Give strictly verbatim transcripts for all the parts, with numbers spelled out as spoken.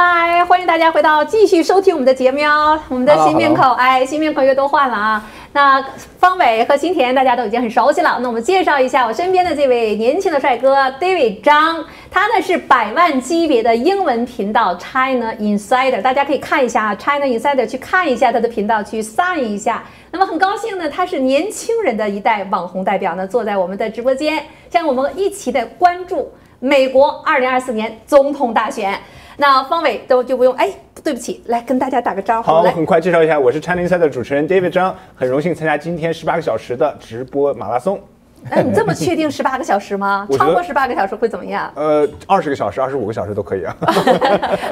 嗨，欢迎大家回到继续收听我们的节目哦。我们的新面孔， hello, hello. 哎，新面孔又都换了啊。那方伟和新田大家都已经很熟悉了。那我们介绍一下我身边的这位年轻的帅哥 David 张，他呢是百万级别的英文频道 China Insider， 大家可以看一下 China Insider 去看一下他的频道，去 sign 一下。那么很高兴呢，他是年轻人的一代网红代表呢，坐在我们的直播间，让我们一起的关注美国二零二四年总统大选。那方伟都就不用哎，对不起，来跟大家打个招呼。好，我很快介绍一下，我是 China Insider 的主持人 David 张，很荣幸参加今天十八个小时的直播马拉松。哎，你这么确定十八个小时吗？超过十八个小时会怎么样？呃，二十个小时、二十五个小时都可以啊。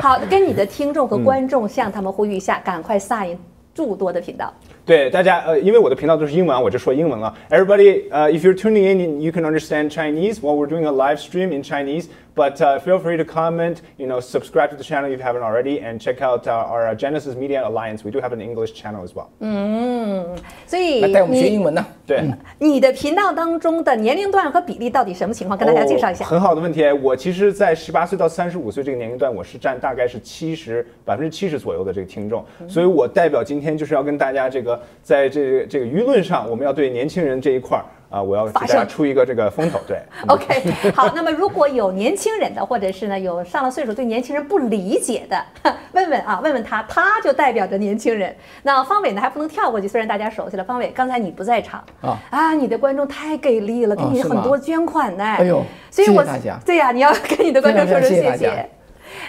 好，跟你的听众和观众向他们呼吁一下，嗯、赶快 sign 诸多的频道。对大家，呃，因为我的频道都是英文，我就说英文了。Everybody, 呃、uh, ，if you're tuning in, you can understand Chinese. While we're doing a live stream in Chinese. But uh, feel free to comment, you know, subscribe to the channel if you haven't already, and check out uh, our Genesis Media Alliance. We do have an English channel as well. 嗯，所以来带我们学英文呢？对、嗯，你的频道当中的年龄段和比例到底什么情况？跟大家介绍一下。哦、很好的问题。我其实，在十八岁到三十五岁这个年龄段，我是占大概是七十百分之七十左右的这个听众。嗯、所以我代表今天就是要跟大家这个，在这个、这个舆论上，我们要对年轻人这一块儿。啊、呃，我要给大家出一个这个风头，对。OK， 好，那么如果有年轻人的，或者是呢有上了岁数对年轻人不理解的，问问啊，问问他，他就代表着年轻人。那方伟呢还不能跳过去，虽然大家熟悉了，方伟刚才你不在场啊，啊，你的观众太给力了，给你很多捐款呢。哎呦，所以我谢谢大家。对呀、啊，你要跟你的观众说声谢谢。谢谢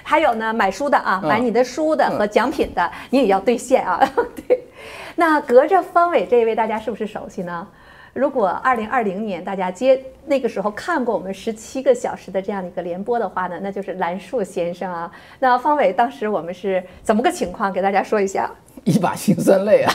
还有呢，买书的啊，买你的书的和奖品的，嗯、你也要兑现啊。对，那隔着方伟这一位，大家是不是熟悉呢？如果二零二零年大家接那个时候看过我们十七个小时的这样一个联播的话呢，那就是蓝树先生啊。那方伟当时我们是怎么个情况？给大家说一下。一把辛酸泪啊！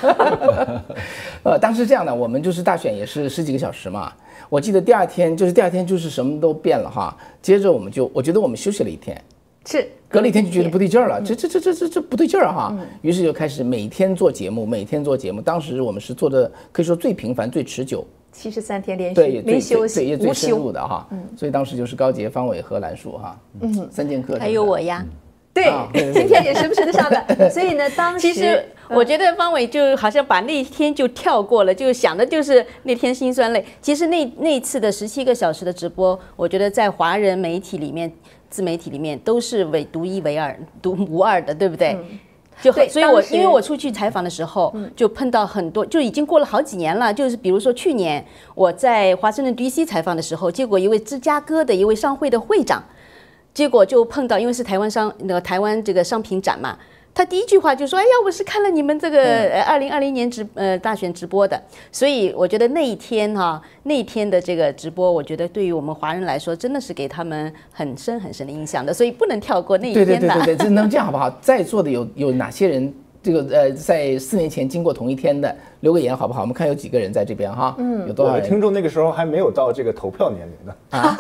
呃，当时这样的，我们就是大选也是十几个小时嘛。我记得第二天就是第二天就是什么都变了哈。接着我们就我觉得我们休息了一天，是隔了一天就觉得不对劲儿了，嗯、这这这这这这不对劲儿哈。嗯、于是就开始每天做节目，每天做节目。当时我们是做的可以说最频繁、最持久。七十三天连续没休息，也最深入的哈，所以当时就是高杰、方伟和蓝树哈，嗯，三剑客还有我呀，对，今天也时不时的上的，所以呢，当时其实我觉得方伟就好像把那一天就跳过了，就想的就是那天辛酸泪。其实那那次的十七个小时的直播，我觉得在华人媒体里面、自媒体里面都是唯独一唯二、独无二的，对不对？嗯就对，所以我因为我出去采访的时候，就碰到很多，就已经过了好几年了。就是比如说去年我在华盛顿 D C 采访的时候，结果一位芝加哥的一位商会的会长，结果就碰到，因为是台湾商那个台湾这个商品展嘛，他第一句话就说：“哎呀，我是看了你们这个二零二零年直呃大选直播的。”所以我觉得那一天哈、啊，那一天的这个直播，我觉得对于我们华人来说，真的是给他们很深很深的印象的，所以不能跳过那一天的。对对对对对，能这样好不好？在座的有有哪些人？这个呃，在四年前经过同一天的，留个言好不好？我们看有几个人在这边哈，嗯，有多少人？我们听众那个时候还没有到这个投票年龄的啊，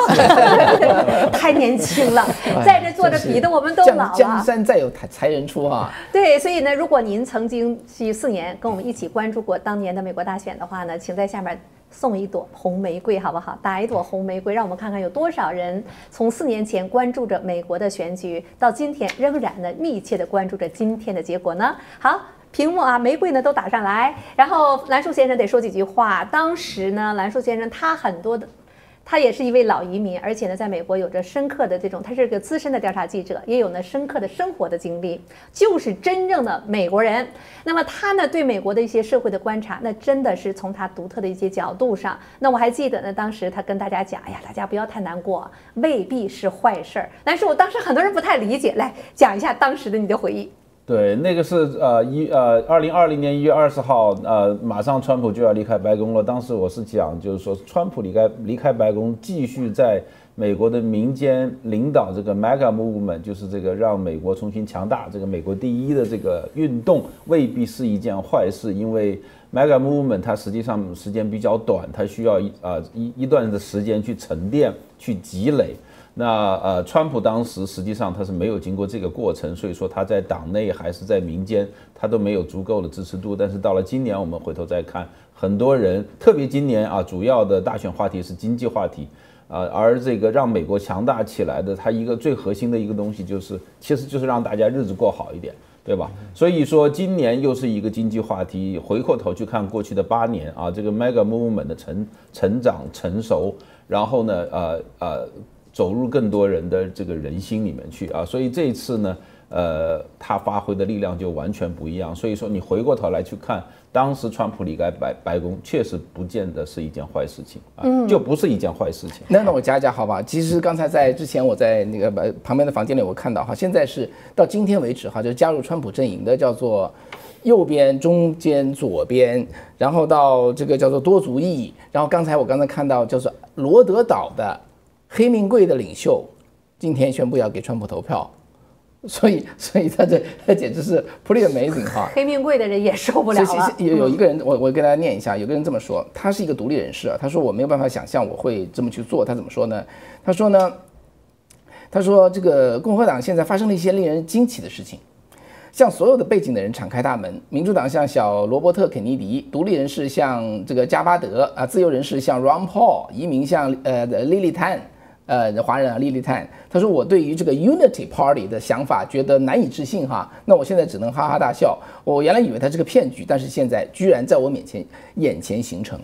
太年轻了，在这坐着比的我们都老了。江山再有才人出哈。对，所以呢，如果您曾经去四年跟我们一起关注过当年的美国大选的话呢，请在下面。送一朵红玫瑰，好不好？打一朵红玫瑰，让我们看看有多少人从四年前关注着美国的选举，到今天仍然呢密切的关注着今天的结果呢？好，屏幕啊，玫瑰呢都打上来，然后蓝树先生得说几句话。当时呢，蓝树先生他很多的。他也是一位老移民，而且呢，在美国有着深刻的这种，他是个资深的调查记者，也有呢深刻的生活的经历，就是真正的美国人。那么他呢，对美国的一些社会的观察，那真的是从他独特的一些角度上。那我还记得呢，当时他跟大家讲，哎呀，大家不要太难过，未必是坏事儿。但是我当时很多人不太理解，来讲一下当时的你的回忆。对，那个是呃一呃二零二零年一月二十号，呃，马上川普就要离开白宫了。当时我是讲，就是说川普离开离开白宫，继续在美国的民间领导这个 Mega Movement， 就是这个让美国重新强大，这个美国第一的这个运动未必是一件坏事，因为 Mega Movement 它实际上时间比较短，它需要一呃一一段的时间去沉淀、去积累。那呃，川普当时实际上他是没有经过这个过程，所以说他在党内还是在民间，他都没有足够的支持度。但是到了今年，我们回头再看，很多人，特别今年啊，主要的大选话题是经济话题。呃，而这个让美国强大起来的，它一个最核心的一个东西就是，其实就是让大家日子过好一点，对吧？所以说今年又是一个经济话题。回过头去看过去的八年啊，这个 Mega Movement 的成成长成熟，然后呢，呃呃，走入更多人的这个人心里面去啊。所以这一次呢，呃，它发挥的力量就完全不一样。所以说你回过头来去看。当时川普离开白白宫，确实不见得是一件坏事情啊，嗯、就不是一件坏事情。那那我加一加好吧。其实刚才在之前我在那个旁边的房间里，我看到哈，现在是到今天为止哈，就是加入川普阵营的叫做右边、中间、左边，然后到这个叫做多族裔，然后刚才我刚才看到就是罗德岛的黑命贵的领袖，今天宣布要给川普投票。所以，所以他这他简直是 pretty amazing 哈！黑命贵的人也受不了了。有有一个人，我我跟大家念一下，有个人这么说，他是一个独立人士啊，他说我没有办法想象我会这么去做。他怎么说呢？他说呢，他说这个共和党现在发生了一些令人惊奇的事情，向所有的背景的人敞开大门。民主党向小罗伯特·肯尼迪，独立人士向这个加巴德啊，自由人士向 Ron Paul， 移民向呃 Lily Tan。呃，华人啊，莉莉探，他说我对于这个 Unity Party 的想法觉得难以置信哈，那我现在只能哈哈大笑。我原来以为它是个骗局，但是现在居然在我面前眼前形成，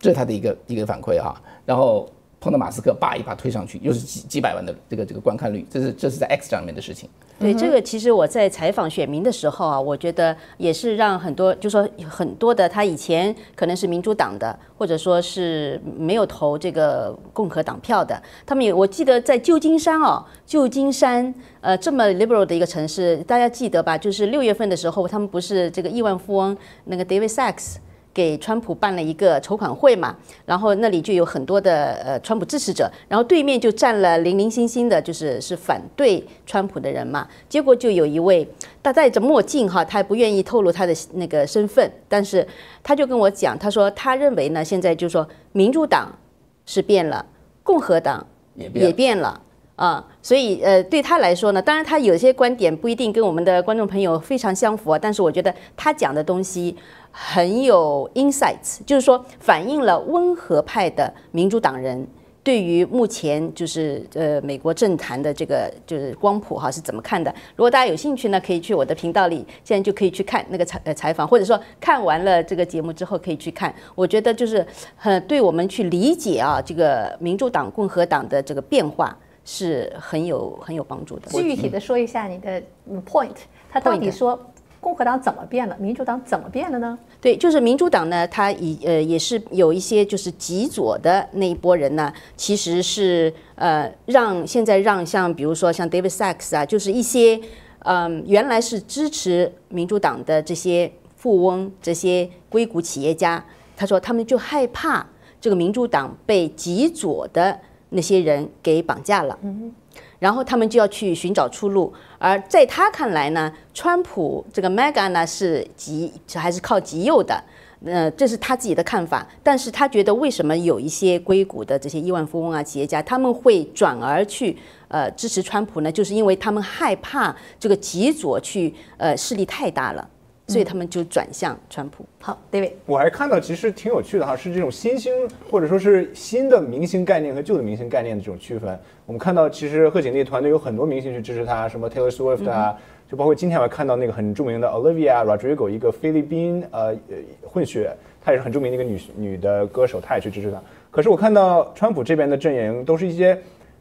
这是他的一个一个反馈哈。然后碰到马斯克，叭一把推上去，又是几几百万的这个这个观看率，这是这是在 X 上面的事情。对，这个其实我在采访选民的时候啊，我觉得也是让很多，就说很多的他以前可能是民主党的，或者说是没有投这个共和党票的，他们也我记得在旧金山哦，旧金山呃这么 liberal 的一个城市，大家记得吧？就是六月份的时候，他们不是这个亿万富翁那个 David Sacks。给川普办了一个筹款会嘛，然后那里就有很多的呃川普支持者，然后对面就站了零零星星的，就是是反对川普的人嘛。结果就有一位他戴着墨镜哈，他还不愿意透露他的那个身份，但是他就跟我讲，他说他认为呢，现在就是说民主党是变了，共和党也变了。也变了啊，所以呃，对他来说呢，当然他有些观点不一定跟我们的观众朋友非常相符啊，但是我觉得他讲的东西很有 insights， 就是说反映了温和派的民主党人对于目前就是呃美国政坛的这个就是光谱哈是怎么看的。如果大家有兴趣呢，可以去我的频道里，现在就可以去看那个采呃采访，或者说看完了这个节目之后可以去看。我觉得就是很对我们去理解啊这个民主党、共和党的这个变化。是很有很有帮助的。具体的说一下你的 point， 他到底说共和党怎么变了，民主党怎么变了呢？对，就是民主党呢，他以呃也是有一些就是极左的那一波人呢，其实是呃让现在让像比如说像 David Sacks 啊，就是一些嗯、呃、原来是支持民主党的这些富翁、这些硅谷企业家，他说他们就害怕这个民主党被极左的。那些人给绑架了，然后他们就要去寻找出路。而在他看来呢，川普这个 Mega 呢是极还是靠极右的，呃，这是他自己的看法。但是他觉得为什么有一些硅谷的这些亿万富翁啊、企业家，他们会转而去呃支持川普呢？就是因为他们害怕这个极左去呃势力太大了。所以他们就转向川普。好 ，David， 我还看到其实挺有趣的哈，是这种新兴或者说是新的明星概念和旧的明星概念的这种区分。我们看到其实贺锦丽团队有很多明星去支持他，什么 Taylor Swift 啊，嗯、就包括今天我还看到那个很著名的 Olivia Rodrigo， 一个菲律宾呃混血，她也是很著名的一个女女的歌手，她也去支持他。可是我看到川普这边的阵营都是一些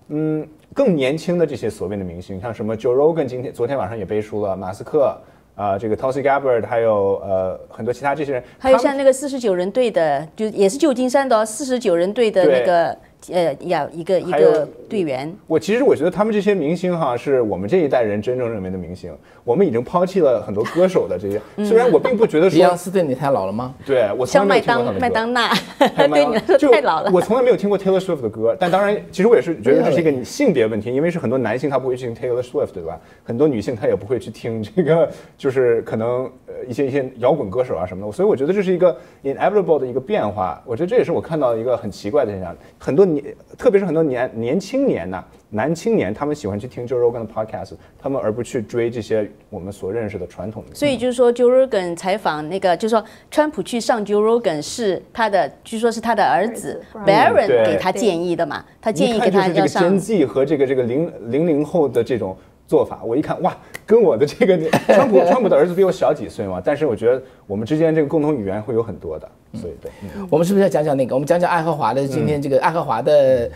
嗯更年轻的这些所谓的明星，像什么 Joe Rogan 今天昨天晚上也背书了，马斯克。啊、呃，这个 Tulsi Gabbard 还有呃很多其他这些人，还有像那个四十九人队的，就也是旧金山的四十九人队的那个呃呀一个一个队员。我其实我觉得他们这些明星哈，是我们这一代人真正认为的明星。我们已经抛弃了很多歌手的这些，虽然我并不觉得说。碧昂斯对你太老了吗？对，我从来没有听过他的歌。像麦当麦当娜，对你来说太老了。我从来没有听过 Taylor Swift 的歌，但当然，其实我也是觉得这是一个性别问题，因为是很多男性他不会去听 Taylor Swift， 对吧？很多女性她也不会去听这个，就是可能呃一些一些摇滚歌手啊什么的，所以我觉得这是一个 inevitable 的一个变化。我觉得这也是我看到一个很奇怪的现象，很多年，特别是很多年年轻年呐、啊，男青年，他们喜欢去听 Joe Rogan 的 podcast， 他们而不去追这些我们所认识的传统的。所以就是说 ，Joe Rogan 采访那个，就是说川普去上 Joe Rogan 是他的，据说是他的儿子 Barron 给他建议的嘛，他建议给他要上。Gen Z 和这个这个零零零后的这种。做法，我一看哇，跟我的这个川普川普的儿子比我小几岁嘛，但是我觉得我们之间这个共同语言会有很多的，所以对。嗯、我们是不是要讲讲那个？我们讲讲爱荷华的今天这个爱荷华的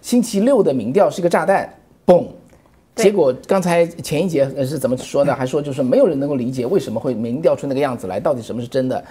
星期六的民调是个炸弹，嘣！结果刚才前一节是怎么说呢？还说就是没有人能够理解为什么会民调出那个样子来，到底什么是真的？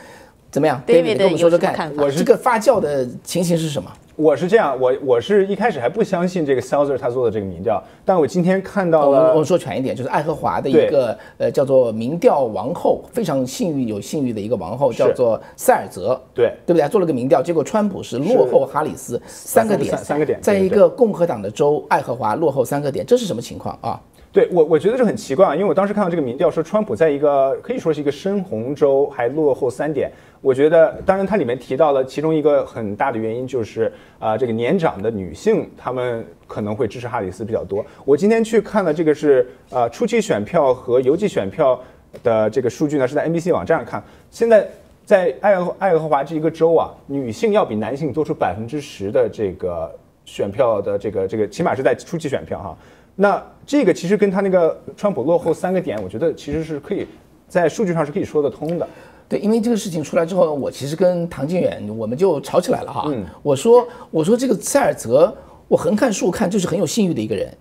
怎么样 ，David 跟我们说说看，我这个发酵的情形是什么？我是这样，我我是一开始还不相信这个 Seltzer 他做的这个民调，但我今天看到了。我, 我说全一点，就是爱荷华的一个呃叫做民调王后，非常信誉有信誉的一个王后，叫做塞尔泽，对对不对？做了个民调，结果川普是落后哈里斯三个点，三个点，在一个共和党的州爱荷华落后三个点，这是什么情况啊？对我，我觉得这很奇怪啊，因为我当时看到这个民调说川普在一个可以说是一个深红州还落后三点，我觉得当然它里面提到了其中一个很大的原因就是啊、呃、这个年长的女性她们可能会支持哈里斯比较多。我今天去看了这个是啊、呃、初期选票和邮寄选票的这个数据呢是在 N B C 网站上看，现在在爱爱荷华这一个州啊，女性要比男性多出百分之十的这个选票的这个这个，起码是在初期选票哈。那这个其实跟他那个川普落后三个点，我觉得其实是可以在数据上是可以说得通的。对，因为这个事情出来之后，我其实跟唐靖远我们就吵起来了哈。嗯、我说我说这个塞尔泽，我横看竖看就是很有信誉的一个人，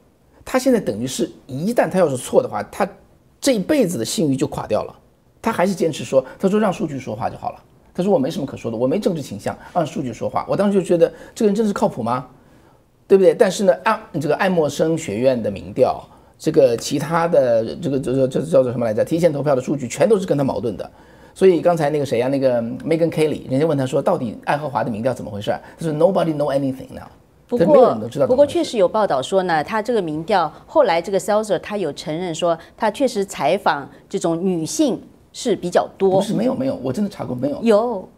他现在等于是一旦他要是错的话，他这一辈子的信誉就垮掉了。他还是坚持说，他说让数据说话就好了。他说我没什么可说的，我没政治倾向，让数据说话。我当时就觉得这个人真是靠谱吗？对不对？但是呢，爱这个爱默生学院的民调，这个其他的这个这这这叫做什么来着？提前投票的数据全都是跟他矛盾的。所以刚才那个谁呀、啊，那个 Megan Kelly， 人家问他说，到底爱荷华的民调怎么回事？他说 Nobody know anything now。不过，不过确实有报道说呢，他这个民调后来这个 Seltzer 他有承认说，他确实采访这种女性是比较多。不是没有没有，我真的查过没有。有。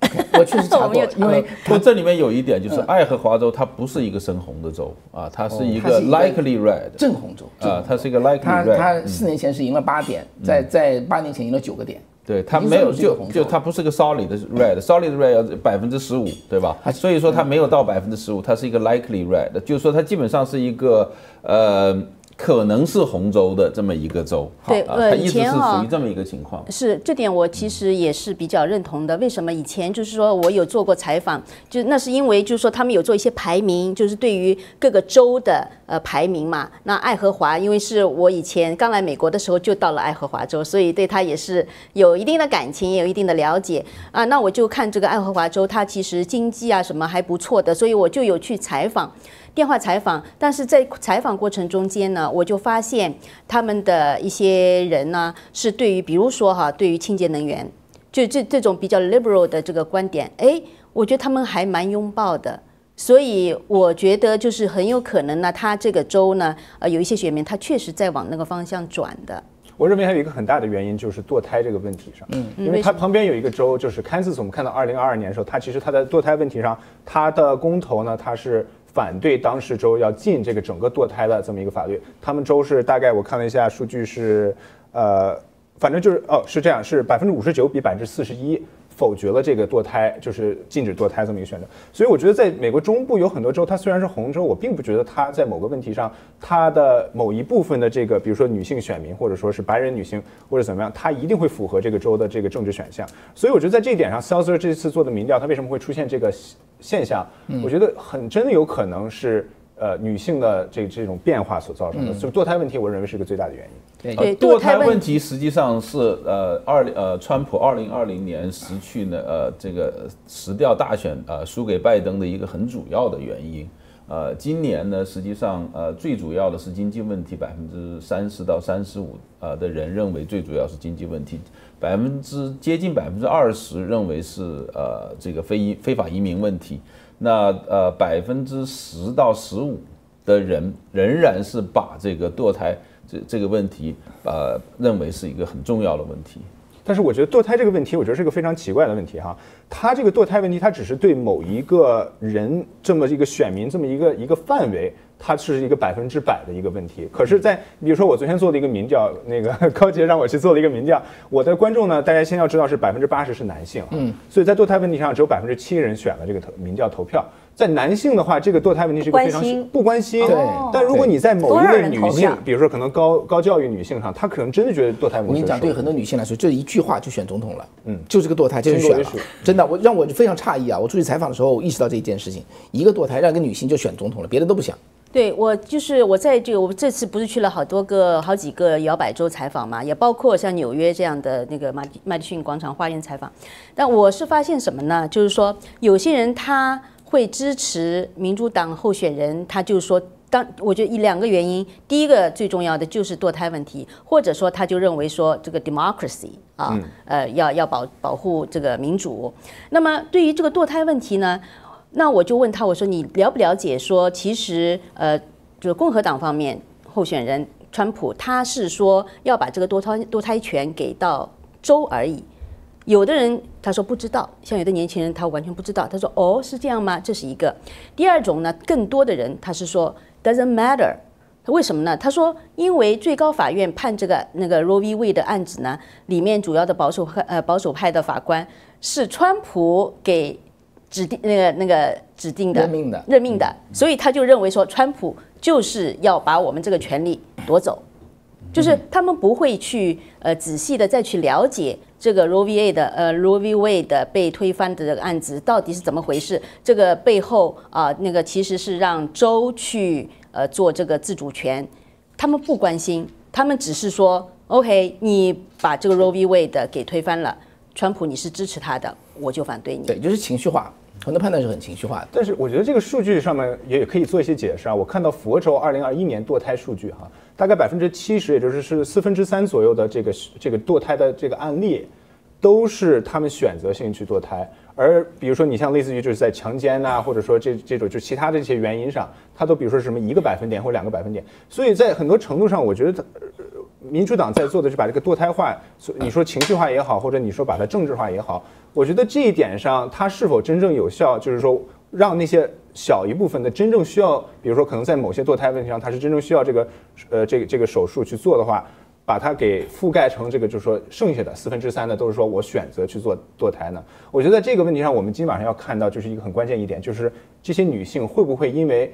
Okay, 我确实查过，因为不过这里面有一点就是爱荷华州它不是一个深红的州啊，它是一个 likely red 正红州啊，它是一个 likely red。它四年前是赢了八点，在在八年前赢了九个点。对，它没有就就它不是个 solid red，solid red 要百分之十五，对吧？所以说它没有到百分之十五，它是一个 likely red， 就是说它基本上是一个呃。可能是红州的这么一个州，对，呃，以前啊，这么一个情况是这点，我其实也是比较认同的。为什么以前就是说我有做过采访，就那是因为就是说他们有做一些排名，就是对于各个州的呃排名嘛。那爱荷华，因为是我以前刚来美国的时候就到了爱荷华州，所以对他也是有一定的感情，也有一定的了解啊。那我就看这个爱荷华州，它其实经济啊什么还不错的，所以我就有去采访。电话采访，但是在采访过程中间呢，我就发现他们的一些人呢，是对于比如说哈，对于清洁能源，就这这种比较 liberal 的这个观点，哎，我觉得他们还蛮拥抱的。所以我觉得就是很有可能呢，他这个州呢，呃，有一些选民他确实在往那个方向转的。我认为还有一个很大的原因就是堕胎这个问题上，嗯，因为它旁边有一个州就是堪萨斯，我们看到二零二二年的时候，它其实它在堕胎问题上，它的公投呢，它是。反对当时州要禁这个整个堕胎的这么一个法律，他们州是大概我看了一下数据是，呃，反正就是哦是这样，是百分之五十九比百分之四十一否决了这个堕胎，就是禁止堕胎这么一个选择。所以我觉得在美国中部有很多州，它虽然是红州，我并不觉得它在某个问题上，它的某一部分的这个，比如说女性选民或者说是白人女性或者怎么样，它一定会符合这个州的这个政治选项。所以我觉得在这一点上 ，Seltzer 这次做的民调，它为什么会出现这个？现象，我觉得很真的有可能是呃女性的这这种变化所造成的，所以堕胎问题我认为是一个最大的原因。对，堕胎问题实际上是呃二呃川普二零二零年失去呢呃这个实调大选呃输给拜登的一个很主要的原因。呃，今年呢，实际上呃最主要的是经济问题，百分之三十到三十五呃的人认为最主要是经济问题。百分之接近百分之二十认为是呃这个非非法移民问题，那呃百分之十到十五的人仍然是把这个堕胎这这个问题呃认为是一个很重要的问题。但是我觉得堕胎这个问题，我觉得是一个非常奇怪的问题哈。它这个堕胎问题，它只是对某一个人这么一个选民这么一个一个范围，它是一个百分之百的一个问题。可是在，在比如说我昨天做的一个民调，那个高杰让我去做了一个民调，我的观众呢，大家先要知道是百分之八十是男性啊，嗯，所以在堕胎问题上，只有百分之七人选了这个投民调投票。在男性的话，这个堕胎问题是一个非常不关心。对，但如果你在某一个女性，比如说可能高高教育女性上，她可能真的觉得堕胎问题。我跟你讲，对很多女性来说，这一句话就选总统了。嗯，就这个堕胎就选了。真的，我让我非常诧异啊！我出去采访的时候，我意识到这一件事情：一个堕胎让一个女性就选总统了，别的都不想。对，我就是我在这个，我这次不是去了好多个、好几个摇摆州采访嘛，也包括像纽约这样的那个麦麦迪逊广场花园采访。但我是发现什么呢？就是说，有些人他会支持民主党候选人，他就说，当我觉得一两个原因，第一个最重要的就是堕胎问题，或者说他就认为说这个 democracy 啊，嗯、呃，要要保保护这个民主。那么对于这个堕胎问题呢，那我就问他，我说你了不了解说，其实呃，就是共和党方面候选人川普，他是说要把这个堕胎堕胎权给到州而已。有的人他说不知道，像有的年轻人他完全不知道，他说哦是这样吗？这是一个。第二种呢，更多的人他是说 doesn't matter， 为什么呢？他说因为最高法院判这个那个 Roe v. Wade 的案子呢，里面主要的保守呃保守派的法官是川普给指定那个那个指定的任命的任命的，所以他就认为说川普就是要把我们这个权利夺走。就是他们不会去呃仔细的再去了解这个 Roe v. Wade 的呃 Roe v. Wade 的被推翻的这个案子到底是怎么回事，这个背后啊、呃、那个其实是让州去呃做这个自主权，他们不关心，他们只是说 OK 你把这个 Roe v. Wade 给推翻了，川普你是支持他的，我就反对你。对，就是情绪化。很多判断是很情绪化的，但是我觉得这个数据上面也可以做一些解释啊。我看到佛州二零二一年堕胎数据哈、啊，大概百分之七十，也就是是四分之三左右的这个这个堕胎的这个案例，都是他们选择性去堕胎。而比如说你像类似于就是在强奸呐、啊，或者说这这种就其他的这些原因上，它都比如说什么一个百分点或两个百分点，所以在很多程度上，我觉得民主党在做的是把这个堕胎化，你说情绪化也好，或者你说把它政治化也好，我觉得这一点上它是否真正有效，就是说让那些小一部分的真正需要，比如说可能在某些堕胎问题上，它是真正需要这个呃这个这个手术去做的话，把它给覆盖成这个，就是说剩下的四分之三的都是说我选择去做堕胎呢。我觉得在这个问题上，我们今晚上要看到就是一个很关键一点，就是这些女性会不会因为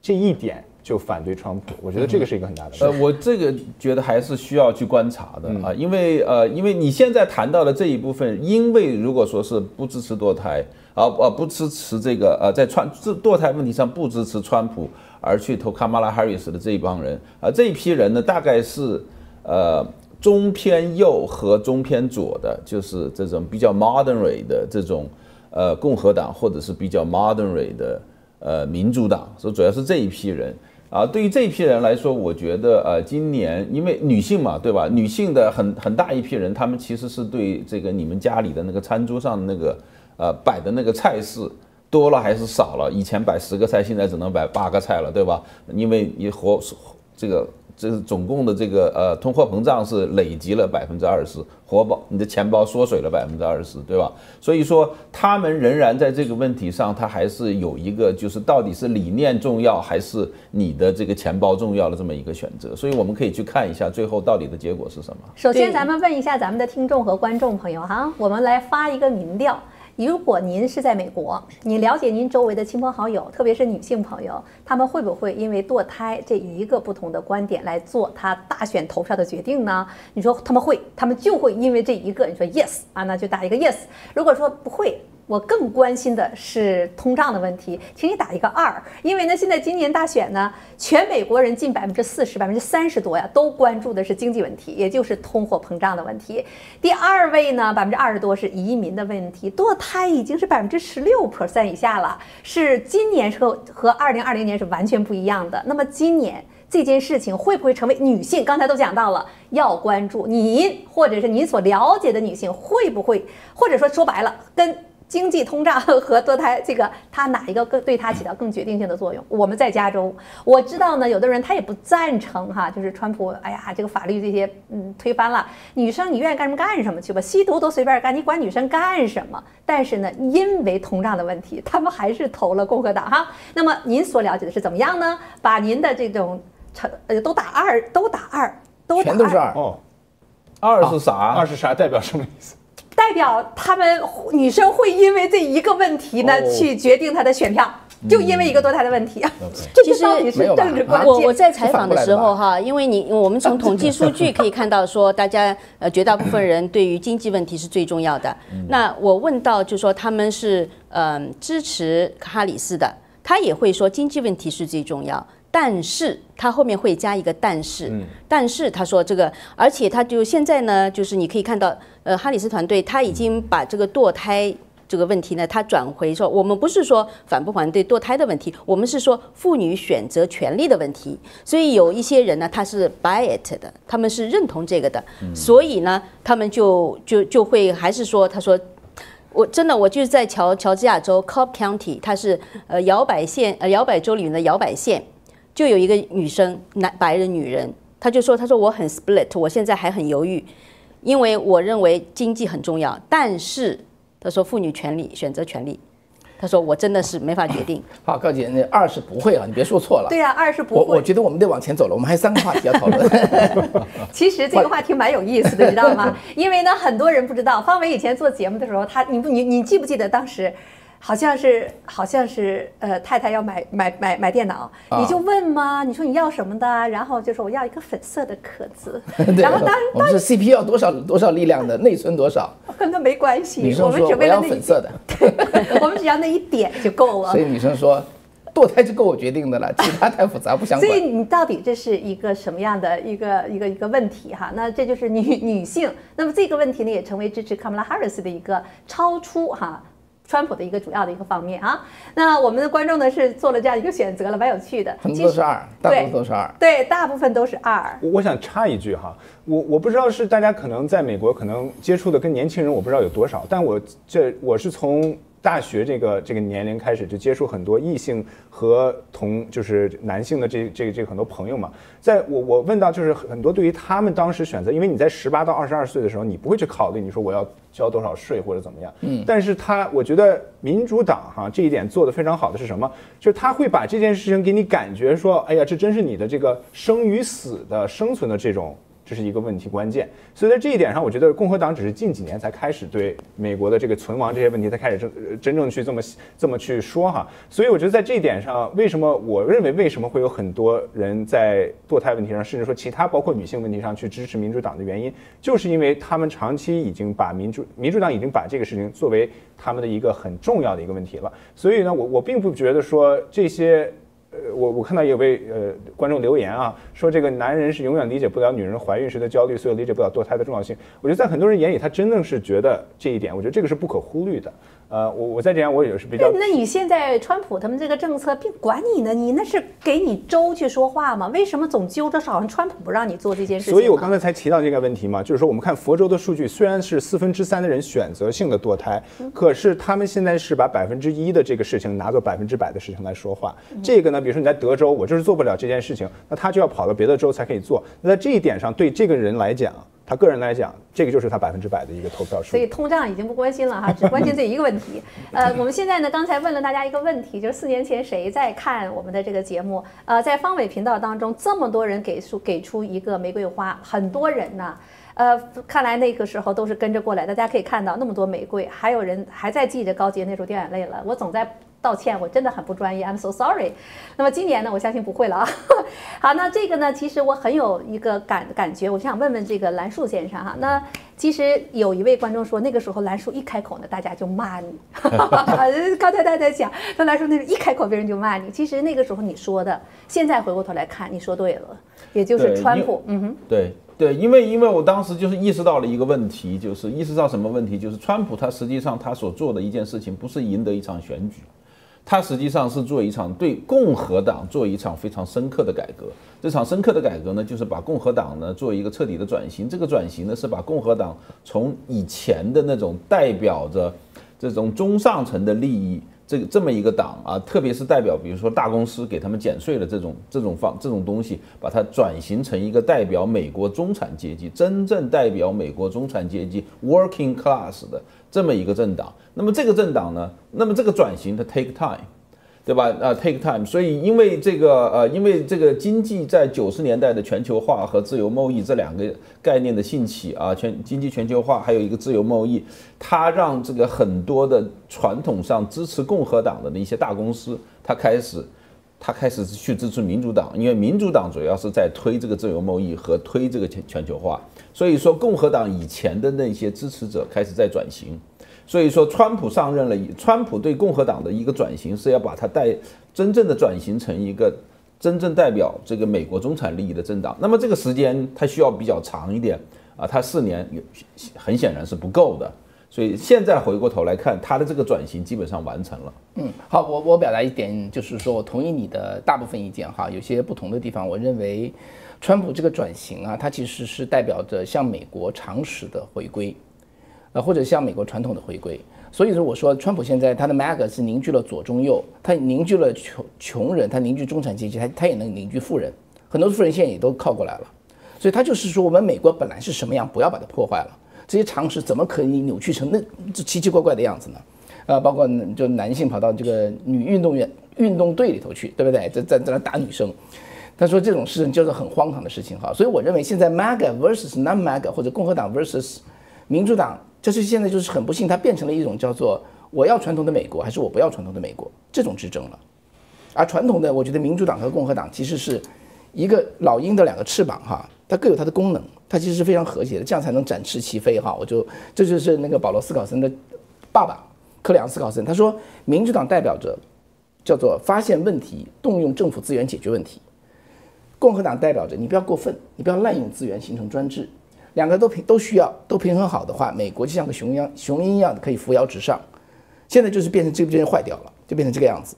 这一点就反对川普？我觉得这个是一个很大的问题。呃，我这个觉得还是需要去观察的啊，因为呃，因为你现在谈到的这一部分，因为如果说是不支持堕胎啊啊，不支持这个呃，在川堕胎问题上不支持川普而去投 Kamala Harris 的这一帮人啊，这一批人呢，大概是。呃，中偏右和中偏左的，就是这种比较 moderate 的这种呃共和党，或者是比较 moderate 的呃民主党，所以主要是这一批人啊。对于这一批人来说，我觉得呃，今年因为女性嘛，对吧？女性的很很大一批人，他们其实是对这个你们家里的那个餐桌上那个呃摆的那个菜式。多了还是少了？以前摆十个菜，现在只能摆八个菜了，对吧？因为你活这个。这是总共的这个呃通货膨胀是累积了百分之二十，活包你的钱包缩水了百分之二十，对吧？所以说他们仍然在这个问题上，他还是有一个就是到底是理念重要还是你的这个钱包重要的这么一个选择。所以我们可以去看一下最后到底的结果是什么。首先，咱们问一下咱们的听众和观众朋友哈，我们来发一个民调。如果您是在美国，你了解您周围的亲朋好友，特别是女性朋友，他们会不会因为堕胎这一个不同的观点来做他大选投票的决定呢？你说他们会，他们就会因为这一个，你说 yes 啊，那就打一个 yes。如果说不会，我更关心的是通胀的问题，请你打一个二，因为呢，现在今年大选呢，全美国人近百分之四十、百分之三十多呀，都关注的是经济问题，也就是通货膨胀的问题。第二位呢，百分之二十多是移民的问题，堕胎已经是百分之十六 percent 以下了，是今年和和二零二零年是完全不一样的。那么今年这件事情会不会成为女性？刚才都讲到了，要关注您或者是您所了解的女性会不会，或者说说白了跟。经济通胀和堕胎这个它哪一个更对它起到更决定性的作用？我们在加州，我知道呢，有的人他也不赞成哈，就是川普，哎呀，这个法律这些嗯推翻了，女生你愿意干什么干什么去吧，吸毒都随便干，你管女生干什么？但是呢，因为通胀的问题，他们还是投了共和党哈。那么您所了解的是怎么样呢？把您的这种成呃都打二，都打二，都打二全都是二哦。二是啥？啊、二是啥？代表什么意思？代表他们女生会因为这一个问题呢，哦、去决定她的选票，嗯、就因为一个堕胎的问题。其实政治关键。我我在采访的时候哈，因为你我们从统计数据可以看到说，大家呃绝大部分人对于经济问题是最重要的。嗯、那我问到就说他们是嗯、呃、支持哈里斯的，他也会说经济问题是最重要。但是他后面会加一个但是，嗯、但是他说这个，而且他就现在呢，就是你可以看到，呃，哈里斯团队他已经把这个堕胎这个问题呢，他转回说，我们不是说反不反对堕胎的问题，我们是说妇女选择权利的问题。所以有一些人呢，他是 buy it 的，他们是认同这个的，嗯、所以呢，他们就就就会还是说，他说。我真的，我就是在乔乔治亚州 Cobb County， 它是呃摇摆县，呃摇摆州里面的摇摆县，就有一个女生，男白人女人，她就说，她说我很 split， 我现在还很犹豫，因为我认为经济很重要，但是她说妇女权利、选择权利，她说我真的是没法决定。好，高姐，那二是不会啊，你别说错了。对呀、啊，二是不会。我我觉得我们得往前走了，我们还有三个话题要讨论。其实这个话题蛮有意思的，你知道吗？因为呢，很多人不知道，方维以前做节目的时候，他你不你你记不记得当时？好像是好像是呃，太太要买买买买电脑，你就问嘛，你说你要什么的，然后就说我要一个粉色的壳子，然后当我们是 C P U 要多少多少力量的，内存多少，跟他没关系。女生说我要粉色的，我们只要那一点就够了。所以女生说，堕胎就够我决定的了，其他太复杂不相关。所以你到底这是一个什么样的一个一个一个问题哈？那这就是女女性，那么这个问题呢，也成为支持 Kamala Harris 的一个超出哈。川普的一个主要的一个方面啊，那我们的观众呢是做了这样一个选择了，蛮有趣的。很多都是二，大部分都是二，对，大部分都是二。我想插一句哈，我我不知道是大家可能在美国可能接触的跟年轻人我不知道有多少，但我这我是从大学这个这个年龄开始就接触很多异性和同就是男性的这这个、这个很多朋友嘛，在我我问到就是很多对于他们当时选择，因为你在十八到二十二岁的时候，你不会去考虑你说我要交多少税或者怎么样，嗯，但是他我觉得民主党哈、啊、这一点做得非常好的是什么？就是他会把这件事情给你感觉说，哎呀，这真是你的这个生与死的生存的这种。这是一个问题关键，所以在这一点上，我觉得共和党只是近几年才开始对美国的这个存亡这些问题才开始真真正去这么这么去说哈。所以我觉得在这一点上，为什么我认为为什么会有很多人在堕胎问题上，甚至说其他包括女性问题上去支持民主党的原因，就是因为他们长期已经把民主民主党已经把这个事情作为他们的一个很重要的一个问题了。所以呢，我我并不觉得说这些。呃，我我看到有位呃观众留言啊，说这个男人是永远理解不了女人怀孕时的焦虑，所以理解不了堕胎的重要性。我觉得在很多人眼里，他真的是觉得这一点，我觉得这个是不可忽略的。呃，我我在这样我也是比较。那你现在川普他们这个政策并管你呢？你那是给你州去说话吗？为什么总揪着好像川普不让你做这件事情？所以我刚才才提到这个问题嘛，就是说我们看佛州的数据，虽然是四分之三的人选择性的堕胎，可是他们现在是把百分之一的这个事情拿做百分之百的事情来说话。这个呢，比如说你在德州，我就是做不了这件事情，那他就要跑到别的州才可以做。那在这一点上，对这个人来讲。他个人来讲，这个就是他百分之百的一个投票数。所以通胀已经不关心了哈，只关心这一个问题。呃，我们现在呢，刚才问了大家一个问题，就是四年前谁在看我们的这个节目？呃，在方伟频道当中，这么多人给出给出一个玫瑰花，很多人呢、啊。呃，看来那个时候都是跟着过来，大家可以看到那么多玫瑰，还有人还在记着高洁那时候掉眼泪了。我总在道歉，我真的很不专业 ，I'm so sorry。那么今年呢，我相信不会了啊。好，那这个呢，其实我很有一个感感觉，我想问问这个蓝树先生哈。那其实有一位观众说，那个时候蓝树一开口呢，大家就骂你。刚才大家讲说蓝树那时候一开口，别人就骂你。其实那个时候你说的，现在回过头来看，你说对了，也就是川普，嗯哼，对。对，因为因为我当时就是意识到了一个问题，就是意识到什么问题？就是川普他实际上他所做的一件事情，不是赢得一场选举，他实际上是做一场对共和党做一场非常深刻的改革。这场深刻的改革呢，就是把共和党呢做一个彻底的转型。这个转型呢，是把共和党从以前的那种代表着这种中上层的利益，这个这么一个党啊，特别是代表比如说大公司给他们减税的这种这种方这种东西，把它转型成一个代表美国中产阶级，真正代表美国中产阶级 working class 的这么一个政党。那么这个政党呢，那么这个转型它 take time。 对吧？啊、uh, ，take time。所以，因为这个，呃，因为这个经济在九十年代的全球化和自由贸易这两个概念的兴起啊，全经济全球化还有一个自由贸易，它让这个很多的传统上支持共和党的那些大公司，它开始，它开始去支持民主党，因为民主党主要是在推这个自由贸易和推这个全全球化。所以说，共和党以前的那些支持者开始在转型。 所以说，川普上任了，川普对共和党的一个转型是要把它带真正的转型成一个真正代表这个美国中产利益的政党。那么这个时间它需要比较长一点啊，它四年很显然是不够的。所以现在回过头来看，它的这个转型基本上完成了。嗯，好，我我表达一点就是说，我同意你的大部分意见哈，有些不同的地方，我认为川普这个转型啊，它其实是代表着向美国常识的回归。 呃，或者像美国传统的回归，所以说我说，川普现在他的 M A G A 是凝聚了左中右，他凝聚了穷穷人，他凝聚中产阶级，他他也能凝聚富人，很多富人现在也都靠过来了，所以他就是说，我们美国本来是什么样，不要把它破坏了，这些常识怎么可以扭曲成那这奇奇怪怪的样子呢？呃，包括就男性跑到这个女运动员运动队里头去，对不对？在在在那打女生。 他说这种事情就是很荒唐的事情哈，所以我认为现在 M A G A versus non M A G A 或者共和党 versus 民主党。 这是现在就是很不幸，它变成了一种叫做我要传统的美国还是我不要传统的美国这种之争了。而传统的，我觉得民主党和共和党其实是一个老鹰的两个翅膀哈，它各有它的功能，它其实是非常和谐的，这样才能展翅齐飞哈。我就这就是那个保罗·斯考森的爸爸克里昂·斯考森，他说民主党代表着叫做发现问题，动用政府资源解决问题；共和党代表着你不要过分，你不要滥用资源形成专制。 两个都平都需要都平衡好的话，美国就像个雄鹰雄鹰一样可以扶摇直上。现在就是变成这边坏掉了，就变成这个样子。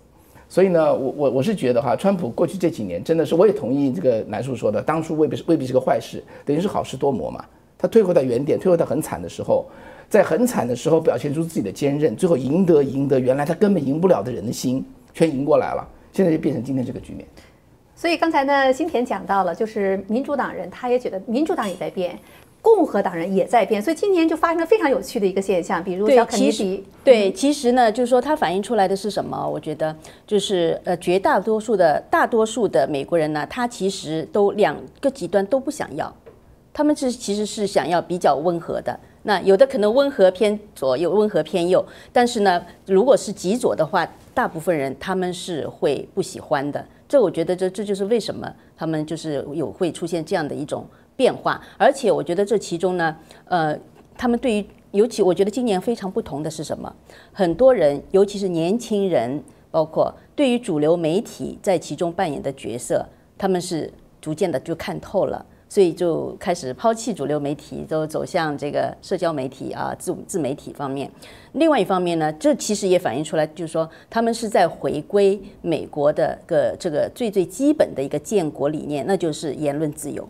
所以呢，我我我是觉得哈，川普过去这几年真的是，我也同意这个南叔说的，当初未必未必是个坏事，等于是好事多磨嘛。他退回到原点，退回到很惨的时候，在很惨的时候表现出自己的坚韧，最后赢得赢得原来他根本赢不了的人的心，全赢过来了。现在就变成今天这个局面。 所以刚才呢，新田讲到了，就是民主党人他也觉得民主党也在变，共和党人也在变，所以今年就发生了非常有趣的一个现象，比如小肯尼迪。对，其实呢，就是说它反映出来的是什么？我觉得就是呃，绝大多数的大多数的美国人呢，他其实都两个极端都不想要，他们是其实是想要比较温和的。 那有的可能温和偏左，有温和偏右，但是呢，如果是极左的话，大部分人他们是会不喜欢的。这我觉得这这就是为什么他们就是有会出现这样的一种变化，而且我觉得这其中呢，呃，他们对于尤其我觉得今年非常不同的是什么？很多人，尤其是年轻人，包括对于主流媒体在其中扮演的角色，他们是逐渐的就看透了。 所以就开始抛弃主流媒体，都走向这个社交媒体啊、自自媒体方面。另外一方面呢，这其实也反映出来，就是说他们是在回归美国的个这个最最基本的一个建国理念，那就是言论自由。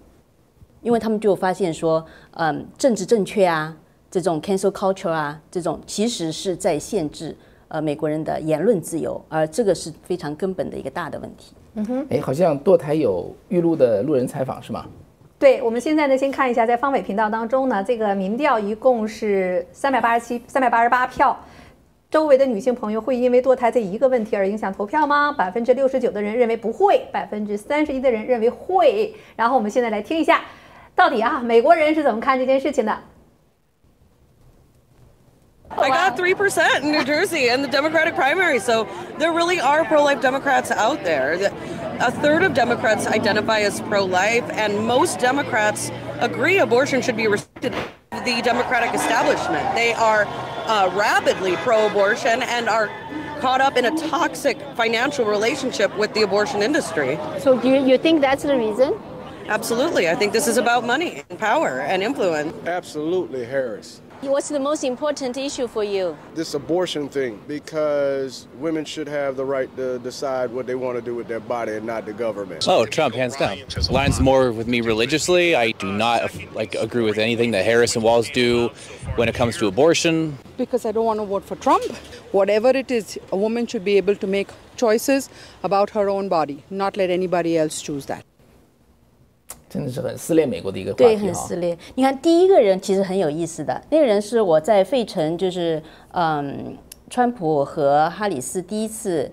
因为他们就发现说，嗯，政治正确啊，这种 cancel culture 啊，这种其实是在限制呃美国人的言论自由，而这个是非常根本的一个大的问题。嗯哼，哎，好像堕台有预录的路人采访是吗？ 对，我们现在呢，先看一下在方伟频道当中呢，这个民调一共是三百八十七、三百八十八票。周围的女性朋友会因为堕胎这一个问题而影响投票吗？百分之六十九的人认为不会，百分之三十一的人认为会。然后我们现在来听一下，到底啊，美国人是怎么看这件事情的？ I got three percent in New Jersey in the Democratic primary, so there really are pro-life Democrats out there. A third of Democrats identify as pro-life, and most Democrats agree abortion should be restricted to the Democratic establishment. They are uh, rabidly pro-abortion and are caught up in a toxic financial relationship with the abortion industry. So do you, you think that's the reason? Absolutely. I think this is about money and power and influence. Absolutely, Harris. What's the most important issue for you? This abortion thing, because women should have the right to decide what they want to do with their body and not the government. Oh, Trump, hands down. Lines more with me religiously. I do not like agree with anything that Harris and Walz do when it comes to abortion. Because I don't want to vote for Trump. Whatever it is, a woman should be able to make choices about her own body, not let anybody else choose that. 真的是很撕裂美国的一个话题，对，很撕裂。你看，第一个人其实很有意思的，那个人是我在费城，就是嗯，川普和哈里斯第一次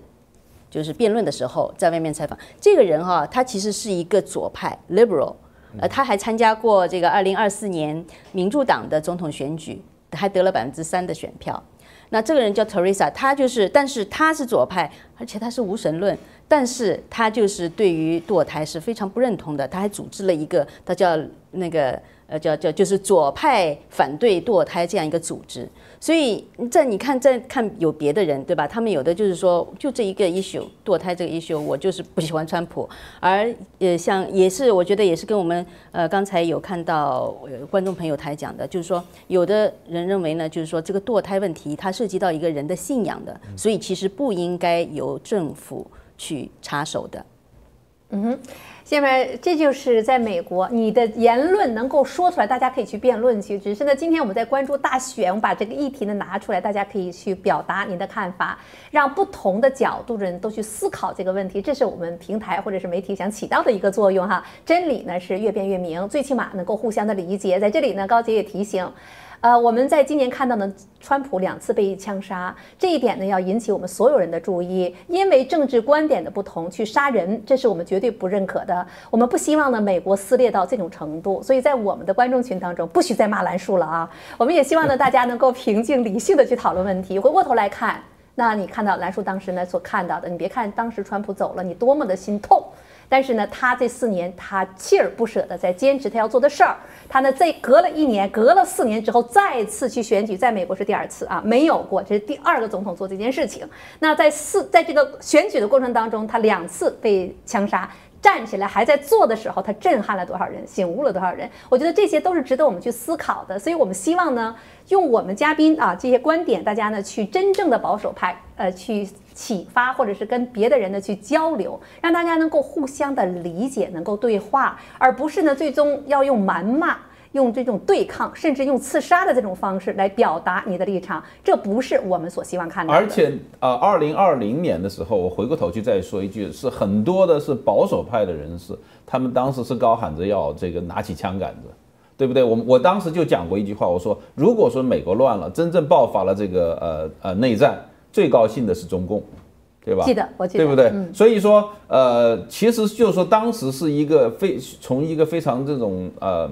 就是辩论的时候，在外面采访。这个人哈，他其实是一个左派 liberal， 呃，他还参加过这个二零二四年民主党的总统选举，还得了百分之三的选票。那这个人叫 Theresa， 他就是，但是他是左派，而且他是无神论。 但是他就是对于堕胎是非常不认同的，他还组织了一个，他叫那个呃叫叫就是左派反对堕胎这样一个组织。所以在你看在看有别的人对吧？他们有的就是说就这一个 issue 堕胎这个 issue 我就是不喜欢川普，而呃像也是我觉得也是跟我们呃刚才有看到呃观众朋友台讲的，就是说有的人认为呢就是说这个堕胎问题它涉及到一个人的信仰的，所以其实不应该由政府 去插手的，嗯哼，下面这就是在美国，你的言论能够说出来，大家可以去辩论去。只是呢，今天我们在关注大选，我们把这个议题呢拿出来，大家可以去表达您的看法，让不同的角度的人都去思考这个问题，这是我们平台或者是媒体想起到的一个作用哈。真理呢是越辩越明，最起码能够互相的理解。在这里呢，高姐也提醒。 呃，我们在今年看到呢，川普两次被枪杀，这一点呢要引起我们所有人的注意，因为政治观点的不同去杀人，这是我们绝对不认可的。我们不希望呢美国撕裂到这种程度，所以在我们的观众群当中，不许再骂蓝树了啊！我们也希望呢大家能够平静理性的去讨论问题。回过头来看，那你看到蓝树当时呢所看到的，你别看当时川普走了，你多么的心痛。 但是呢，他这四年他锲而不舍的在坚持他要做的事儿。他呢，在隔了一年、隔了四年之后，再次去选举，在美国是第二次啊，没有过，这是第二个总统做这件事情。那在四，在这个选举的过程当中，他两次被枪杀，站起来还在做的时候，他震撼了多少人，醒悟了多少人？我觉得这些都是值得我们去思考的。所以我们希望呢，用我们嘉宾啊这些观点，大家呢去真正的保守派，呃，去。 启发，或者是跟别的人呢去交流，让大家能够互相的理解，能够对话，而不是呢最终要用谩骂、用这种对抗，甚至用刺杀的这种方式来表达你的立场，这不是我们所希望看到的。而且，呃，二零二零年的时候，我回过头去再说一句，是很多的是保守派的人士，他们当时是高喊着要这个拿起枪杆子。 对不对？我我当时就讲过一句话，我说，如果说美国乱了，真正爆发了这个呃呃内战，最高兴的是中共，对吧？记得，我记得，对不对？嗯、所以说，呃，其实就是说，当时是一个非从一个非常这种呃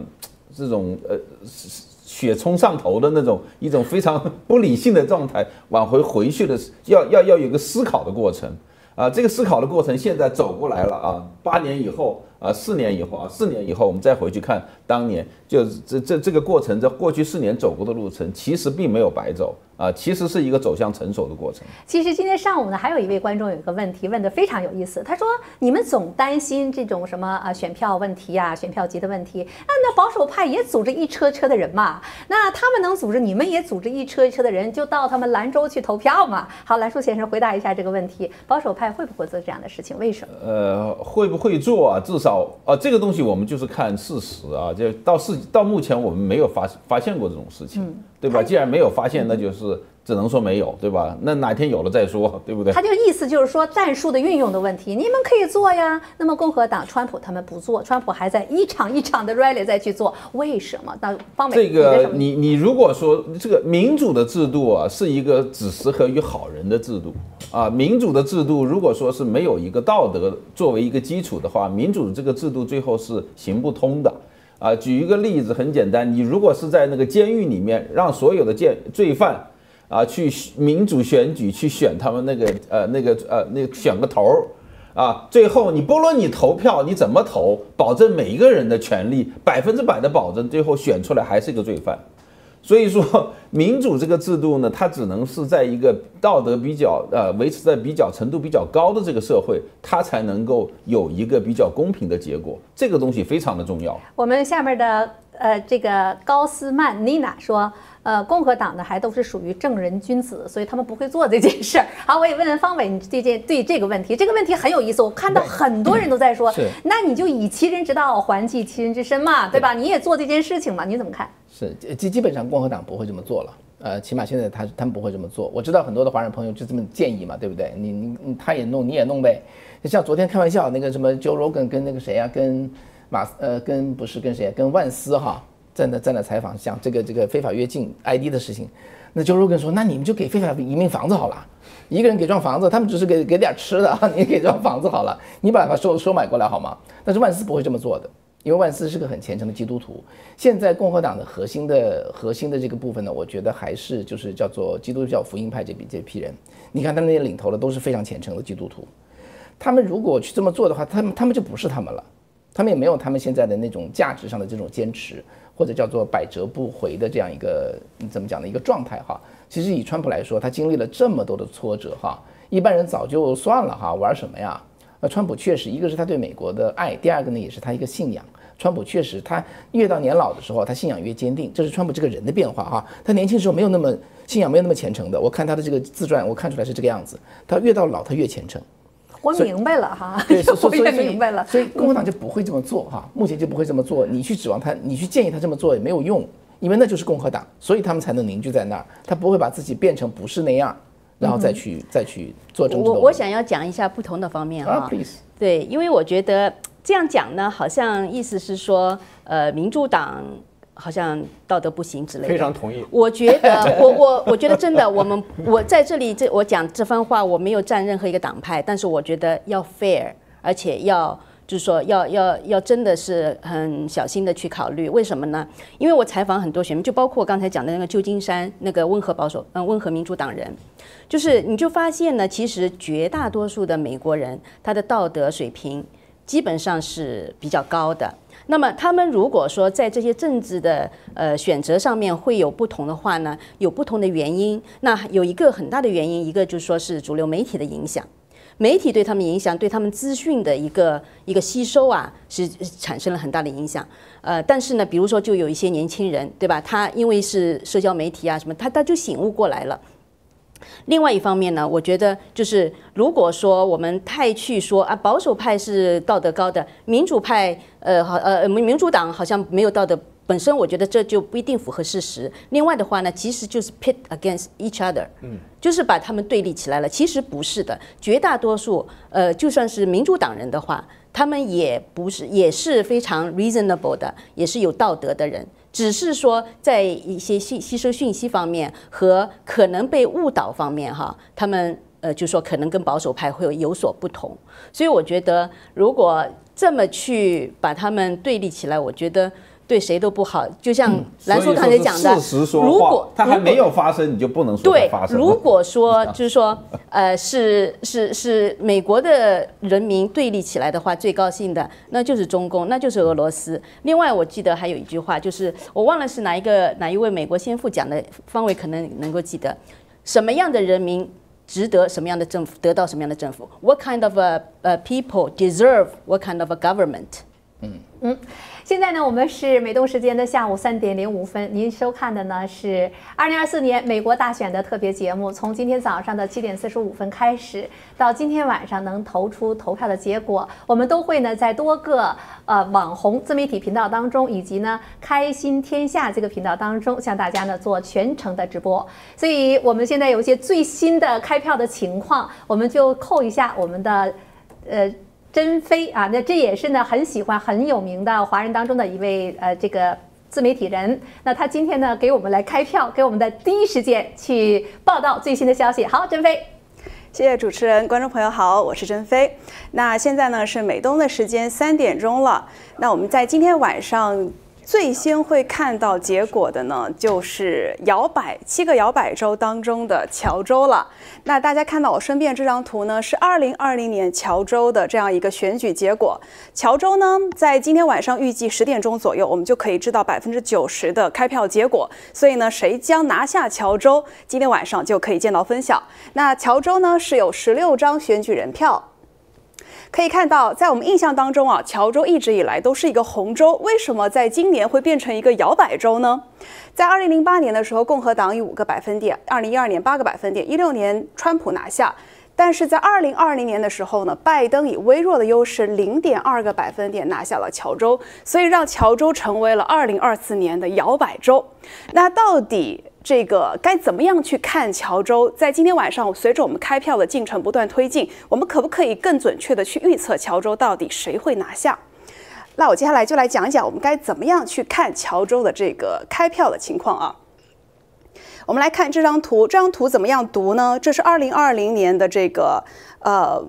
这种呃血冲上头的那种一种非常不理性的状态，往回回去的，要要要有一个思考的过程。 啊，这个思考的过程现在走过来了啊，八年以后啊，四年以后啊，四年以后我们再回去看当年，就这这这个过程，在过去四年走过的路程，其实并没有白走啊，其实是一个走向成熟的过程。其实今天上午呢，还有一位观众有一个问题问得非常有意思，他说：“你们总担心这种什么啊选票问题呀、啊，选票级的问题，那那保守派也组织一车车的人嘛，那他们能组织，你们也组织一车一车的人，就到他们兰州去投票嘛？”好，蓝树先生回答一下这个问题，保守派。 派会不会做这样的事情？为什么？呃，会不会做啊？至少啊、呃，这个东西我们就是看事实啊。就到事到目前我们没有发发现过这种事情，嗯、对吧？既然没有发现，那就是只能说没有，对吧？那哪天有了再说，对不对？他就意思就是说战术的运用的问题，你们可以做呀。那么共和党川普他们不做，川普还在一场一场的 rally 再去做，为什么？那方面这个你你如果说这个民主的制度啊，是一个只适合于好人的制度。 啊，民主的制度如果说是没有一个道德作为一个基础的话，民主的这个制度最后是行不通的。啊，举一个例子很简单，你如果是在那个监狱里面让所有的罪罪犯啊去民主选举去选他们那个呃那个呃那个选个头儿啊，最后你不论你投票你怎么投，保证每一个人的权利百分之百的保证，最后选出来还是一个罪犯。 所以说，民主这个制度呢，它只能是在一个道德比较呃维持在比较程度比较高的这个社会，它才能够有一个比较公平的结果。这个东西非常的重要。我们下面的呃这个高斯曼妮娜说，呃，共和党呢还都是属于正人君子，所以他们不会做这件事儿。好，我也问问方伟，你对这对这个问题，这个问题很有意思，我看到很多人都在说，那你就以其人之道还其其人之身嘛，对吧？对，你也做这件事情嘛，你怎么看？是，基基本上共和党不会这么做了。呃，起码现在他他们不会这么做。我知道很多的华人朋友就这么建议嘛，对不对？你你他也弄，你也弄呗。像昨天开玩笑那个什么 Joe Rogan 跟那个谁啊，跟马呃跟不是跟谁、啊，跟万斯哈在那在那采访，讲这个这个非法越境 I D 的事情。那 Joe Rogan 说，那你们就给非法移民房子好了，一个人给幢房子，他们只是给给点吃的，你给幢房子好了，你把它收收买过来好吗？但是万斯不会这么做的。因为万斯是个很虔诚的基督徒，现在共和党的核心的核心的这个部分呢，我觉得还是就是叫做基督教福音派这批这批人。你看他们那些领头的都是非常虔诚的基督徒，他们如果去这么做的话，他们他们就不是他们了，他们也没有他们现在的那种价值上的这种坚持，或者叫做百折不回的这样一个怎么讲的一个状态哈。其实以川普来说，他经历了这么多的挫折哈，一般人早就算了哈，玩什么呀？呃，川普确实，一个是他对美国的爱，第二个呢也是他一个信仰。川普确实，他越到年老的时候，他信仰越坚定，这是川普这个人的变化哈、啊。他年轻时候没有那么信仰，没有那么虔诚的。我看他的这个自传，我看出来是这个样子。他越到老，他越虔诚。我明白了哈，对，我也明白了。所以共和党就不会这么做哈、啊，目前就不会这么做。你去指望他，你去建议他这么做也没有用，因为那就是共和党，所以他们才能凝聚在那儿。他不会把自己变成不是那样。然后再去、嗯、再去做政治斗争。我我想要讲一下不同的方面啊， ah, 对，因为我觉得这样讲呢，好像意思是说，呃，民主党好像道德不行之类的。非常同意。我觉得，我我我觉得真的，我们我在这里这我讲这番话，我没有站任何一个党派，但是我觉得要 fair， 而且要就是说要要要真的是很小心的去考虑。为什么呢？因为我采访很多选民，就包括我刚才讲的那个旧金山那个温和保守嗯温和民主党人。就是你就发现呢，其实绝大多数的美国人，他的道德水平基本上是比较高的。那么他们如果说在这些政治的呃选择上面会有不同的话呢，有不同的原因。那有一个很大的原因，一个就是说是主流媒体的影响，媒体对他们影响，对他们资讯的一个一个吸收啊，是产生了很大的影响。呃，但是呢，比如说就有一些年轻人，对吧？他因为是社交媒体啊什么，他他就醒悟过来了。另外一方面呢，我觉得就是，如果说我们太去说啊，保守派是道德高的，民主派呃好呃民主党好像没有道德，本身我觉得这就不一定符合事实。另外的话呢，其实就是 pit against each other， 嗯，就是把他们对立起来了。其实不是的，绝大多数呃就算是民主党人的话，他们也不是也是非常 reasonable 的，也是有道德的人。只是说，在一些吸吸收讯息方面和可能被误导方面，哈，他们呃就说可能跟保守派会有有所不同，所以我觉得如果这么去把他们对立起来，我觉得对谁都不好。就像兰叔刚才讲的，嗯、事实说话如果它还没有发生，你就不能说它发生。对，如果说就是说，呃，是是是美国的人民对立起来的话，最高兴的那就是中共，那就是俄罗斯。另外，我记得还有一句话，就是我忘了是哪一个哪一位美国先父讲的，方伟可能能够记得，什么样的人民值得什么样的政府，得到什么样的政府 ？What kind of a people deserve what kind of a government？ 嗯嗯。现在呢，我们是美东时间的下午三点零五分，您收看的呢是二零二四年美国大选的特别节目。从今天早上的七点四十五分开始，到今天晚上能投出投票的结果，我们都会呢在多个呃网红自媒体频道当中，以及呢开心天下这个频道当中，向大家呢做全程的直播。所以我们现在有一些最新的开票的情况，我们就扣一下我们的呃。甄飞啊，那这也是呢很喜欢很有名的华人当中的一位呃这个自媒体人。那他今天呢给我们来开票，给我们的第一时间去报道最新的消息。好，甄飞。谢谢主持人，观众朋友好，我是甄飞。那现在呢是美东的时间三点钟了。那我们在今天晚上最先会看到结果的呢，就是摇摆七个摇摆州当中的乔州了。那大家看到我身边这张图呢，是二零二零年乔州的这样一个选举结果。乔州呢，在今天晚上预计十点钟左右，我们就可以知道百分之九十的开票结果。所以呢，谁将拿下乔州，今天晚上就可以见到分晓。那乔州呢，是有十六张选举人票。可以看到，在我们印象当中啊，乔州一直以来都是一个红州，为什么在今年会变成一个摇摆州呢？在二零零八年的时候，共和党以五个百分点；二零一二年八个百分点；一六年川普拿下。 但是在二零二零年的时候呢，拜登以微弱的优势零点二个百分点拿下了乔州，所以让乔州成为了二零二四年的摇摆州。那到底这个该怎么样去看乔州？在今天晚上，随着我们开票的进程不断推进，我们可不可以更准确的去预测乔州到底谁会拿下？那我接下来就来讲一讲我们该怎么样去看乔州的这个开票的情况啊。 我们来看这张图，这张图怎么样读呢？这是二零二零年的这个呃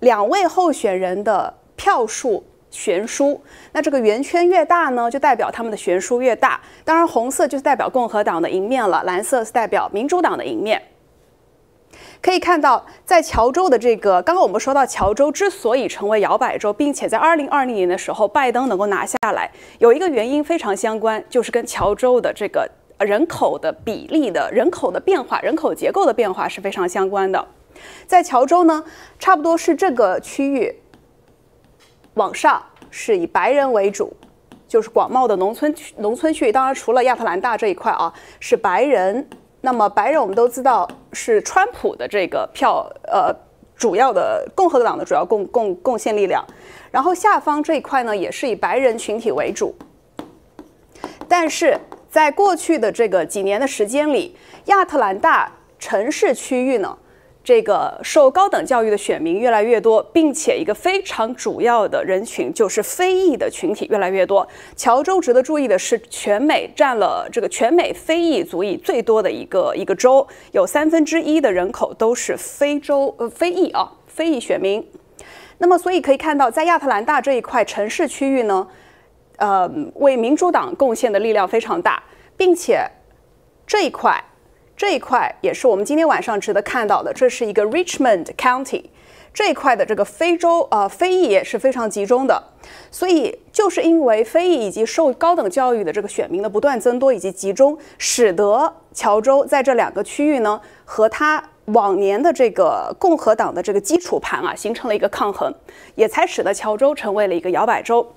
两位候选人的票数悬殊。那这个圆圈越大呢，就代表他们的悬殊越大。当然，红色就是代表共和党的赢面了，蓝色是代表民主党的赢面。 可以看到，在乔州的这个，刚刚我们说到，乔州之所以成为摇摆州，并且在二零二零年的时候，拜登能够拿下来，有一个原因非常相关，就是跟乔州的这个人口的比例的人口的变化、人口结构的变化是非常相关的。在乔州呢，差不多是这个区域往上是以白人为主，就是广袤的农村区。农村区当然除了亚特兰大这一块啊，是白人。 那么白人我们都知道是川普的这个票，呃，主要的共和党的主要贡贡贡献力量。然后下方这一块呢，也是以白人群体为主。但是在过去的这个几年的时间里，亚特兰大城市区域呢，这个受高等教育的选民越来越多，并且一个非常主要的人群就是非裔的群体越来越多。乔州值得注意的是，全美占了这个全美非裔族裔最多的一个一个州，有三分之一的人口都是非洲呃非裔啊非裔选民。那么所以可以看到，在亚特兰大这一块城市区域呢，呃，为民主党贡献的力量非常大，并且这一块。 这一块也是我们今天晚上值得看到的，这是一个 Richmond County 这一块的这个非洲啊、呃、非裔也是非常集中的，所以就是因为非裔以及受高等教育的这个选民的不断增多以及集中，使得乔州在这两个区域呢和它往年的这个共和党的这个基础盘啊形成了一个抗衡，也才使得乔州成为了一个摇摆州。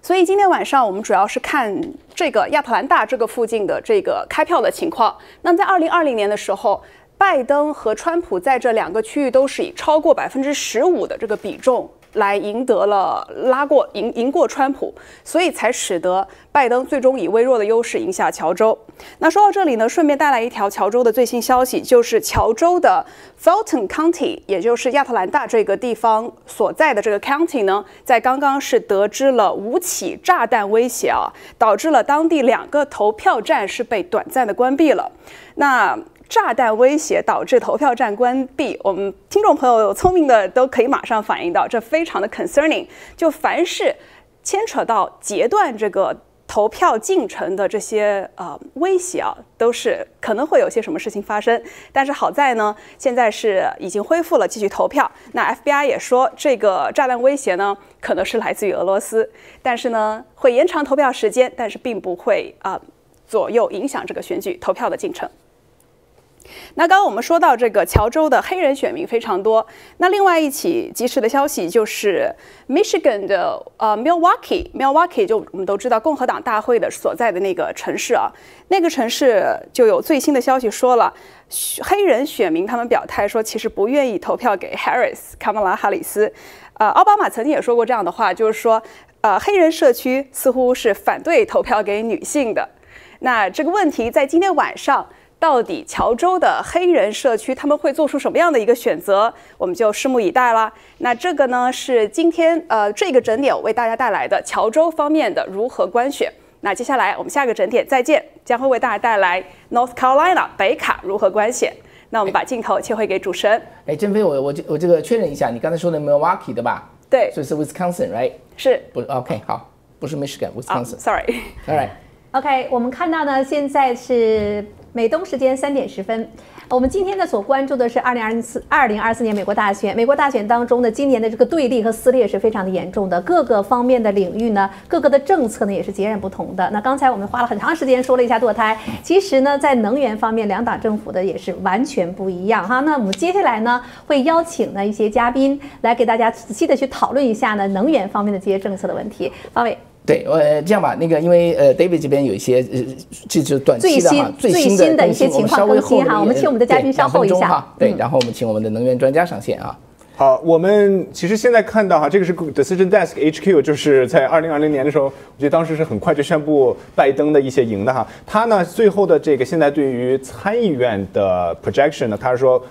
所以今天晚上我们主要是看这个亚特兰大这个附近的这个开票的情况。那么在二零二零年的时候，拜登和川普在这两个区域都是以超过百分之十五的这个比重来赢得了拉过赢赢过川普，所以才使得拜登最终以微弱的优势赢下乔州。那说到这里呢，顺便带来一条乔州的最新消息，就是乔州的 Fulton County， 也就是亚特兰大这个地方所在的这个 county 呢，在刚刚是得知了五起炸弹威胁啊，导致了当地两个投票站是被短暂的关闭了。那 炸弹威胁导致投票站关闭，我们听众朋友聪明的都可以马上反应到，这非常的 concerning。就凡是牵扯到截断这个投票进程的这些呃威胁啊，都是可能会有些什么事情发生。但是好在呢，现在是已经恢复了继续投票。那 F B I 也说，这个炸弹威胁呢可能是来自于俄罗斯，但是呢会延长投票时间，但是并不会啊、呃、左右影响这个选举投票的进程。 那刚刚我们说到这个乔州的黑人选民非常多。那另外一起及时的消息就是 ，Michigan 的呃 Milwaukee， Milwaukee 就我们都知道共和党大会的所在的那个城市啊，那个城市就有最新的消息说了，黑人选民他们表态说，其实不愿意投票给 Harris 卡马拉哈里斯。呃，奥巴马曾经也说过这样的话，就是说，呃，黑人社区似乎是反对投票给女性的。那这个问题在今天晚上。 到底乔州的黑人社区他们会做出什么样的一个选择，我们就拭目以待啦。那这个呢是今天呃这个整点我为大家带来的乔州方面的如何观选。那接下来我们下个整点再见，将会为大家带来 North Carolina 北卡如何观选。那我们把镜头切回给主持人。哎，振飞，我我这我这个确认一下，你刚才说的 Milwaukee 对吧？对，所以是 Wisconsin，right？ 是不 ？OK， 好，不是 Michigan，Wisconsin。Sorry，All right。OK， 我们看到呢，现在是。美东时间三点十分。我们今天呢所关注的是二零二四二零二四年美国大选。美国大选当中呢，今年的这个对立和撕裂是非常的严重的，各个方面的领域呢，各个的政策呢也是截然不同的。那刚才我们花了很长时间说了一下堕胎，其实呢，在能源方面，两党政府的也是完全不一样哈。那我们接下来呢，会邀请呢一些嘉宾来给大家仔细的去讨论一下呢能源方面的这些政策的问题。方伟。 对，呃，这样吧，那个，因为呃 ，David 这边有一些，呃，这就是短期的哈，最新 的, 最新的一些情况更新哈，我们请我们的嘉宾稍后一下哈，对，然后我们请我们的能源专家上线啊。好，我们其实现在看到哈，这个是 Decision Desk H Q， 就是在二零二零年的时候，我觉得当时是很快就宣布拜登的一些赢的哈，他呢最后的这个现在对于参议院的 projection 呢，他是说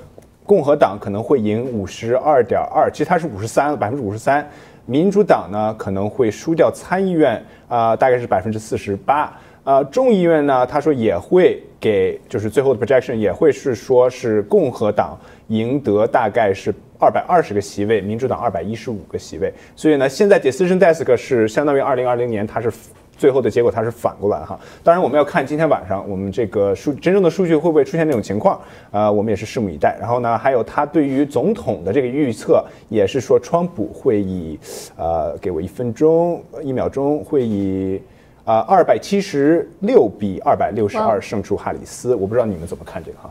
共和党可能会赢五十二点二，其实他是五十三，百分之五十三。 民主党呢可能会输掉参议院啊、呃，大概是百分之四十八。呃，众议院呢，他说也会给，就是最后的 projection 也会是说是共和党赢得大概是二百二十个席位，民主党二百一十五个席位。所以呢，现在 Decision Desk 是相当于二零二零年它是最后的结果，它是反过来哈。当然我们要看今天晚上我们这个数真正的数据会不会出现这种情况，呃，我们也是拭目以待。然后呢，还有他对于总统的这个预测也是说，川普会以呃，给我一分钟一秒钟会以。 啊，二百七十六比二百六十二胜出哈里斯， wow. 我不知道你们怎么看这个哈。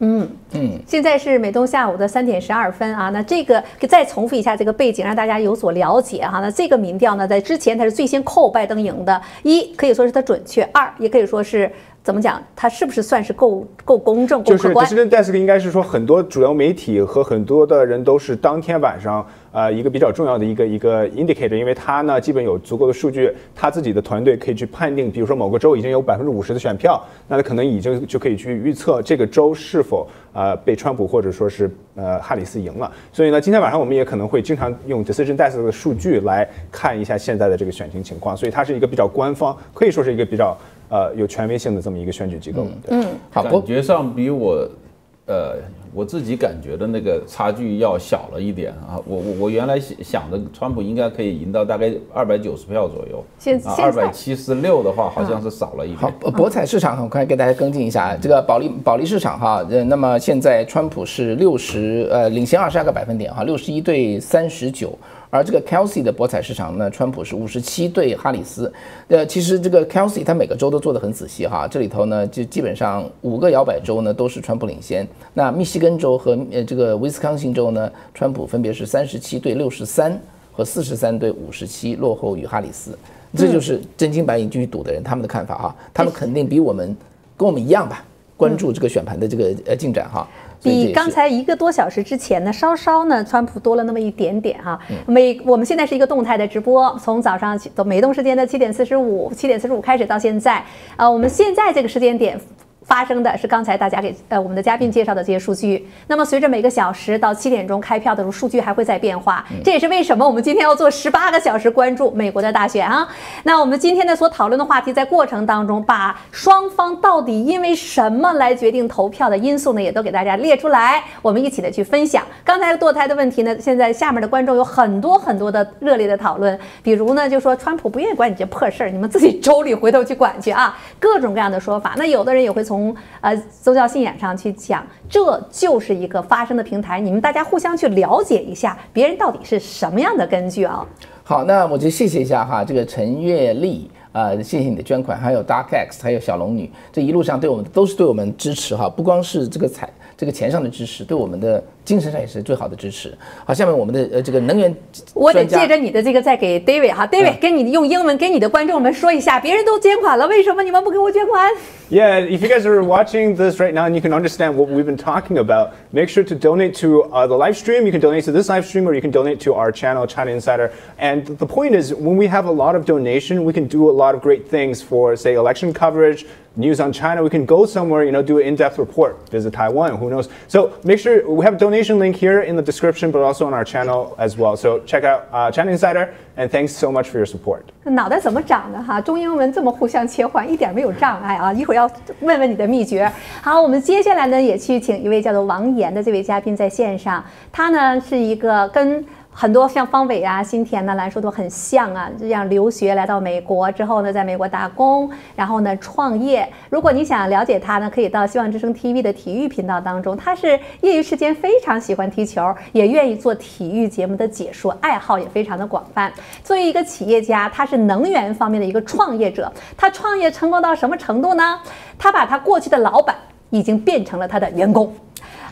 嗯嗯，现在是美东下午的三点十二分啊。那这个再重复一下这个背景，让大家有所了解哈、啊。那这个民调呢，在之前它是最先扣拜登赢的，一可以说是它准确，二也可以说是。 怎么讲？它是不是算是够够公正、够客观？就是 Decision Desk 应该是说，很多主流媒体和很多的人都是当天晚上，呃，一个比较重要的一个一个 indicator， 因为它呢，基本有足够的数据，他自己的团队可以去判定，比如说某个州已经有百分之五十的选票，那他可能已经就可以去预测这个州是否呃被川普或者说是呃哈里斯赢了。所以呢，今天晚上我们也可能会经常用 Decision Desk 的数据来看一下现在的这个选情情况。所以它是一个比较官方，可以说是一个比较。 呃，有权威性的这么一个选举机构，嗯，嗯好，感觉上比我，呃，我自己感觉的那个差距要小了一点啊。我我我原来想的，川普应该可以赢到大概二百九十票左右，现在二百七十六的话，好像是少了一点。好，博彩市场很快给大家跟进一下，嗯、这个保利保利市场哈，呃，那么现在川普是六十呃领先二十二个百分点哈，六十一对三十九。 而这个 Kelsey 的博彩市场呢，川普是五十七对哈里斯。呃，其实这个 Kelsey 他每个州都做得很仔细哈，这里头呢就基本上五个摇摆州呢都是川普领先。那密西根州和呃这个威斯康星州呢，川普分别是三十七对六十三和四十三对五十七，落后于哈里斯。这就是真金白银进去赌的人他们的看法哈，他们肯定比我们跟我们一样吧，关注这个选盘的这个呃进展哈。 比刚才一个多小时之前呢，稍稍呢，川普多了那么一点点哈、啊。美，我们现在是一个动态的直播，从早上到美东时间的七点四十五、七点四十五开始到现在，啊，我们现在这个时间点。 发生的是刚才大家给呃我们的嘉宾介绍的这些数据。那么随着每个小时到七点钟开票的时候，数据还会再变化。这也是为什么我们今天要做十八个小时关注美国的大选啊。那我们今天呢所讨论的话题，在过程当中把双方到底因为什么来决定投票的因素呢，也都给大家列出来，我们一起的去分享。刚才堕胎的问题呢，现在下面的观众有很多很多的热烈的讨论，比如呢就说川普不愿意管你这破事儿，你们自己州里回头去管去啊，各种各样的说法。那有的人也会从 从呃宗教信仰上去讲，这就是一个发声的平台，你们大家互相去了解一下，别人到底是什么样的根据啊？好，那我就谢谢一下哈，这个陈月丽啊、呃，谢谢你的捐款，还有 Dark X， 还有小龙女，这一路上对我们都是对我们支持哈，不光是这个财这个钱上的支持，对我们的。 精神上也是最好的支持。好，下面我们的呃这个能源，我得借着你的这个再给 David 哈 ，David 跟你用英文跟你的观众们说一下，别人都捐款了，为什么你们不给我捐款 ？Yeah, if you guys are watching this right now and you can understand what we've been talking about, make sure to donate to uh, the live stream. You can donate to this live stream, or you can donate to our channel, China Insider. And the point is, when we have a lot of donation, we can do a lot of great things for, say, election coverage, news on China. We can go somewhere, you know, do an in-depth report, visit Taiwan, who knows. So make sure we have donation. Link here in the description, but also on our channel as well. So check out uh, China Insider, and thanks so much for your support. 脑袋怎么长的哈？中英文这么互相切换，一点没有障碍啊！一会儿要问问你的秘诀。好，我们接下来呢也去请一位叫做王岩的这位嘉宾在线上，他呢是一个跟。很多像方伟啊、新田呢、兰叔都很像啊，这样留学来到美国之后呢，在美国打工，然后呢创业。如果你想了解他呢，可以到希望之声 T V 的体育频道当中。他是业余时间非常喜欢踢球，也愿意做体育节目的解说，爱好也非常的广泛。作为一个企业家，他是能源方面的一个创业者。他创业成功到什么程度呢？他把他过去的老板已经变成了他的员工。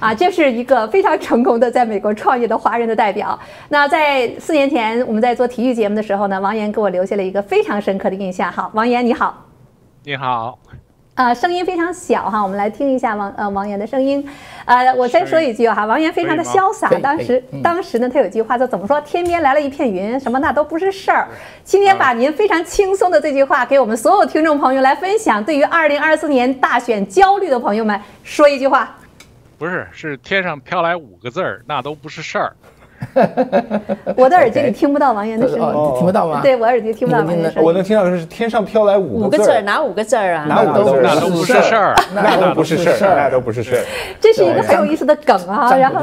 啊，这是一个非常成功的在美国创业的华人的代表。那在四年前我们在做体育节目的时候呢，王岩给我留下了一个非常深刻的印象。好，王岩你好，你好。啊、呃，声音非常小哈，我们来听一下王呃王岩的声音。呃，我先说一句哈，王岩非常的潇洒。当时当时呢，他有句话叫怎么说？天边来了一片云，什么那都不是事儿。今天把您非常轻松的这句话给我们所有听众朋友来分享。对于二零二四年大选焦虑的朋友们，说一句话。 不是，是天上飘来五个字儿，那都不是事儿。我的耳机里听不到王源的声音，听不到吗？对我耳机听不到王源的声音。我能听到是天上飘来五个字儿，哪五个字儿啊？哪五个字？那都不是事儿，那都不是事儿，那都不是事儿。这是一个很有意思的梗啊，然后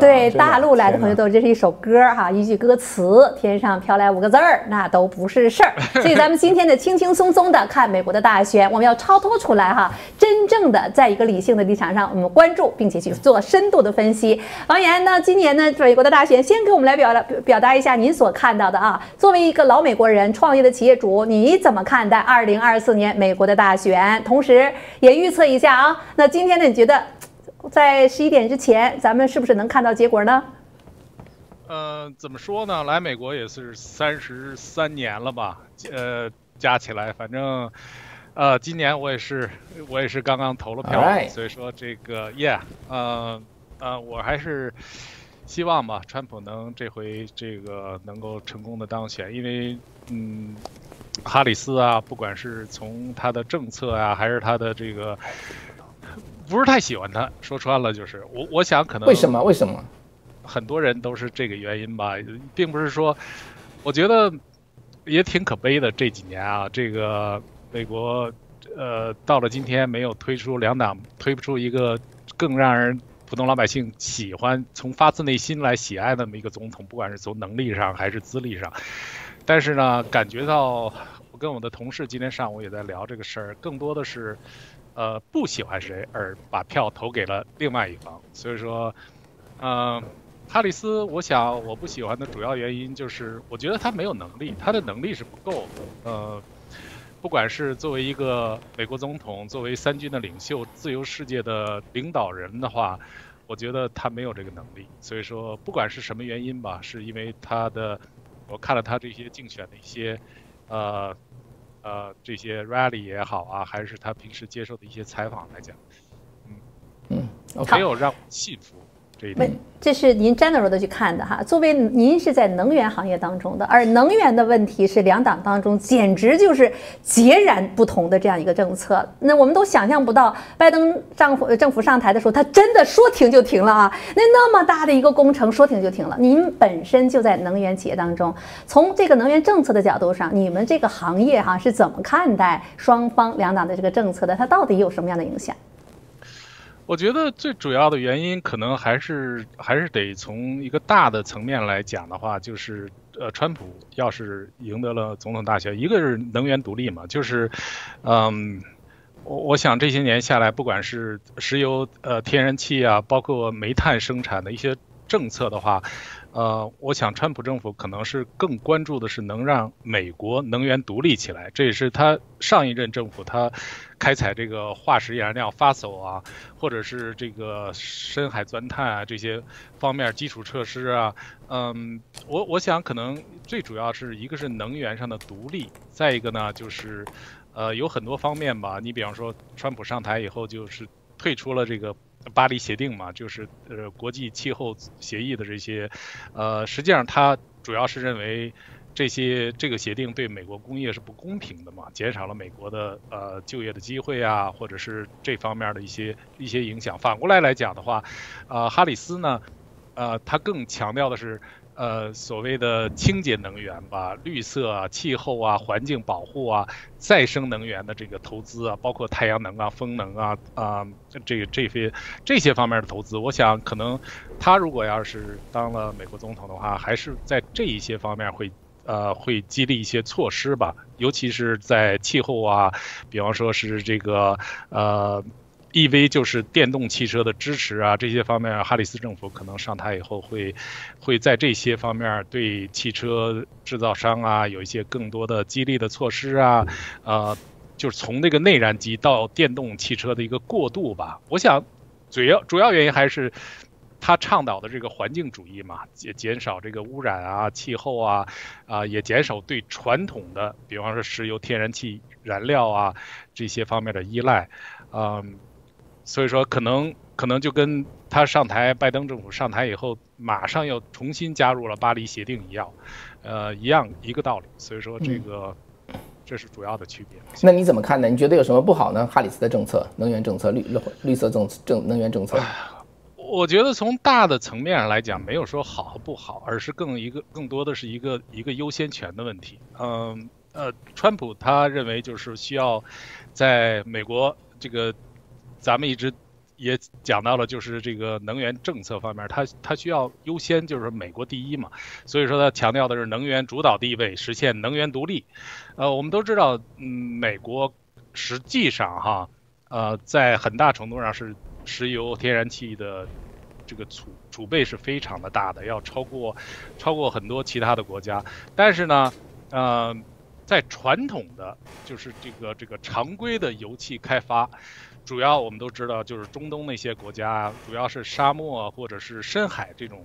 对大陆来的朋友都，这是一首歌哈，一句歌词：天上飘来五个字儿，那都不是事儿。所以咱们今天的轻轻松松的看美国的大选，我们要超脱出来哈，真正的在一个理性的立场上，我们关注并且去做深度的分析。王源呢，今年呢，美国的大选。 先给我们来表达表达一下您所看到的啊，作为一个老美国人、创业的企业主，你怎么看待二零二四年美国的大选？同时，也预测一下啊，那今天呢，你觉得在十一点之前，咱们是不是能看到结果呢？呃，怎么说呢？来美国也是三十三年了吧，呃，加起来，反正，呃，今年我也是我也是刚刚投了票， All right. 所以说这个 ，yeah， 呃呃，我还是。 希望吧，川普能这回这个能够成功的当选，因为嗯，哈里斯啊，不管是从他的政策啊，还是他的这个，不是太喜欢他。说穿了就是我，我想可能为什么为什么很多人都是这个原因吧，并不是说，我觉得也挺可悲的这几年啊，这个美国呃到了今天没有推出两党，推不出一个更让人。 普通老百姓喜欢从发自内心来喜爱那么一个总统，不管是从能力上还是资历上，但是呢，感觉到我跟我的同事今天上午也在聊这个事儿，更多的是，呃，不喜欢谁而把票投给了另外一方。所以说，嗯，哈里斯，我想我不喜欢的主要原因就是，我觉得他没有能力，他的能力是不够的，呃。 不管是作为一个美国总统，作为三军的领袖、自由世界的领导人的话，我觉得他没有这个能力。所以说，不管是什么原因吧，是因为他的，我看了他这些竞选的一些，呃，呃，这些 rally 也好啊，还是他平时接受的一些采访来讲，嗯嗯， okay. 没有让我信服。 没，这是您 general 的去看的哈。作为您是在能源行业当中的，而能源的问题是两党当中简直就是截然不同的这样一个政策。那我们都想象不到，拜登政府政府上台的时候，他真的说停就停了啊！那那么大的一个工程，说停就停了。您本身就在能源企业当中，从这个能源政策的角度上，你们这个行业哈、啊、是怎么看待双方两党的这个政策的？它到底有什么样的影响？ 我觉得最主要的原因，可能还是还是得从一个大的层面来讲的话，就是呃，川普要是赢得了总统大选，一个是能源独立嘛，就是，嗯，我我想这些年下来，不管是石油、呃天然气啊，包括煤炭生产的一些政策的话，呃，我想川普政府可能是更关注的是能让美国能源独立起来，这也是他上一任政府他。 开采这个化石燃料发铀啊，或者是这个深海钻探啊这些方面基础设施啊，嗯，我我想可能最主要是一个是能源上的独立，再一个呢就是，呃，有很多方面吧。你比方说，川普上台以后就是退出了这个巴黎协定嘛，就是呃国际气候协议的这些，呃，实际上他主要是认为。 这些这个协定对美国工业是不公平的嘛？减少了美国的呃就业的机会啊，或者是这方面的一些一些影响。反过来来讲的话，呃，哈里斯呢，呃，他更强调的是呃所谓的清洁能源吧，绿色啊、气候啊、环境保护啊、再生能源的这个投资啊，包括太阳能啊、风能啊啊、呃、这这些这些方面的投资，我想可能他如果要是当了美国总统的话，还是在这一些方面会。呃，会激励一些措施吧，尤其是在气候啊，比方说是这个呃 ，E V 就是电动汽车的支持啊，这些方面，哈里斯政府可能上台以后会会在这些方面对汽车制造商啊有一些更多的激励的措施啊，呃，就是从那个内燃机到电动汽车的一个过渡吧。我想，主要主要原因还是。他倡导的这个环境主义嘛，也减少这个污染啊、气候啊，啊、呃、也减少对传统的，比方说石油、天然气燃料啊这些方面的依赖，嗯，所以说可能可能就跟他上台，拜登政府上台以后，马上要重新加入了巴黎协定一样，呃，一样一个道理。所以说这个、嗯、这是主要的区别。那你怎么看呢？你觉得有什么不好呢？哈里斯的政策、能源政策、绿绿色政政能源政策。我觉得从大的层面上来讲，没有说好和不好，而是更一个更多的是一个一个优先权的问题。嗯呃，川普他认为就是需要，在美国这个，咱们一直也讲到了，就是这个能源政策方面，他他需要优先就是美国第一嘛，所以说他强调的是能源主导地位，实现能源独立。呃，我们都知道，嗯，美国实际上哈，呃，在很大程度上是。石油、天然气的这个储储备是非常的大的，要超过超过很多其他的国家。但是呢，呃，在传统的就是这个这个常规的油气开发，主要我们都知道就是中东那些国家，主要是沙漠或者是深海这种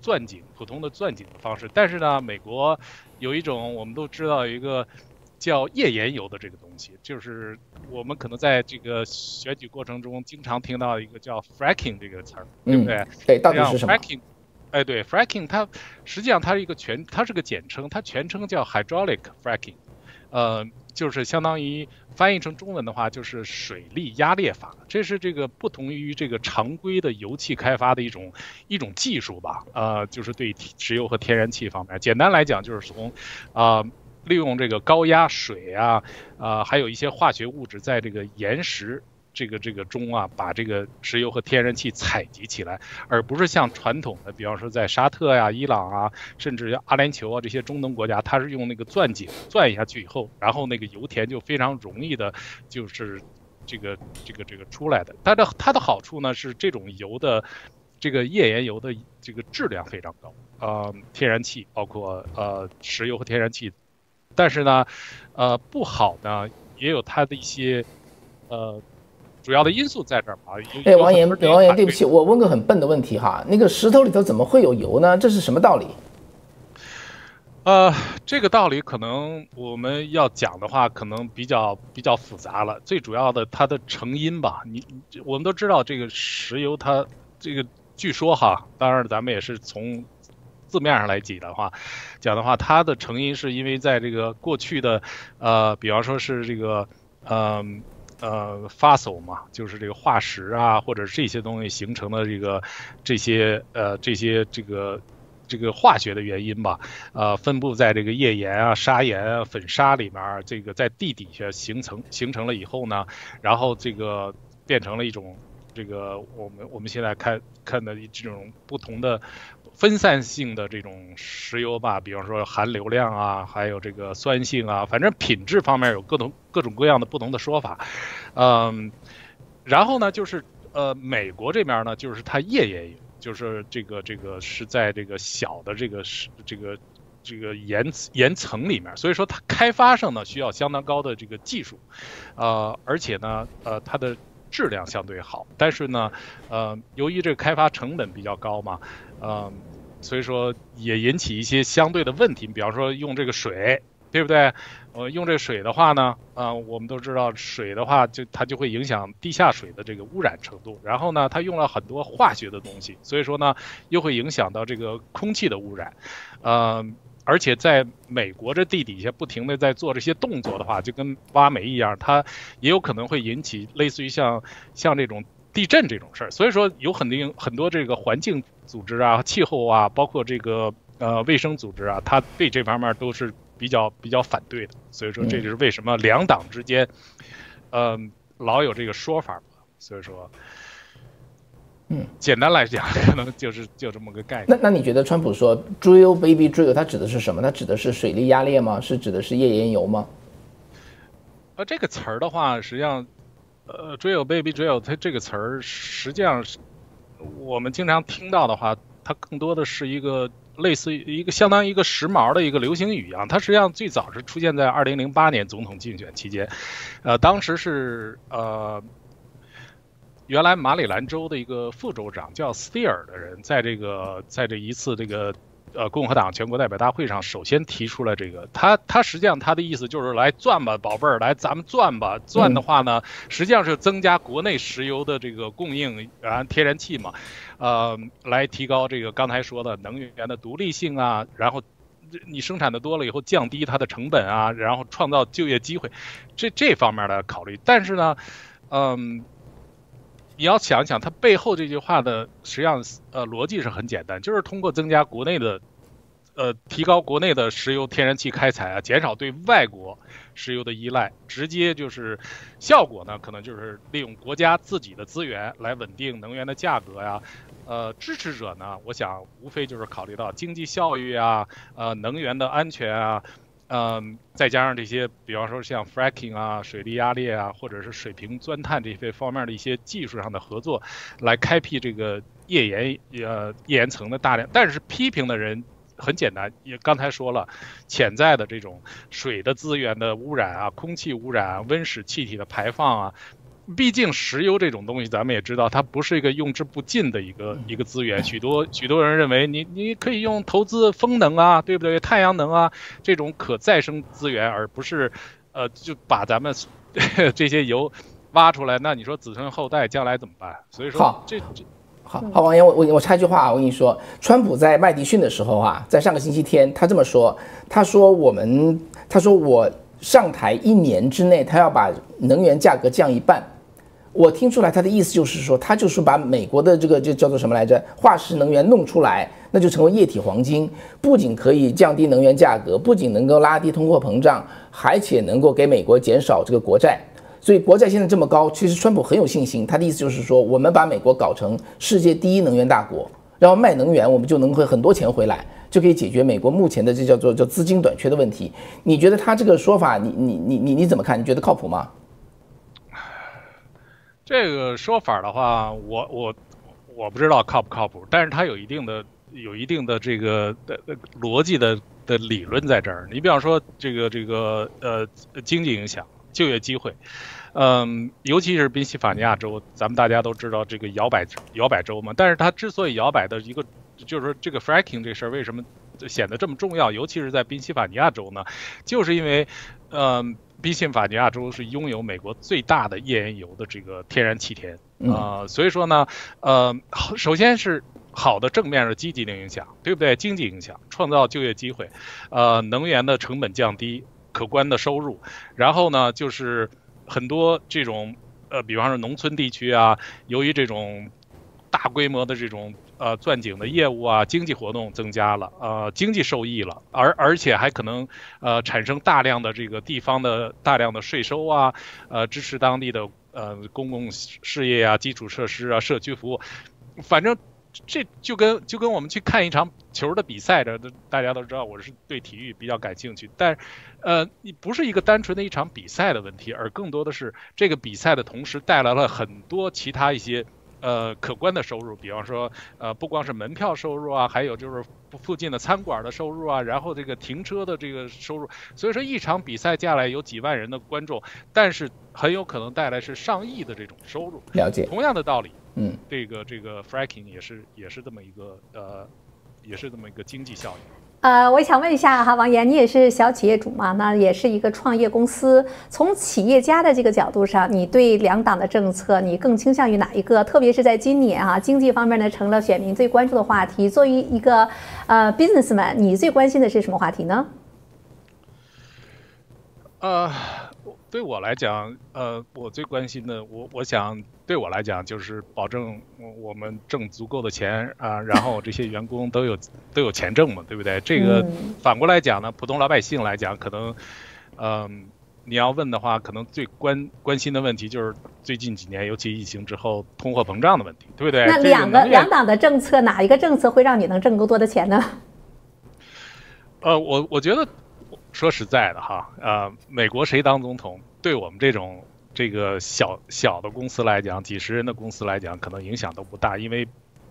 钻井，普通的钻井的方式。但是呢，美国有一种我们都知道一个。叫页岩油的这个东西，就是我们可能在这个选举过程中经常听到一个叫 fracking 这个词儿，对不对？嗯、对，到底是什么 fracking？ 哎，对 ，fracking 它实际上它是一个全，它是个简称，它全称叫 hydraulic fracking， 呃，就是相当于翻译成中文的话就是水力压裂法，这是这个不同于这个常规的油气开发的一种一种技术吧，呃，就是对石油和天然气方面，简单来讲就是从，啊、呃。利用这个高压水啊，呃，还有一些化学物质在这个岩石这个这个中啊，把这个石油和天然气采集起来，而不是像传统的，比方说在沙特呀、啊、伊朗啊，甚至阿联酋啊这些中东国家，它是用那个钻井钻下去以后，然后那个油田就非常容易的，就是这个这个这个出来的。它的它的好处呢是这种油的。这个页岩油的这个质量非常高，呃，天然气包括呃石油和天然气，但是呢，呃，不好呢也有它的一些呃主要的因素在这儿吧。哎，王岩，王岩，对不起，我问个很笨的问题哈，那个石头里头怎么会有油呢？这是什么道理？呃，这个道理可能我们要讲的话，可能比较比较复杂了。最主要的它的成因吧，你我们都知道这个石油它这个。据说哈，当然咱们也是从字面上来讲的话，讲的话，它的成因是因为在这个过去的，呃，比方说是这个，呃呃，发铀嘛，就是这个化石啊，或者这些东西形成的这个这些呃这些这个这个化学的原因吧，呃，分布在这个页岩啊、砂岩啊、粉砂里面，这个在地底下形成形成了以后呢，然后这个变成了一种。这个我们我们现在看看的这种不同的分散性的这种石油吧，比方说含硫量啊，还有这个酸性啊，反正品质方面有各种各种各样的不同的说法，嗯，然后呢就是呃美国这边呢就是它页岩油，就是这个这个是在这个小的这个是这个。这个岩岩层里面，所以说它开发上呢需要相当高的这个技术，呃，而且呢，呃，它的质量相对好，但是呢，呃，由于这个开发成本比较高嘛，呃，所以说也引起一些相对的问题，比方说用这个水，对不对？呃，用这个水的话呢，呃，我们都知道水的话就它就会影响地下水的这个污染程度，然后呢，它用了很多化学的东西，所以说呢，又会影响到这个空气的污染，呃。而且在美国这地底下不停地在做这些动作的话，就跟挖煤一样，它也有可能会引起类似于像像这种地震这种事儿。所以说有很多很多这个环境组织啊、气候啊，包括这个呃卫生组织啊，他对这方面都是比较比较反对的。所以说这就是为什么两党之间，嗯、呃，老有这个说法嘛。所以说，嗯，简单来讲，可能就是就这么个概念。那那你觉得川普说 “drill baby drill” 它指的是什么？它指的是水力压裂吗？是指的是页岩油吗？呃，这个词儿的话，实际上，呃 ，drill baby drill， 它这个词儿实际上我们经常听到的话，它更多的是一个类似于一个相当于一个时髦的一个流行语一样。它实际上最早是出现在二零零八年总统竞选期间，呃，当时是呃，原来马里兰州的一个副州长叫斯蒂尔的人，在这个在这一次这个呃共和党全国代表大会上，首先提出了这个，他他实际上他的意思就是来钻吧，宝贝儿，来咱们钻吧，钻的话呢，实际上是增加国内石油的这个供应，啊，天然气嘛，呃，来提高这个刚才说的能源的独立性啊，然后你生产的多了以后，降低它的成本啊，然后创造就业机会，这这方面的考虑。但是呢，嗯。你要想一想，它背后这句话的实际上呃逻辑是很简单，就是通过增加国内的，呃提高国内的石油天然气开采啊，减少对外国石油的依赖，直接就是效果呢，可能就是利用国家自己的资源来稳定能源的价格呀、啊，呃支持者呢，我想无非就是考虑到经济效益啊，呃能源的安全啊。嗯，再加上这些，比方说像 fracking 啊、水力压裂啊，或者是水平钻探这些方面的一些技术上的合作，来开辟这个页岩呃页岩层的大量。但是批评的人很简单，也刚才说了，潜在的这种水的资源的污染啊、空气污染、啊、温室气体的排放啊。毕竟石油这种东西，咱们也知道，它不是一个用之不尽的一个一个资源。许多许多人认为你，你你可以用投资风能啊，对不对？太阳能啊，这种可再生资源，而不是，呃，就把咱们这些油挖出来。那你说子孙后代将来怎么办？所以说这这。好好，王岩，我我我插一句话啊，我跟你说，川普在麦迪逊的时候啊，在上个星期天，他这么说，他说我们，他说我上台一年之内，他要把能源价格降一半。我听出来他的意思就是说，他就是把美国的这个就叫做什么来着，化石能源弄出来，那就成为液体黄金，不仅可以降低能源价格，不仅能够拉低通货膨胀，而且能够给美国减少这个国债。所以国债现在这么高，其实川普很有信心。他的意思就是说，我们把美国搞成世界第一能源大国，然后卖能源，我们就能会很多钱回来，就可以解决美国目前的这叫做叫资金短缺的问题。你觉得他这个说法，你你你你你怎么看？你觉得靠谱吗？这个说法的话，我我我不知道靠不靠谱，但是它有一定的有一定的这个的逻辑的的理论在这儿。你比方说这个这个呃经济影响、就业机会，嗯，尤其是宾夕法尼亚州，咱们大家都知道这个摇摆摇摆州嘛。但是它之所以摇摆的一个就是说这个 fracking 这事儿为什么显得这么重要，尤其是在宾夕法尼亚州呢？就是因为嗯。宾夕法尼亚州是拥有美国最大的页岩油的这个天然气田啊、呃，所以说呢，呃，首先是好的正面的积极的影响，对不对？经济影响，创造就业机会，呃，能源的成本降低，可观的收入。然后呢，就是很多这种呃，比方说农村地区啊，由于这种大规模的这种呃钻井的业务啊，经济活动增加了，呃，经济受益了，而而且还可能呃产生大量的这个地方的大量的税收啊，呃，支持当地的呃公共事业啊、基础设施啊、社区服务，反正这就跟就跟我们去看一场球的比赛的，大家都知道我是对体育比较感兴趣，但呃，你不是一个单纯的一场比赛的问题，而更多的是这个比赛的同时带来了很多其他一些。呃，可观的收入，比方说，呃，不光是门票收入啊，还有就是附近的餐馆的收入啊，然后这个停车的这个收入。所以说，一场比赛下来有几万人的观众，但是很有可能带来是上亿的这种收入。了解。同样的道理，嗯，这个这个 fracking 也是也是这么一个呃，也是这么一个经济效应。呃，我想问一下哈，王岩，你也是小企业主嘛？那也是一个创业公司。从企业家的这个角度上，你对两党的政策，你更倾向于哪一个？特别是在今年啊，经济方面呢，成了选民最关注的话题。作为一个呃 businessman， 你最关心的是什么话题呢？呃，对我来讲，呃，我最关心的，我我想对我来讲就是保证我们挣足够的钱啊，然后这些员工都有都有钱挣嘛，对不对？这个反过来讲呢，普通老百姓来讲，可能，嗯、呃，你要问的话，可能最关关心的问题就是最近几年，尤其疫情之后，通货膨胀的问题，对不对？那两个两党的政策，哪一个政策会让你能挣更多的钱呢？呃，我我觉得。说实在的哈，呃，美国谁当总统，对我们这种这个小小的公司来讲，几十人的公司来讲，可能影响都不大，因为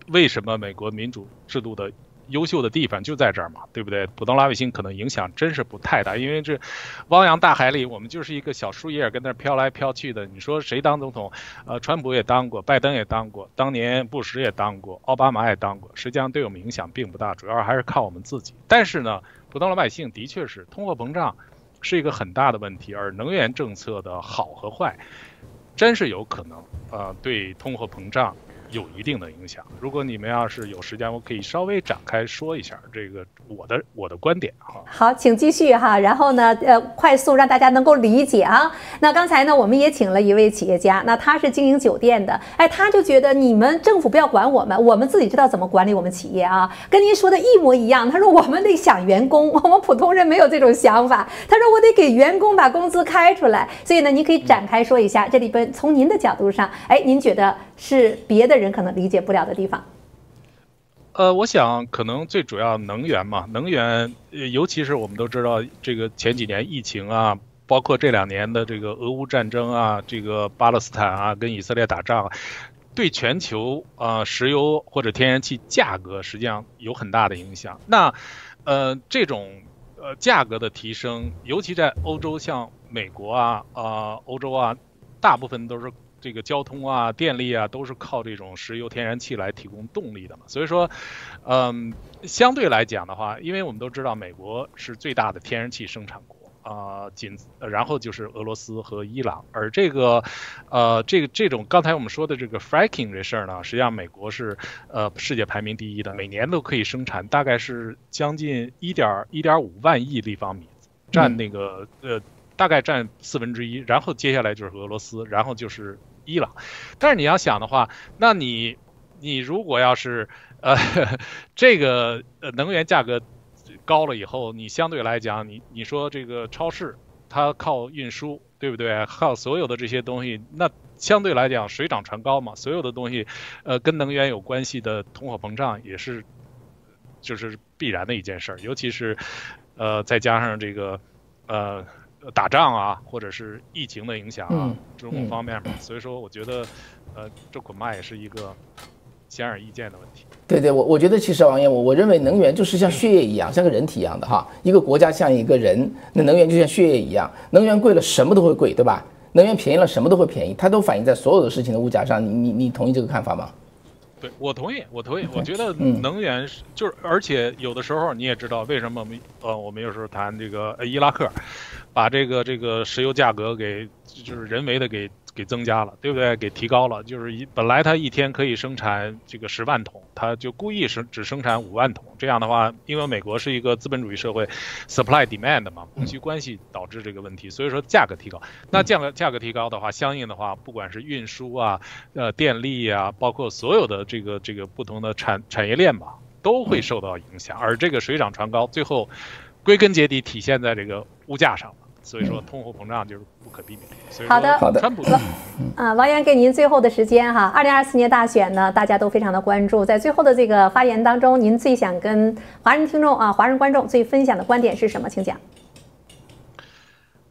为什么美国民主制度的优秀的地方就在这儿嘛，对不对？普通老百姓可能影响真是不太大，因为这汪洋大海里，我们就是一个小树叶跟那飘来飘去的。你说谁当总统？呃，川普也当过，拜登也当过，当年布什也当过，奥巴马也当过，实际上对我们影响并不大，主要还是靠我们自己。但是呢，普通老百姓的确是通货膨胀是一个很大的问题，而能源政策的好和坏，真是有可能呃对通货膨胀有一定的影响。如果你们要是有时间，我可以稍微展开说一下这个我的我的观点哈。好，请继续哈。然后呢，呃，快速让大家能够理解啊。那刚才呢，我们也请了一位企业家，那他是经营酒店的，哎，他就觉得你们政府不要管我们，我们自己知道怎么管理我们企业啊。跟您说的一模一样，他说我们得想员工，我们普通人没有这种想法。他说我得给员工把工资开出来。所以呢，您可以展开说一下、嗯、这里边从您的角度上，哎，您觉得是别的人人可能理解不了的地方。呃，我想可能最主要能源嘛，能源，尤其是我们都知道这个前几年疫情啊，包括这两年的这个俄乌战争啊，这个巴勒斯坦啊跟以色列打仗，对全球啊、呃、石油或者天然气价格实际上有很大的影响。那呃这种呃价格的提升，尤其在欧洲，像美国啊啊、呃、欧洲啊，大部分都是。这个交通啊、电力啊，都是靠这种石油、天然气来提供动力的嘛。所以说，嗯，相对来讲的话，因为我们都知道，美国是最大的天然气生产国啊，仅然后就是俄罗斯和伊朗。而这个，呃，这个这种刚才我们说的这个 fracking 这事儿呢，实际上美国是呃世界排名第一的，每年都可以生产大概是将近一点一点五万亿立方米，占那个呃大概占四分之一。然后接下来就是俄罗斯，然后就是。伊朗，但是你要想的话，那你你如果要是呃这个能源价格高了以后，你相对来讲，你你说这个超市它靠运输，对不对？靠所有的这些东西，那相对来讲水涨船高嘛，所有的东西，呃，跟能源有关系的通货膨胀也是就是必然的一件事儿，尤其是呃再加上这个呃。打仗啊，或者是疫情的影响啊，这种方面嘛，所以说我觉得，呃，这恐怕也是一个显而易见的问题。对对，我我觉得其实王爷，我我认为能源就是像血液一样，像个人体一样的哈，一个国家像一个人，那能源就像血液一样，能源贵了什么都会贵，对吧？能源便宜了什么都会便宜，它都反映在所有的事情的物价上。你你你同意这个看法吗？对，我同意，我同意。我觉得能源是就是，而且有的时候你也知道为什么我们呃，我们有时候谈这个伊拉克，把这个这个石油价格给就是人为的给给增加了，对不对？给提高了，就是一本来它一天可以生产这个十万桶，它就故意是只生产五万桶。这样的话，因为美国是一个资本主义社会 ，supply demand 嘛，供需关系导致这个问题，所以说价格提高。那价格价格提高的话，相应的话，不管是运输啊、呃电力啊，包括所有的。这个这个不同的产产业链吧，都会受到影响，而这个水涨船高，最后归根结底体现在这个物价上了。所以说，通货膨胀就是不可避免。所以好的，好的，川普啊，王源给您最后的时间哈。二零二四年大选呢，大家都非常的关注。在最后的这个发言当中，您最想跟华人听众啊、华人观众最分享的观点是什么？请讲。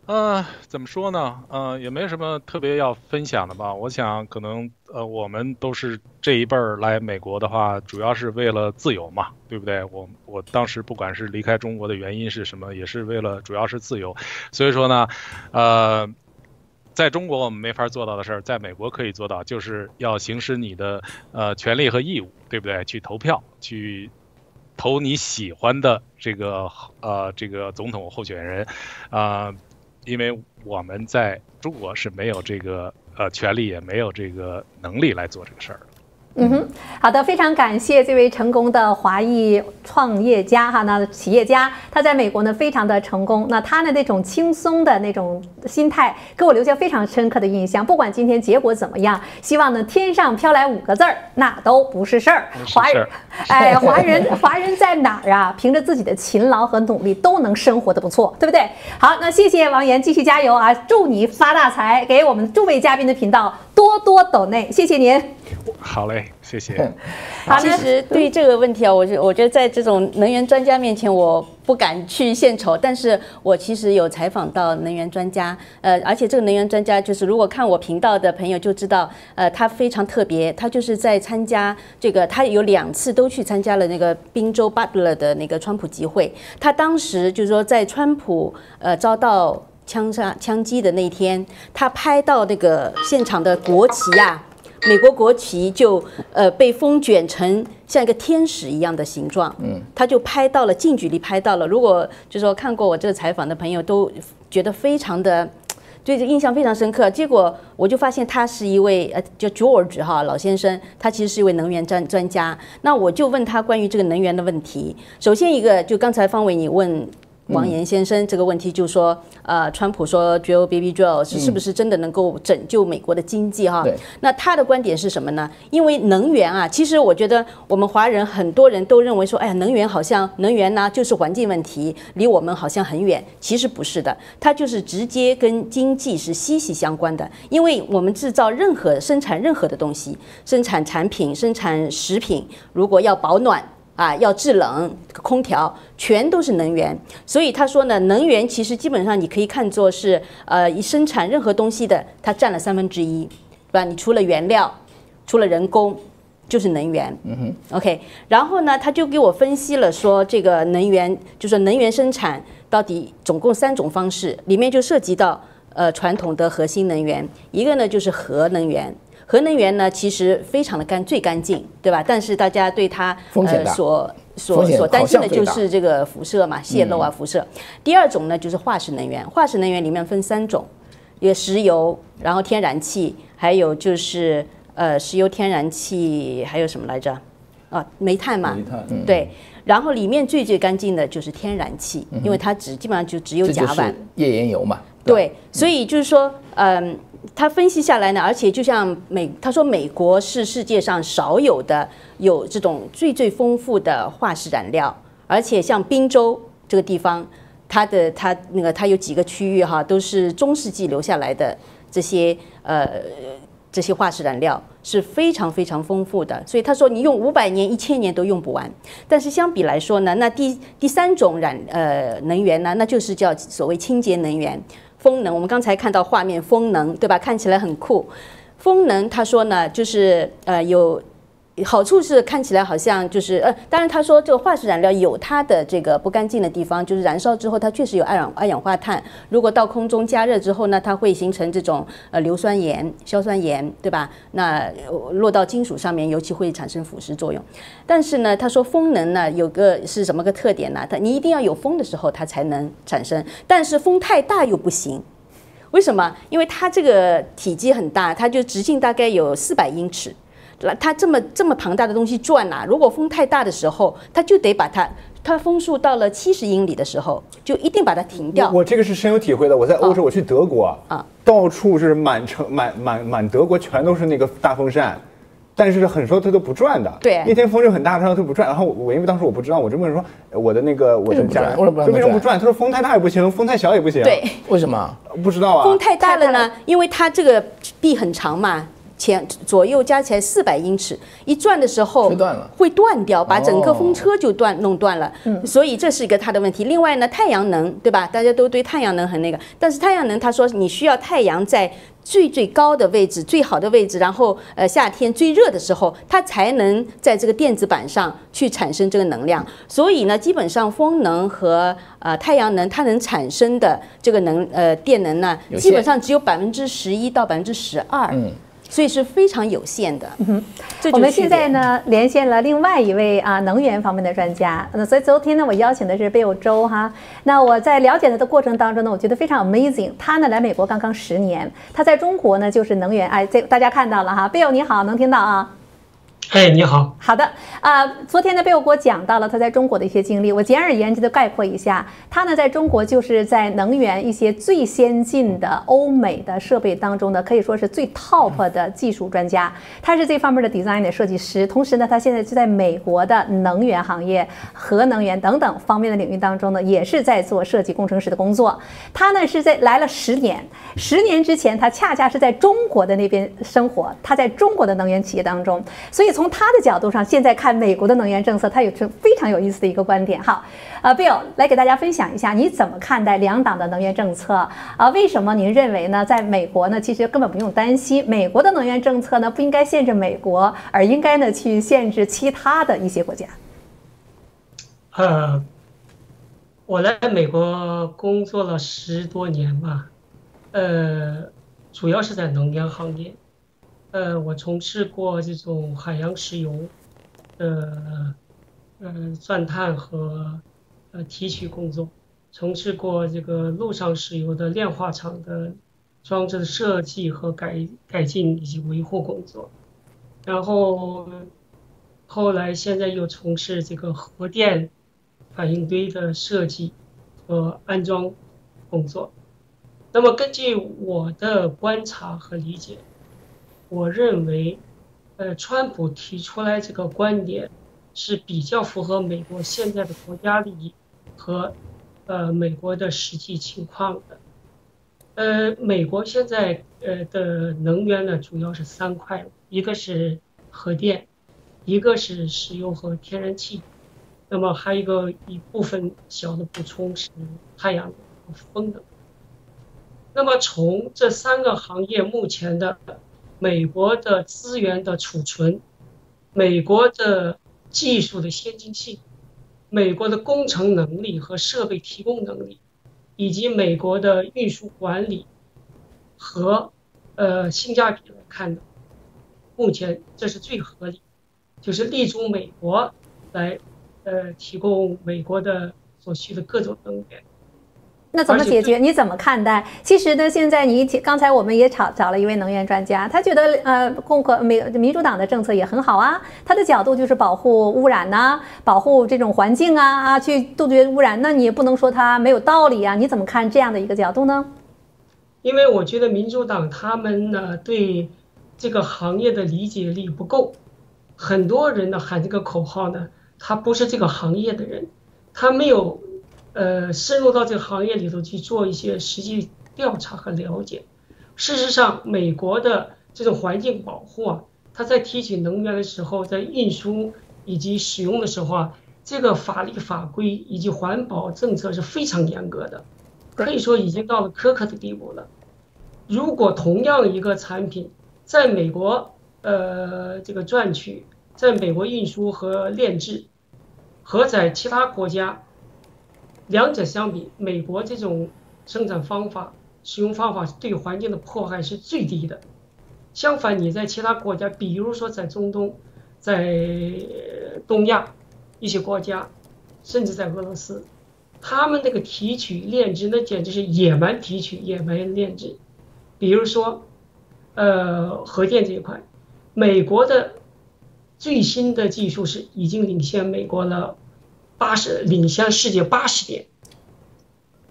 呃，怎么说呢？呃，也没什么特别要分享的吧。我想，可能呃，我们都是这一辈儿来美国的话，主要是为了自由嘛，对不对？我我当时不管是离开中国的原因是什么，也是为了主要是自由。所以说呢，呃，在中国我们没法做到的事儿，在美国可以做到，就是要行使你的呃权利和义务，对不对？去投票，去。投你喜欢的这个呃这个总统候选人，啊、呃，因为我们在中国是没有这个呃权利，也没有这个能力来做这个事儿的。嗯哼，好的，非常感谢这位成功的华裔创业家哈，那企业家，他在美国呢非常的成功，那他呢那种轻松的那种心态给我留下非常深刻的印象。不管今天结果怎么样，希望呢天上飘来五个字儿，那都不是事儿。华人，哎，华人，华人在哪儿啊？凭着自己的勤劳和努力，都能生活的不错，对不对？好，那谢谢王岩，继续加油啊！祝你发大财，给我们诸位嘉宾的频道多多抖内，谢谢您。好嘞。谢谢。好，其实对于这个问题啊，我觉我觉得在这种能源专家面前，我不敢去献丑，但是我其实有采访到能源专家，呃，而且这个能源专家就是如果看我频道的朋友就知道，呃，他非常特别，他就是在参加这个，他有两次都去参加了那个宾州 Butler 的那个川普集会，他当时就是说在川普呃遭到枪杀枪击的那一天，他拍到那个现场的国旗啊。美国国旗就呃被风卷成像一个天使一样的形状，嗯，他就拍到了，近距离拍到了。如果就是说看过我这个采访的朋友都觉得非常的，对这印象非常深刻。结果我就发现他是一位呃叫 George 哈老先生，他其实是一位能源专专家。那我就问他关于这个能源的问题。首先一个就刚才方伟你问。王岩先生这个问题就是说，呃，川普说 Drill Baby Drill 是不是真的能够拯救美国的经济哈？那他的观点是什么呢？因为能源啊，其实我觉得我们华人很多人都认为说，哎呀，能源好像能源呢、啊、就是环境问题，离我们好像很远。其实不是的，它就是直接跟经济是息息相关的。因为我们制造任何、生产任何的东西，生产产品、生产食品，如果要保暖。啊，要制冷、空调，全都是能源。所以他说呢，能源其实基本上你可以看作是，呃，以生产任何东西的，它占了三分之一，对吧？你除了原料，除了人工，就是能源。嗯哼。OK， 然后呢，他就给我分析了说，这个能源，就是能源生产到底总共三种方式，里面就涉及到呃传统的核心能源，一个呢就是核能源。核能源呢，其实非常的干，最干净，对吧？但是大家对它呃所所所担心的就是这个辐射嘛，泄漏啊，辐射。嗯、第二种呢，就是化石能源。化石能源里面分三种，有石油，然后天然气，还有就是呃石油、天然气，还有什么来着？啊，煤炭嘛。煤炭。嗯、对。然后里面最最干净的就是天然气，嗯、因为它只基本上就只有甲烷。页岩油嘛。对，嗯、所以就是说，嗯、呃。他分析下来呢，而且就像美，他说美国是世界上少有的有这种最最丰富的化石燃料，而且像宾州这个地方，它的它那个它有几个区域哈，都是中世纪留下来的这些呃这些化石燃料是非常非常丰富的，所以他说你用五百年、一千年都用不完。但是相比来说呢，那第第三种燃呃能源呢，那就是叫所谓清洁能源。风能，我们刚才看到画面，风能对吧？看起来很酷。风能，他说呢，就是呃有好处是看起来好像就是呃，当然他说这个化石燃料有它的这个不干净的地方，就是燃烧之后它确实有二氧二氧化碳，如果到空中加热之后呢，它会形成这种呃硫酸盐、硝酸盐，对吧？那落到金属上面，尤其会产生腐蚀作用。但是呢，他说风能呢有个是什么个特点呢？它你一定要有风的时候它才能产生，但是风太大又不行。为什么？因为它这个体积很大，它就直径大概有四百英尺。它这么这么庞大的东西转呐、啊，如果风太大的时候，它就得把它，它风速到了七十英里的时候，就一定把它停掉。我, 我这个是深有体会的。我在欧洲，我去德国啊，到处是满城满满满德国全都是那个大风扇，但是很多它都不转的。对，那天风就很大，它都不转。然后我我因为当时我不知道，我就问说我的那个我的家人，为什么不转？他说风太大也不行，风太小也不行。对，为什么？不知道啊。风太大了呢，因为它这个臂很长嘛。前左右加起来四百英尺，一转的时候会断掉，把整个风车就断弄断了。所以这是一个它的问题。另外呢，太阳能对吧？大家都对太阳能很那个，但是太阳能他说你需要太阳在最最高的位置、最好的位置，然后呃夏天最热的时候，它才能在这个电子板上去产生这个能量。所以呢，基本上风能和呃太阳能它能产生的这个能呃电能呢，基本上只有百分之十一到百分之十二。嗯。所以是非常有限的。嗯、我们现在呢连线了另外一位啊能源方面的专家。那所以昨天呢我邀请的是贝友周哈。那我在了解他的过程当中呢，我觉得非常 amazing。他呢来美国刚刚十年，他在中国呢就是能源哎，这大家看到了哈。贝友你好，能听到啊？哎，你好。好的，呃，昨天呢，贝友给我讲到了他在中国的一些经历，我简而言之的概括一下，他呢在中国就是在能源一些最先进的欧美的设备当中呢，可以说是最 top 的技术专家，他是这方面的 designer 设计师，同时呢，他现在是在美国的能源行业、核能源等等方面的领域当中呢，也是在做设计工程师的工作。他呢是在来了十年，十年之前他恰恰是在中国的那边生活，他在中国的能源企业当中，所以从他的角度上，现在看美国的能源政策，他有非常有意思的一个观点。好，呃，贝友来给大家分享一下，你怎么看待两党的能源政策啊、呃？为什么您认为呢？在美国呢，其实根本不用担心，美国的能源政策呢不应该限制美国，而应该呢去限制其他的一些国家。呃，我来美国工作了十多年吧，呃，主要是在能源行业。呃，我从事过这种海洋石油，呃，呃，钻探和呃提取工作，从事过这个陆上石油的炼化厂的装置设计和改改进以及维护工作，然后后来现在又从事这个核电反应堆的设计和安装工作。那么根据我的观察和理解。我认为，呃，川普提出来这个观点是比较符合美国现在的国家利益和，呃，美国的实际情况的。呃，美国现在呃的能源呢，主要是三块，一个是核电，一个是石油和天然气，那么还有一个一部分小的补充是太阳和风能。那么从这三个行业目前的。美国的资源的储存，美国的技术的先进性，美国的工程能力和设备提供能力，以及美国的运输管理和呃性价比来看呢，目前这是最合理，就是立足美国来呃提供美国的所需的各种能源。那怎么解决？你怎么看待？其实呢，现在你刚才我们也找找了一位能源专家，他觉得呃，共和美民主党的政策也很好啊。他的角度就是保护污染呐、啊，保护这种环境啊啊，去杜绝污染。那你也不能说他没有道理啊。你怎么看这样的一个角度呢？因为我觉得民主党他们呢对这个行业的理解力不够，很多人呢喊这个口号呢，他不是这个行业的人，他没有。呃，深入到这个行业里头去做一些实际调查和了解。事实上，美国的这种环境保护啊，它在提取能源的时候，在运输以及使用的时候啊，这个法律法规以及环保政策是非常严格的，可以说已经到了苛刻的地步了。如果同样一个产品在美国呃这个赚取，在美国运输和炼制，和在其他国家。两者相比，美国这种生产方法、使用方法对环境的迫害是最低的。相反，你在其他国家，比如说在中东、在东亚一些国家，甚至在俄罗斯，他们那个提取炼制，那简直是野蛮提取、野蛮炼制。比如说，呃，核电这一块，美国的最新的技术是已经领先美国了。八十领先世界八十年，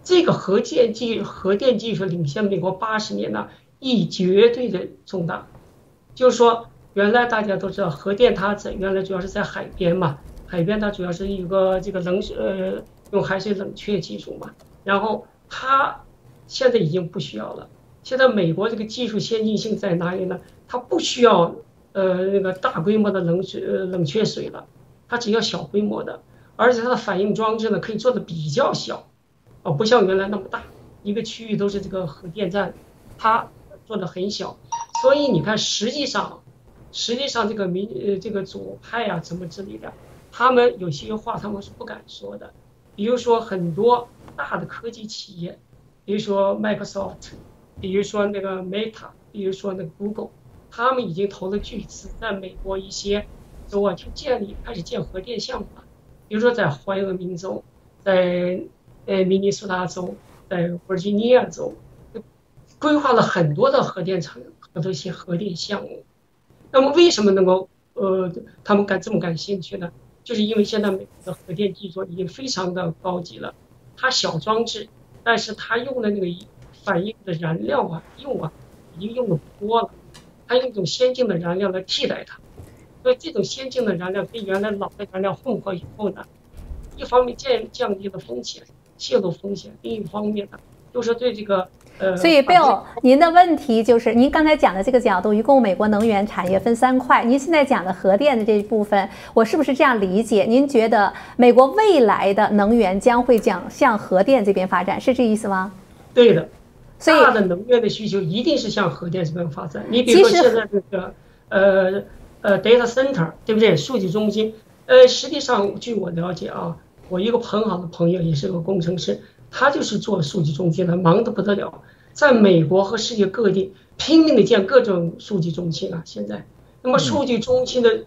这个核电技核电技术领先美国八十年呢，意义绝对的重大。就是说，原来大家都知道核电它在原来主要是在海边嘛，海边它主要是有个这个冷水呃用海水冷却技术嘛，然后它现在已经不需要了。现在美国这个技术先进性在哪里呢？它不需要呃那个大规模的冷水呃冷却水了，它只要小规模的。而且它的反应装置呢，可以做的比较小，啊，不像原来那么大，一个区域都是这个核电站，它做的很小，所以你看，实际上，实际上这个民呃这个左派啊，什么之类的，他们有些话他们是不敢说的，比如说很多大的科技企业，比如说 Microsoft， 比如说那个 Meta， 比如说那个 Google， 他们已经投了巨资，在美国一些州啊去建立开始建核电项目了。比如说，在怀俄明州，在呃明尼苏达州，在弗吉尼亚州，规划了很多的核电厂、很多些核电项目。那么，为什么能够呃，他们感这么感兴趣呢？就是因为现在美国的核电技术已经非常的高级了，它小装置，但是它用的那个反应的燃料啊、铀啊，已经用的不多了，它用一种先进的燃料来替代它。所以这种先进的燃料跟原来老的燃料混合以后呢，一方面降降低了风险、泄露风险，另一方面呢，就是对这个。 所以，贝友，您的问题就是您刚才讲的这个角度，一共美国能源产业分三块。您现在讲的核电的这一部分，我是不是这样理解？您觉得美国未来的能源将会讲向核电这边发展，是这意思吗？对的，所以大的能源的需求一定是向核电这边发展。你比如说现在这个呃呃 data center， 对不对？数据中心。呃，实际上据我了解啊，我一个很好的朋友也是个工程师。 他就是做数据中心的，忙得不得了，在美国和世界各地拼命地建各种数据中心啊。现在，那么数据中心的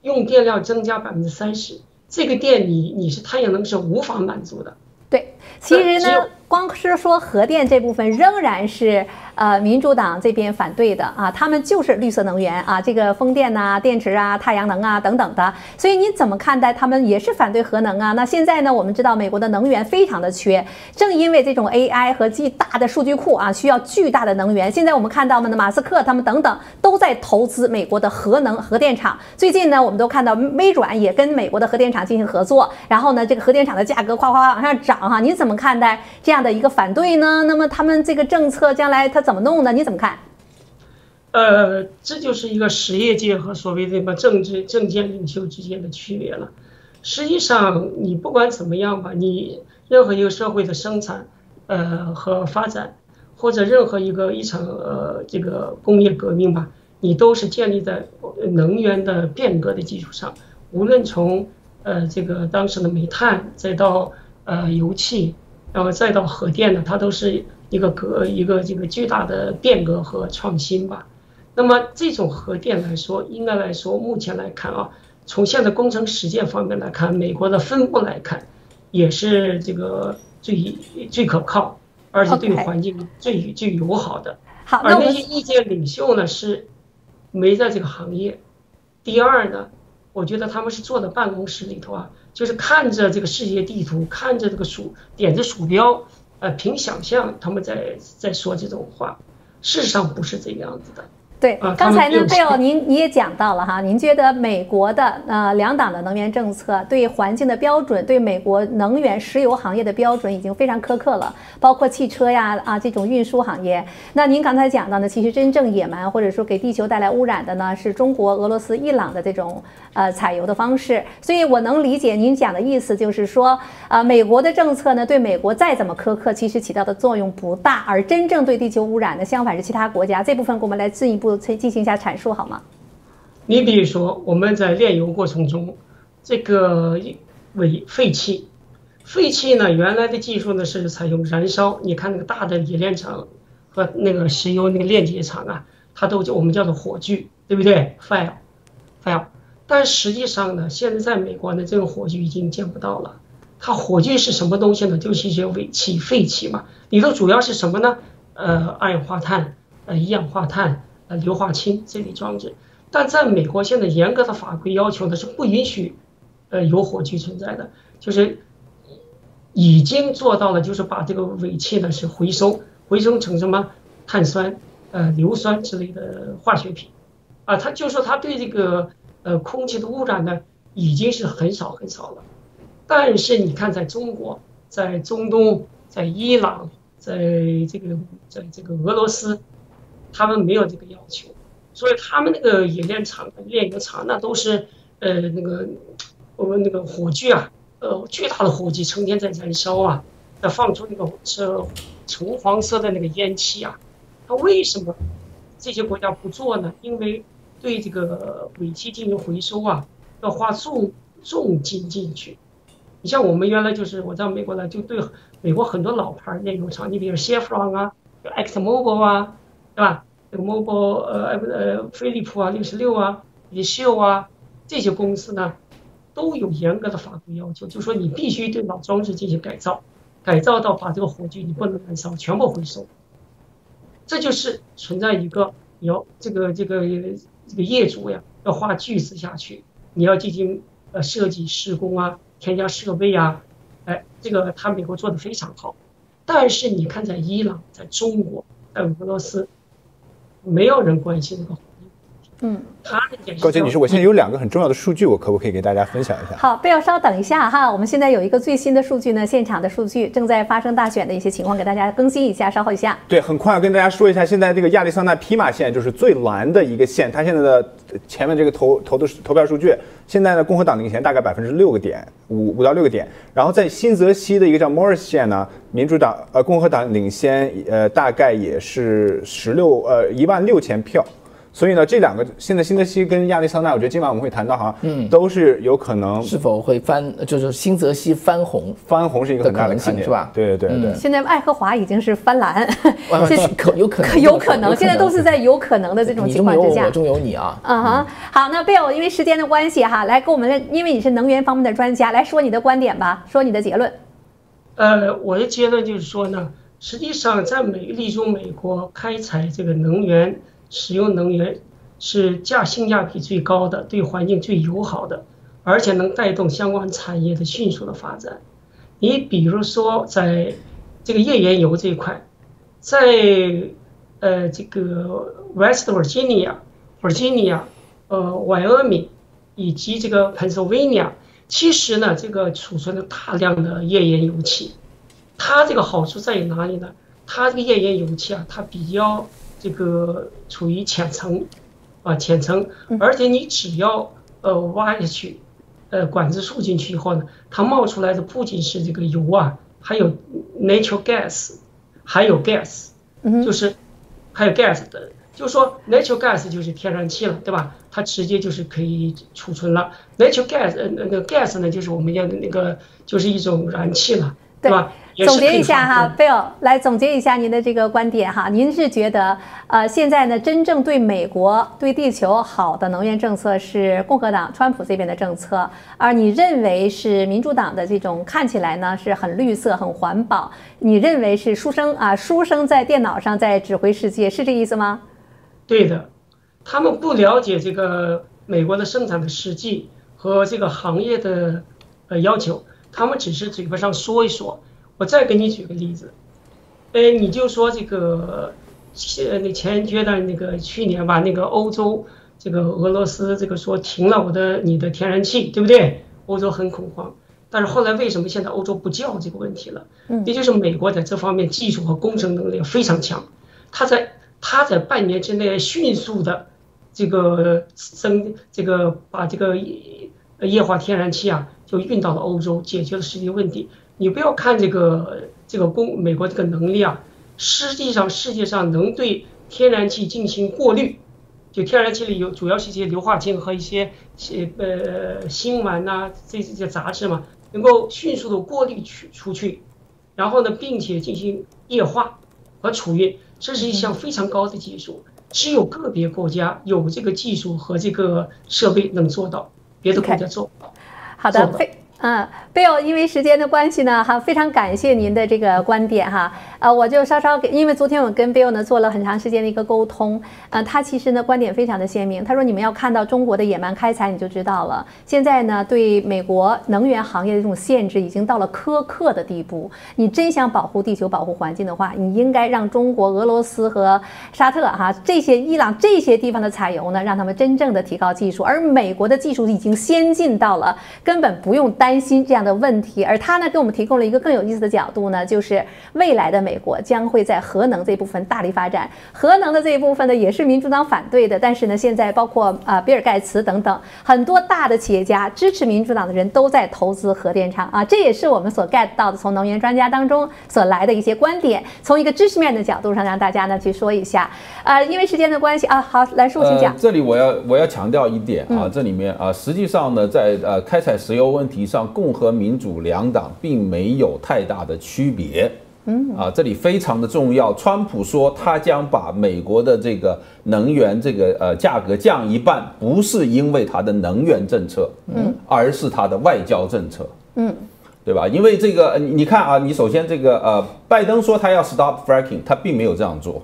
用电量增加百分之三十，这个电你你是太阳能是无法满足的。对，其实呢，光是说核电这部分仍然是呃民主党这边反对的啊，他们就是绿色能源啊，这个风电呐、啊、电池啊、太阳能啊等等的。所以你怎么看待他们也是反对核能啊？那现在呢，我们知道美国的能源非常的缺，正因为这种 A I 和巨大的数据库啊，需要巨大的能源。现在我们看到我们的马斯克他们等等都在投资美国的核能核电厂。最近呢，我们都看到微软也跟美国的核电厂进行合作，然后呢，这个核电厂的价格哗哗哗往上涨。 哈，你怎么看待这样的一个反对呢？那么他们这个政策将来他怎么弄呢？你怎么看？呃，这就是一个实业界和所谓这个政治政见领袖之间的区别了。实际上，你不管怎么样吧，你任何一个社会的生产，呃和发展，或者任何一个一场呃这个工业革命吧，你都是建立在能源的变革的基础上。无论从呃这个当时的煤炭，再到 呃，油气，然后再到核电呢，它都是一个革一个这个巨大的变革和创新吧。那么这种核电来说，应该来说，目前来看啊，从现在工程实践方面来看，美国的分布来看，也是这个最最可靠，而且对环境最最友好的。好，而那些意见领袖呢是没在这个行业。第二呢，我觉得他们是坐在办公室里头啊。 就是看着这个世界地图，看着这个鼠点着鼠标，呃，凭想象他们在在说这种话，事实上不是这个样子的。对，啊、刚才呢，贝友您你也讲到了哈，您觉得美国的呃两党的能源政策对环境的标准，对美国能源石油行业的标准已经非常苛刻了，包括汽车呀啊这种运输行业。那您刚才讲到呢，其实真正野蛮或者说给地球带来污染的呢，是中国、俄罗斯、伊朗的这种。 呃，采油的方式，所以我能理解您讲的意思，就是说，呃，美国的政策呢，对美国再怎么苛刻，其实起到的作用不大，而真正对地球污染的，相反是其他国家。这部分给我们来进一步进行一下阐述，好吗？你比如说，我们在炼油过程中，这个尾废气，废气呢，原来的技术呢是采用燃烧，你看那个大的冶炼厂和那个石油那个炼结厂啊，它都叫我们叫做火炬，对不对 ？fire，fire。Fire, Fire 但实际上呢，现在在美国呢，这个火炬已经见不到了。它火炬是什么东西呢？就是一些尾气、废气嘛。里头主要是什么呢？呃，二氧化碳、呃一氧化碳、呃硫化氢这类装置。但在美国现在严格的法规要求呢，是不允许，呃有火炬存在的。就是已经做到了，就是把这个尾气呢是回收，回收成什么碳酸、呃硫酸之类的化学品。啊，它就说它对这个。 呃，空气的污染呢，已经是很少很少了，但是你看，在中国、在中东、在伊朗、在这个、在这个俄罗斯，他们没有这个要求，所以他们那个冶炼厂、炼油厂那都是呃那个我们那个火炬啊，呃巨大的火炬成天在燃烧啊，那放出那个是橙黄色的那个烟气啊，那为什么这些国家不做呢？因为 对这个尾气进行回收啊，要花重重金进去。你像我们原来就是我到美国来，就对美国很多老牌炼油厂，你比如 Chevron 啊、ExxonMobil 啊，对吧？这个 Mobil 呃呃飞利浦啊、六十六啊、也秀啊这些公司呢，都有严格的法规要求，就说你必须对老装置进行改造，改造到把这个火炬你不能燃烧，全部回收。这就是存在一个有这个这个这个业主呀，要花巨资下去，你要进行呃设计施工啊，添加设备啊，哎，这个他美国做得非常好。但是你看，在伊朗、在中国、在俄罗斯，没有人关心这个。嗯，高姐女士，我现在有两个很重要的数据，我可不可以给大家分享一下？好，贝友稍等一下哈，我们现在有一个最新的数据呢，现场的数据正在发生大选的一些情况，给大家更新一下，稍后一下。对，很快要跟大家说一下，现在这个亚利桑那皮马县就是最蓝的一个县，它现在的前面这个投投的投票数据，现在呢共和党领先大概百分之六个点，五五到六个点。然后在新泽西的一个叫 Morris 县呢，民主党呃共和党领先呃大概也是十六呃一万六千票。所以呢，这两个现在新泽西跟亚利桑那，我觉得今晚我们会谈到哈，嗯，都是有可能是否会翻，就是新泽西翻红，翻红是一个很大的可能性，是吧？对对对对、嗯。现在爱荷华已经是翻蓝，这是可有可能，有可能，现在都是在有可能的这种情况之下。你中有我，中有你啊。嗯哼，嗯好，那贝友，因为时间的关系哈，来跟我们，因为你是能源方面的专家，来说你的观点吧，说你的结论。呃，我的结论就是说呢，实际上在美利中美国开采这个能源。使用能源是价性价比最高的，对环境最友好的，而且能带动相关产业的迅速的发展。你比如说，在这个页岩油这一块，在呃这个 West Virginia、Virginia、呃 Wyoming 以及这个 Pennsylvania， 其实呢，这个储存了大量的页岩油气。它这个好处在于哪里呢？它这个页岩油气啊，它比较。这个处于浅层，啊浅层，而且你只要呃挖下去，呃管子竖进去以后呢，它冒出来的不仅是这个油啊，还有 natural gas， 还有 gas， 就是还有 gas 的，就是说 natural gas 就是天然气了，对吧？它直接就是可以储存了。natural gas 呃那个 gas 呢，就是我们要的那个就是一种燃气了。对，总结一下哈，贝友来总结一下您的这个观点哈。您是觉得，呃，现在呢，真正对美国、对地球好的能源政策是共和党川普这边的政策，而你认为是民主党的这种看起来呢是很绿色、很环保，你认为是书生啊，书生在电脑上在指挥世界，是这意思吗？对的，他们不了解这个美国的生产的实际和这个行业的呃要求。他们只是嘴巴上说一说，我再给你举个例子，哎，你就说这个，呃，那前阶段那个去年吧，那个欧洲这个俄罗斯这个说停了我的你的天然气，对不对？欧洲很恐慌，但是后来为什么现在欧洲不叫这个问题了？嗯，也就是美国在这方面技术和工程能力非常强，他在他在半年之内迅速的这个增这个把这个液化天然气啊。就运到了欧洲，解决了实际问题。你不要看这个这个公美国这个能力啊，实际上世界上能对天然气进行过滤，就天然气里有主要是一些硫化氢和一些呃辛烷呐这些杂质嘛，能够迅速的过滤去出去，然后呢，并且进行液化和储运，这是一项非常高的技术，只有个别国家有这个技术和这个设备能做到，别的国家做不到。好的，贝嗯，贝友，因为时间的关系呢，哈，非常感谢您的这个观点哈，呃，我就稍稍给，因为昨天我跟贝友呢做了很长时间的一个沟通，呃，他其实呢观点非常的鲜明，他说你们要看到中国的野蛮开采你就知道了，现在呢对美国能源行业的这种限制已经到了苛刻的地步，你真想保护地球、保护环境的话，你应该让中国、俄罗斯和沙特哈这些、伊朗这些地方的采油呢，让他们真正的提高技术，而美国的技术已经先进到了根本不用担心这样的问题，而他呢给我们提供了一个更有意思的角度呢，就是未来的美国将会在核能这部分大力发展。核能的这一部分呢，也是民主党反对的，但是呢，现在包括啊、呃、比尔盖茨等等很多大的企业家支持民主党的人都在投资核电厂啊，这也是我们所 get 到的从能源专家当中所来的一些观点，从一个知识面的角度上让大家呢去说一下。呃，因为时间的关系啊，好，来叔请讲、呃。这里我要我要强调一点啊，嗯、这里面啊，实际上呢，在呃开采石油问题上。共和民主两党并没有太大的区别，嗯啊，这里非常的重要。川普说他将把美国的这个能源这个呃价格降一半，不是因为他的能源政策，嗯，而是他的外交政策，嗯，对吧？因为这个你看啊，你首先这个呃，拜登说他要 stop fracking， 他并没有这样做。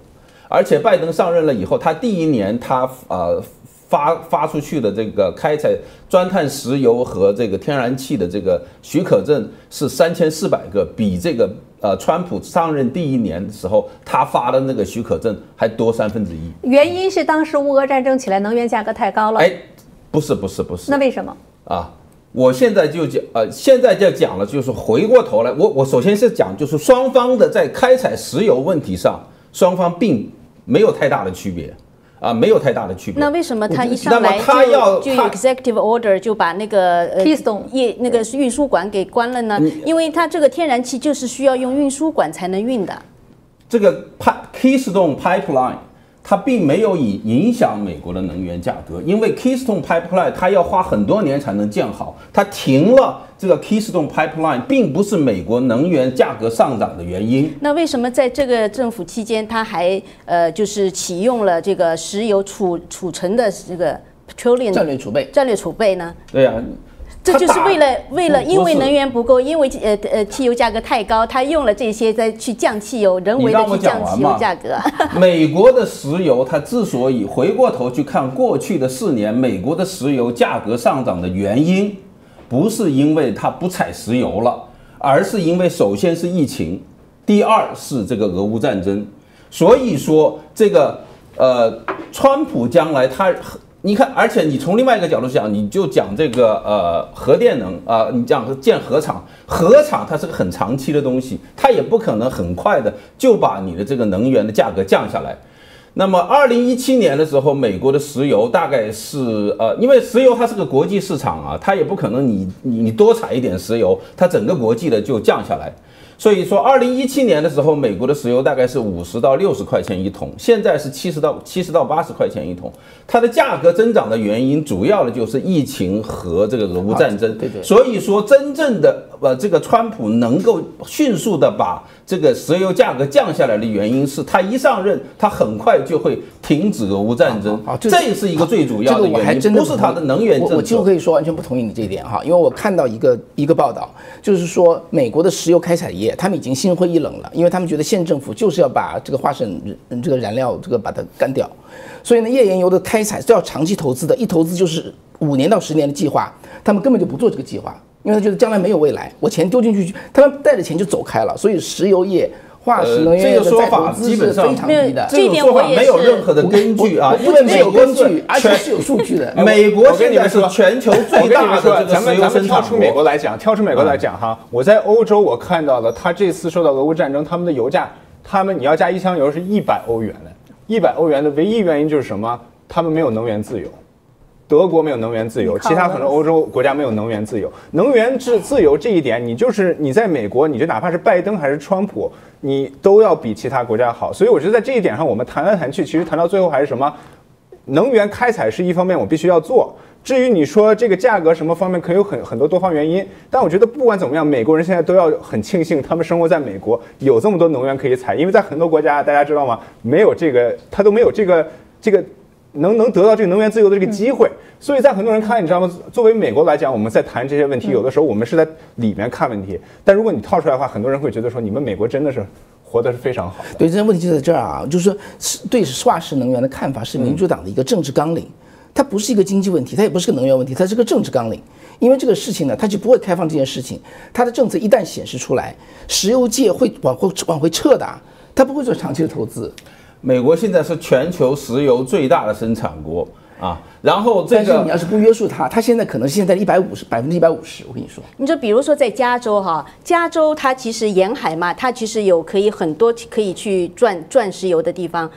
而且拜登上任了以后，他第一年他呃发发出去的这个开采钻探石油和这个天然气的这个许可证是三千四百个，比这个呃川普上任第一年的时候他发的那个许可证还多三分之一。原因是当时乌俄战争起来，能源价格太高了。哎，不是不是不是。那为什么啊？ 我现在就讲，呃，现在就讲了，就是回过头来，我我首先是讲，就是双方的在开采石油问题上，双方并没有太大的区别，啊、呃，没有太大的区别。那为什么他一上来就就 executive order 就把那个呃 Keystone 运那个运输管给关了呢？因为他这个天然气就是需要用运输管才能运的。这个 Keystone Pipeline。 它并没有以影响美国的能源价格，因为 Keystone Pipeline 它要花很多年才能建好，它停了这个 Keystone Pipeline 并不是美国能源价格上涨的原因。那为什么在这个政府期间，它还呃就是启用了这个石油储储存的这个 petroleum 战略储备战略储备呢？对呀、啊。 这就是为了为了，因为能源不够，因为呃呃汽油价格太高，他用了这些再去降汽油，人为的去降汽油价格。美国的石油，它之所以回过头去看过去的四年，美国的石油价格上涨的原因，不是因为它不采石油了，而是因为首先是疫情，第二是这个俄乌战争。所以说这个呃，川普将来他。 你看，而且你从另外一个角度讲，你就讲这个呃核电能啊、呃，你讲建核厂，核厂它是个很长期的东西，它也不可能很快的就把你的这个能源的价格降下来。那么，二零一七年的时候，美国的石油大概是呃，因为石油它是个国际市场啊，它也不可能你你多采一点石油，它整个国际的就降下来。 所以说，二零一七年的时候，美国的石油大概是五十到六十块钱一桶，现在是七十到七十到八十块钱一桶。它的价格增长的原因，主要的就是疫情和这个俄乌战争。对对。所以说，真正的呃，这个川普能够迅速的把这个石油价格降下来的原因，是他一上任，他很快就会停止俄乌战争。啊，这是一个最主要的原因，不是他的能源政策。我几乎可以说完全不同意你这一点哈，因为我看到一个一个报道，就是说美国的石油开采业。 他们已经心灰意冷了，因为他们觉得县政府就是要把这个化石这个燃料这个把它干掉，所以呢，页岩油的开采是要长期投资的，一投资就是五年到十年的计划，他们根本就不做这个计划，因为他觉得将来没有未来，我钱丢进去，他们带着钱就走开了，所以石油业。 化石能源的再投资是非常低的，这个说法没有任何的根据啊，因为没有根据，而且是有数据的。美国现在是全球最大的这个石油生产国。咱们挑出美国来讲，挑出美国来讲哈，我在欧洲我看到了，他这次受到俄乌战争，他们的油价，他们你要加一箱油是一百欧元的，一百欧元的唯一原因就是什么？他们没有能源自由。 德国没有能源自由，其他很多欧洲国家没有能源自由。能源自自由这一点，你就是你在美国，你就哪怕是拜登还是川普，你都要比其他国家好。所以我觉得在这一点上，我们谈来谈去，其实谈到最后还是什么，能源开采是一方面，我必须要做。至于你说这个价格什么方面，可有很很多多方原因。但我觉得不管怎么样，美国人现在都要很庆幸，他们生活在美国，有这么多能源可以采，因为在很多国家，大家知道吗？没有这个，他都没有这个这个。 能能得到这个能源自由的这个机会，所以在很多人看来，你知道吗？作为美国来讲，我们在谈这些问题，有的时候我们是在里面看问题，但如果你套出来的话，很多人会觉得说，你们美国真的是活得是非常好。对，这些问题就在这儿啊，就是说对化石能源的看法是民主党的一个政治纲领，它不是一个经济问题，它也不是个能源问题，它是个政治纲领。因为这个事情呢，它就不会开放这件事情，它的政策一旦显示出来，石油界会往后往回撤的，它不会做长期的投资。 美国现在是全球石油最大的生产国啊，然后这个，但是你要是不约束它，它现在可能现在一百五十百分之一百五十，我跟你说，你就比如说在加州哈，加州它其实沿海嘛，它其实有可以很多可以去赚赚石油的地方。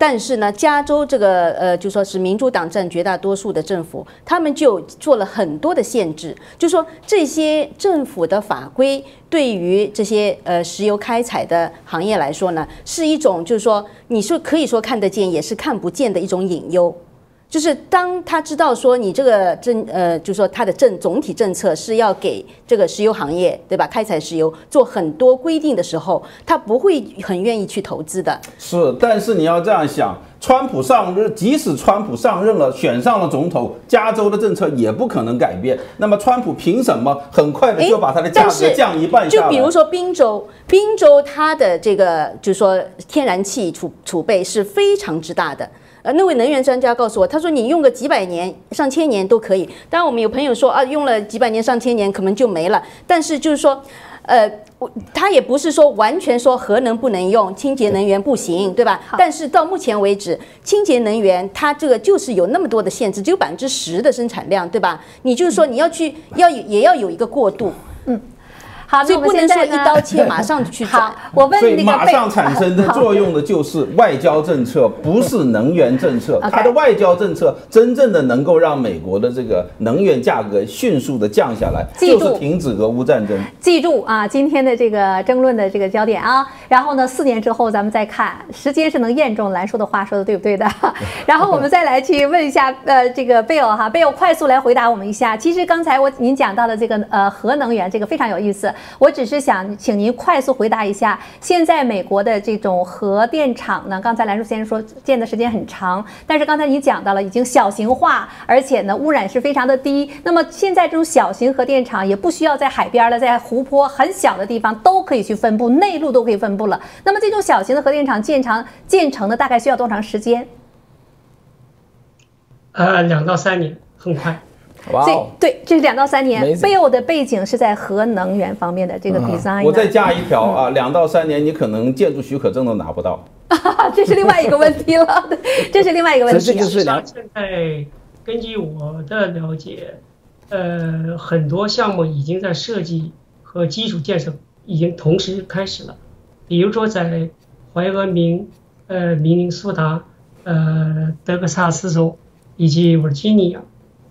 但是呢，加州这个呃，就说是民主党占绝大多数的政府，他们就做了很多的限制，就说这些政府的法规对于这些呃石油开采的行业来说呢，是一种就是说你是可以说看得见，也是看不见的一种隐忧。就是当他知道说你这个政呃，就是说他的政总体政策是要给这个石油行业，对吧？开采石油做很多规定的时候，他不会很愿意去投资的。是，但是你要这样想，川普上任，即使川普上任了，选上了总统，加州的政策也不可能改变。那么川普凭什么很快的就把他的价格降一半下来？就比如说宾州，宾州它的这个就是说天然气储储备是非常之大的。 呃，那位能源专家告诉我，他说你用个几百年、上千年都可以。当然，我们有朋友说啊，用了几百年、上千年可能就没了。但是就是说，呃，他也不是说完全说核能不能用，清洁能源不行，对吧？但是到目前为止，清洁能源它这个就是有那么多的限制，只有百分之十的生产量，对吧？你就是说你要去要也要有一个过渡，嗯。 好，所以不能说一刀切，马上去转。我问那个，所以马上产生的作用的就是外交政策，不是能源政策。它的外交政策真正的能够让美国的这个能源价格迅速的降下来，就是停止俄乌战争。记住啊，今天的这个争论的这个焦点啊，然后呢，四年之后咱们再看，时间是能验证兰叔的话说的对不对的。然后我们再来去问一下，呃，这个贝友哈，贝友快速来回答我们一下。其实刚才我您讲到的这个呃核能源，这个非常有意思。 我只是想请您快速回答一下，现在美国的这种核电厂呢，刚才兰叔先生说建的时间很长，但是刚才你讲到了已经小型化，而且呢污染是非常的低。那么现在这种小型核电厂也不需要在海边了，在湖泊很小的地方都可以去分布，内陆都可以分布了。那么这种小型的核电厂建成建成的大概需要多长时间？呃，两到三年，很快。 哇 Wow, 对，这是两到三年。贝友的背景是在核能源方面的这个 design、嗯。我再加一条啊，嗯、两到三年你可能建筑许可证都拿不到，这是另外一个问题了。这是另外一个问题、啊。这就是两。现在根据我的了解，呃，很多项目已经在设计和基础建设已经同时开始了，比如说在怀俄明、呃明尼苏达、呃德克萨斯州以及维吉尼亚。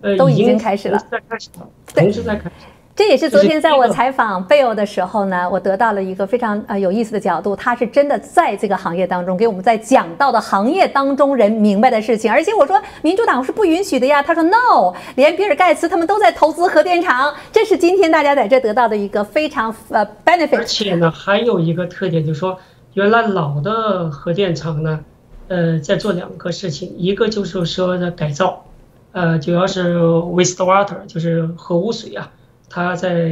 呃，都已经开始了，在开始了，同时在开始。这也是昨天在我采访贝友的时候呢，我得到了一个非常呃有意思的角度，他是真的在这个行业当中给我们在讲到的行业当中人明白的事情。而且我说民主党是不允许的呀，他说 no， 连比尔盖茨他们都在投资核电厂，这是今天大家在这得到的一个非常呃 benefit。而且呢，还有一个特点就是说，原来老的核电厂呢，呃，在做两个事情，一个就是说的改造。 呃，主要是 wastewater， 就是核污水啊，它在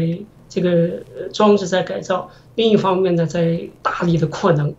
这个装置在改造。另一方面呢，在大力的扩能，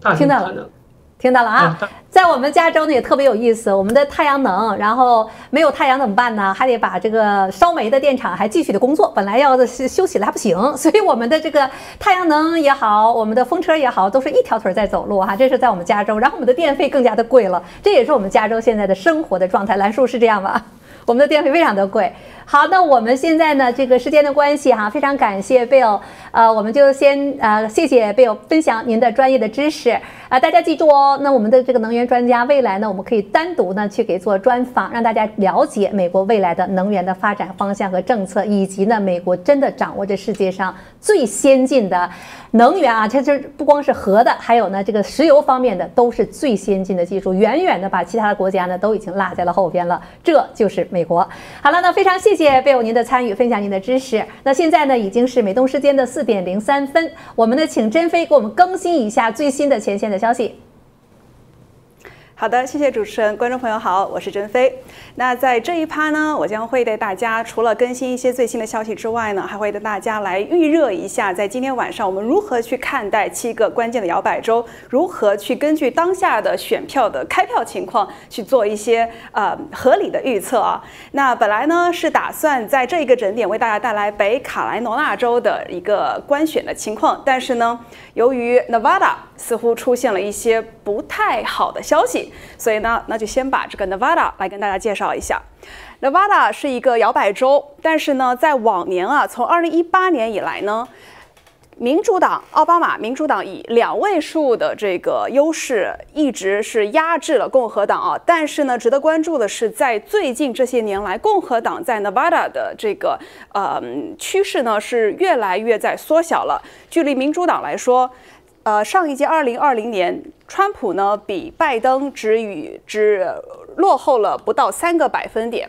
大力扩能。听到了，听到了啊！啊在我们加州呢也特别有意思，我们的太阳能，然后没有太阳怎么办呢？还得把这个烧煤的电厂还继续的工作，本来要休息了还不行，所以我们的这个太阳能也好，我们的风车也好，都是一条腿在走路哈、啊。这是在我们加州，然后我们的电费更加的贵了，这也是我们加州现在的生活的状态。兰叔是这样吧？ 我们的电费非常的贵。好，那我们现在呢，这个时间的关系哈、啊，非常感谢贝友，呃，我们就先呃，谢谢贝友分享您的专业的知识啊、呃，大家记住哦。那我们的这个能源专家，未来呢，我们可以单独呢去给做专访，让大家了解美国未来的能源的发展方向和政策，以及呢，美国真的掌握着世界上最先进的能源啊，它这不光是核的，还有呢这个石油方面的都是最先进的技术，远远的把其他的国家呢都已经落在了后边了。这就是。 美国，好了，那非常谢谢贝友您的参与，分享您的知识。那现在呢，已经是美东时间的四点零三分，我们呢请甄飞给我们更新一下最新的前线的消息。 好的，谢谢主持人，观众朋友好，我是甄飞。那在这一趴呢，我将会带大家除了更新一些最新的消息之外呢，还会带大家来预热一下，在今天晚上我们如何去看待七个关键的摇摆州，如何去根据当下的选票的开票情况去做一些呃合理的预测啊。那本来呢是打算在这一个整点为大家带来北卡莱罗纳州的一个官选的情况，但是呢，由于 Nevada 似乎出现了一些不太好的消息。 所以呢，那就先把这个 Nevada 来跟大家介绍一下。Nevada 是一个摇摆州，但是呢，在往年啊，从二零一八年以来呢，民主党奥巴马民主党以两位数的这个优势一直是压制了共和党啊。但是呢，值得关注的是，在最近这些年来，共和党在 Nevada 的这个呃趋势呢是越来越在缩小了，距离民主党来说。 呃，上一届二零二零年，川普呢比拜登只与只落后了不到三个百分点。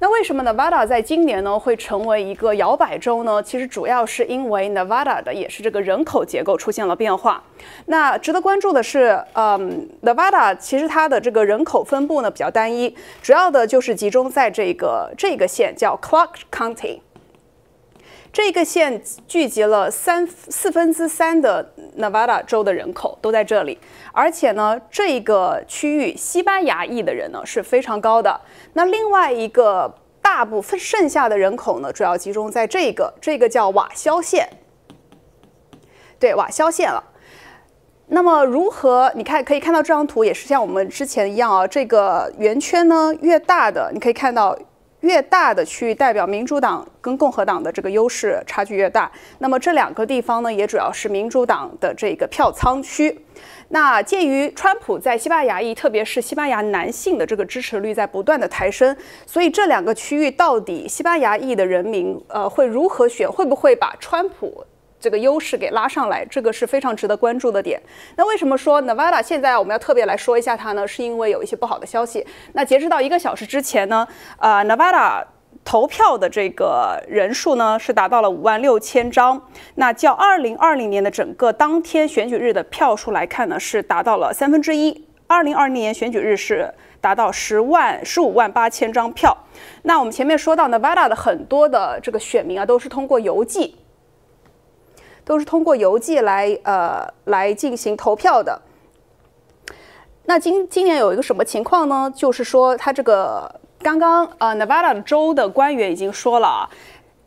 那为什么 Nevada 在今年呢会成为一个摇摆州呢？其实主要是因为 Nevada 的也是这个人口结构出现了变化。那值得关注的是，嗯 ，Nevada 其实它的这个人口分布呢比较单一，主要的就是集中在这个这个县叫 Clark County。 这个县聚集了三四分之三的 Nevada 州的人口都在这里，而且呢，这个区域西班牙裔的人呢是非常高的。那另外一个大部分剩下的人口呢，主要集中在这个这个叫瓦肖县，对，瓦肖县了。 那么如何？你看，可以看到这张图也是像我们之前一样啊。这个圆圈呢越大的，你可以看到。 越大的区域代表民主党跟共和党的这个优势差距越大。那么这两个地方呢，也主要是民主党的这个票仓区。那鉴于川普在西班牙裔，特别是西班牙男性的这个支持率在不断的抬升，所以这两个区域到底西班牙裔的人民呃会如何选，会不会把川普？ 这个优势给拉上来，这个是非常值得关注的点。那为什么说 Nevada 现在我们要特别来说一下它呢？是因为有一些不好的消息。那截止到一个小时之前呢，呃 ，Nevada 投票的这个人数呢是达到了五万六千张，那较二零二零年的整个当天选举日的票数来看呢，是达到了三分之一。二零二零年选举日是。 达到十万十五万八千张票。那我们前面说到 ，Nevada 的很多的这个选民啊，都是通过邮寄。 都是通过邮寄来呃来进行投票的。那今今年有一个什么情况呢？就是说，他这个刚刚呃 Nevada 州的官员已经说了啊，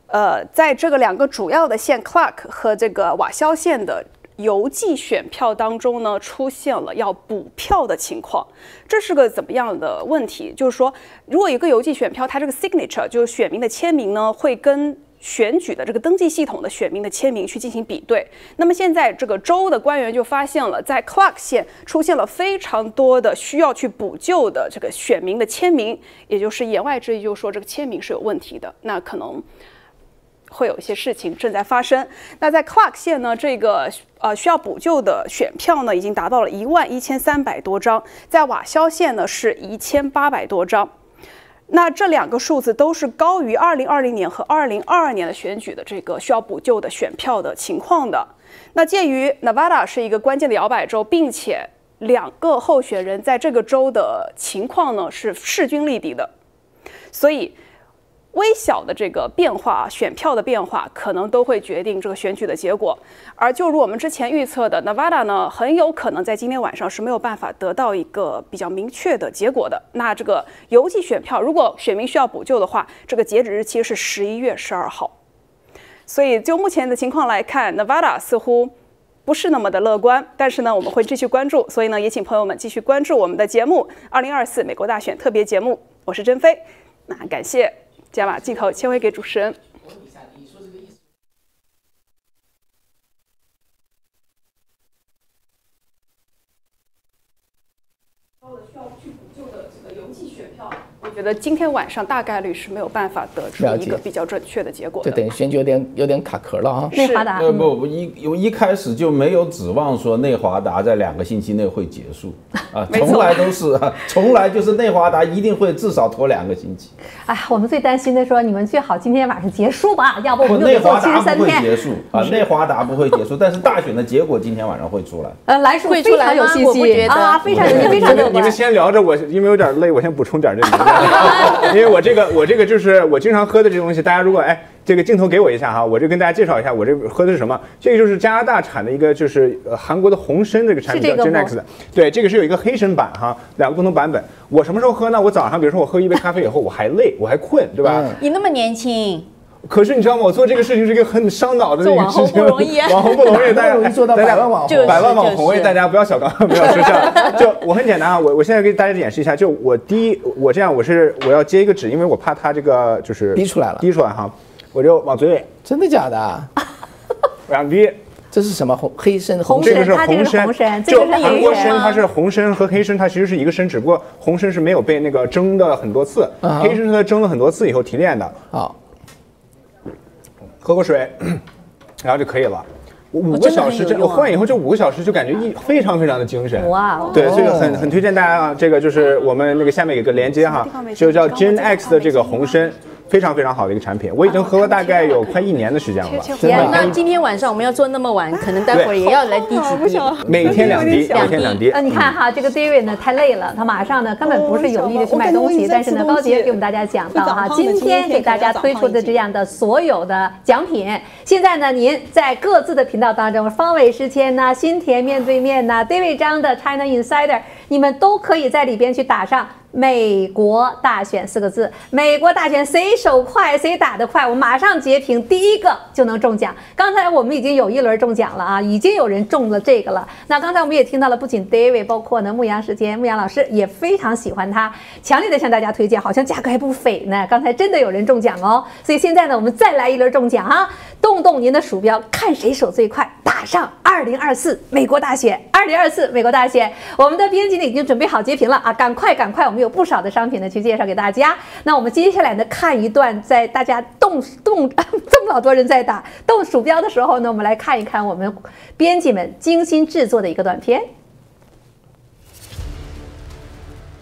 呃，在这个两个主要的县 Clark 和这个瓦肖县的邮寄选票当中呢，出现了要补票的情况。这是个怎么样的问题？就是说，如果一个邮寄选票，它这个 signature 就是选民的签名呢，会跟 选举的这个登记系统的选民的签名去进行比对。那么现在这个州的官员就发现了，在 Clark 县出现了非常多的需要去补救的这个选民的签名，也就是言外之意就是说这个签名是有问题的，那可能会有一些事情正在发生。那在 Clark 县呢，这个呃需要补救的选票呢已经达到了一万一千三百多张，在瓦肖县呢是一千八百多张。 那这两个数字都是高于二零二零年和二零二二年的选举的这个需要补救的选票的情况的。那鉴于 Nevada 是一个关键的摇摆州，并且两个候选人在这个州的情况呢是势均力敌的，所以微小的这个变化、选票的变化，可能都会决定这个选举的结果。而就如我们之前预测的 ，Nevada 呢很有可能在今天晚上是没有办法得到一个比较明确的结果的。那这个邮寄选票，如果选民需要补救的话，这个截止日期是十一月十二号。所以就目前的情况来看 ，Nevada 似乎不是那么的乐观。但是呢，我们会继续关注。所以呢，也请朋友们继续关注我们的节目《二零二四美国大选特别节目》，我是甄飞。那感谢。 这样吧，镜头切回给主持人。需要去补救的这个邮寄选票，我觉得今天晚上大概率是没有办法得出一个比较准确的结果的。就等于选举有点有点卡壳了啊。内华达，呃不，我一我一开始就没有指望说内华达在两个星期内会结束啊，从来都是，啊、从来就是内华达一定会至少拖两个星期。哎，我们最担心的说，你们最好今天晚上结束吧，要不我们就做七十三天。内华达不会结束啊，内华达不会结束，但是大选的结果今天晚上会出来。呃，来说非常有信心啊，非常非常有。 你们先聊着我，因为有点累，我先补充点这个，因为我这个我这个就是我经常喝的这东西，大家如果哎这个镜头给我一下哈，我就跟大家介绍一下我这喝的是什么。这个就是加拿大产的一个就是呃韩国的红参这个产品叫 Genesis 的，对，这个是有一个黑参版哈，两个不同版本。我什么时候喝呢？我早上比如说我喝一杯咖啡以后，我还累，我还困，对吧？嗯、你那么年轻。 可是你知道吗？我做这个事情是一个很伤脑的一个事情，网红不容易，网红不容易，大家做到百万网红，百万网红，大家不要小看，不要说笑。就我很简单啊，我我现在给大家演示一下。就我第一，我这样我是我要接一个纸，因为我怕它这个就是滴出来了，滴出来哈，我就往嘴里。真的假的？两滴。 这是什么红黑参？红参，这个是红参，就韩国参，它是红参和黑参，它其实是一个参，只不过红参是没有被那个蒸的很多次，黑参是它蒸了很多次以后提炼的。好。 喝口水，然后就可以了。五个小时，这我喝完以后，这五个小时就感觉一非常非常的精神。哇，对，这个很很推荐大家啊，这个就是我们那个下面有个链接哈，就叫 Gen X 的这个红参。非常非常好的一个产品，我已经喝了大概有快一年的时间了吧。那今天晚上我们要做那么晚，可能待会儿也要来滴几滴。每天两滴，每天两滴。那你看哈，这个 David 呢太累了，他马上呢根本不是有意的去卖东西，但是呢高杰给我们大家讲到哈，今天给大家推出的这样的所有的奖品，现在呢您在各自的频道当中，方伟时间呢、新田面对面呢、David 张的 China Insider， 你们都可以在里边去打上。美国大选四个字，美国大选谁手快谁打得快，我马上截屏，第一个就能中奖。刚才我们已经有一轮中奖了啊，已经有人中了这个了。那刚才我们也听到了，不仅 David， 包括呢牧羊时间，牧羊老师也非常喜欢他，强烈的向大家推荐，好像价格还不菲呢。刚才真的有人中奖哦，所以现在呢，我们再来一轮中奖啊，动动您的鼠标，看谁手最快，打上二零二四美国大选，二零二四美国大选。我们的编辑呢已经准备好截屏了啊，赶快赶快，我们。有不少的商品呢，去介绍给大家。那我们接下来呢，看一段在大家动动这么老多人在打动鼠标的时候呢，我们来看一看我们编辑们精心制作的一个短片。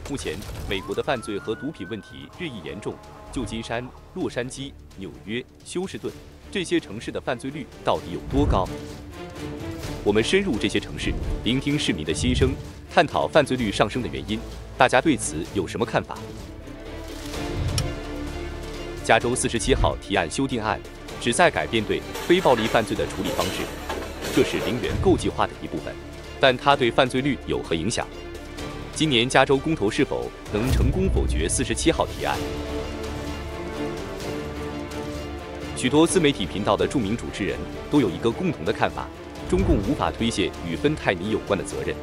目前，美国的犯罪和毒品问题日益严重，旧金山、洛杉矶、纽约、休斯顿这些城市的犯罪率到底有多高？我们深入这些城市，聆听市民的心声，探讨犯罪率上升的原因。大家对此有什么看法？加州四十七号提案修订案旨在改变对非暴力犯罪的处理方式，这是零元购计划的一部分，但它对犯罪率有何影响？今年加州公投是否能成功否决四十七号提案？许多自媒体频道的著名主持人都有一个共同的看法：中共无法推卸与芬太尼有关的责任。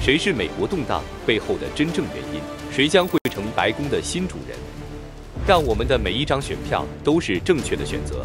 谁是美国动荡背后的真正原因？谁将会成白宫的新主人？让我们的每一张选票都是正确的选择。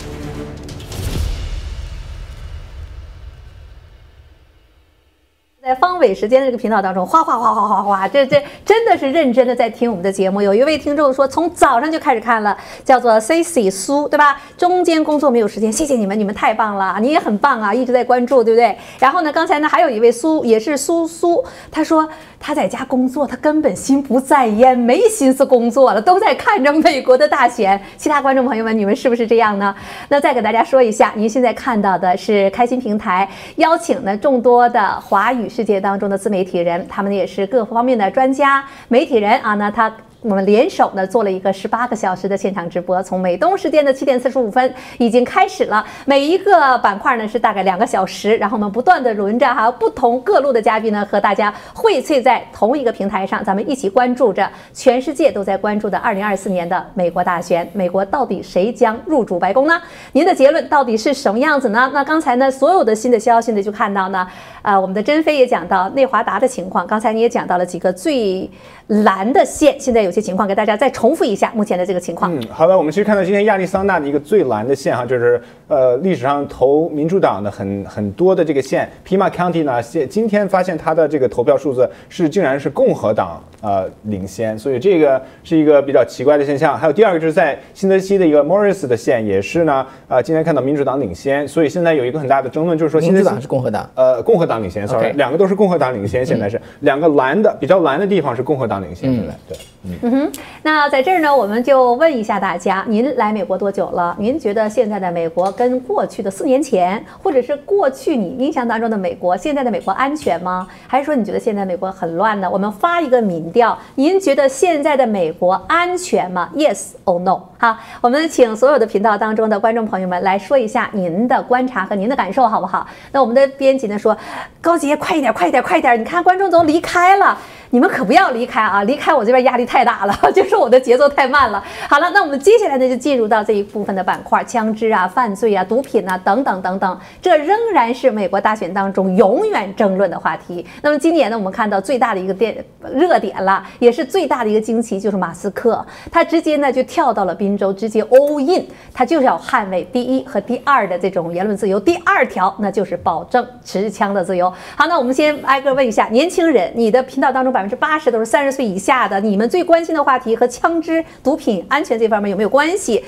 在方伟时间的这个频道当中，哗哗哗哗哗哗，这这真的是认真的在听我们的节目。有一位听众说，从早上就开始看了，叫做 Cici 苏，对吧？中间工作没有时间，谢谢你们，你们太棒了，你也很棒啊，一直在关注，对不对？然后呢，刚才呢还有一位苏，也是苏苏，他说他在家工作，他根本心不在焉，没心思工作了，都在看着美国的大选。其他观众朋友们，你们是不是这样呢？那再给大家说一下，您现在看到的是开心平台邀请了众多的华语。世界当中的自媒体人，他们也是各方面的专家、媒体人啊。那他我们联手呢做了一个十八个小时的现场直播，从美东时间的七点四十五分已经开始了。每一个板块呢是大概两个小时，然后我们不断的轮着哈、啊、不同各路的嘉宾呢和大家荟萃在同一个平台上，咱们一起关注着全世界都在关注的二零二四年的美国大选，美国到底谁将入主白宫呢？您的结论到底是什么样子呢？那刚才呢所有的新的消息呢就看到呢。啊、呃，我们的珍飞也讲到内华达的情况，刚才你也讲到了几个最蓝的县，现在有些情况给大家再重复一下目前的这个情况。嗯，好的，我们其实看到今天亚利桑那的一个最蓝的县哈，就是呃历史上投民主党的很很多的这个县 ，Pima County 呢，现今天发现它的这个投票数字是竟然是共和党呃领先，所以这个是一个比较奇怪的现象。还有第二个就是在新泽西的一个 Morris 的县也是呢，呃今天看到民主党领先，所以现在有一个很大的争论，就是说民主党是共和党，呃共和党。党领先 ，sorry， 两个都是共和党领先，现在是、嗯、两个蓝的比较蓝的地方是共和党领先，现在、嗯、对，嗯, 嗯哼。那在这儿呢，我们就问一下大家，您来美国多久了？您觉得现在的美国跟过去的四年前，或者是过去你印象当中的美国，现在的美国安全吗？还是说你觉得现在美国很乱呢？我们发一个民调，您觉得现在的美国安全吗 ？Yes or no？ 好，我们请所有的频道当中的观众朋友们来说一下您的观察和您的感受，好不好？那我们的编辑呢说。高杰，快一点，快一点，快一点！你看，观众都离开了，你们可不要离开啊！离开我这边压力太大了，就是我的节奏太慢了。好了，那我们接下来呢就进入到这一部分的板块，枪支啊、犯罪啊、毒品啊等等等等，这仍然是美国大选当中永远争论的话题。那么今年呢，我们看到最大的一个点热点了，也是最大的一个惊奇，就是马斯克，他直接呢就跳到了宾州，直接 all in， 他就是要捍卫第一和第二的这种言论自由。第二条，那就是保证持枪的。自由。好，那我们先挨个问一下年轻人，你的频道当中百分之八十都是三十岁以下的，你们最关心的话题和枪支、毒品安全这方面有没有关系？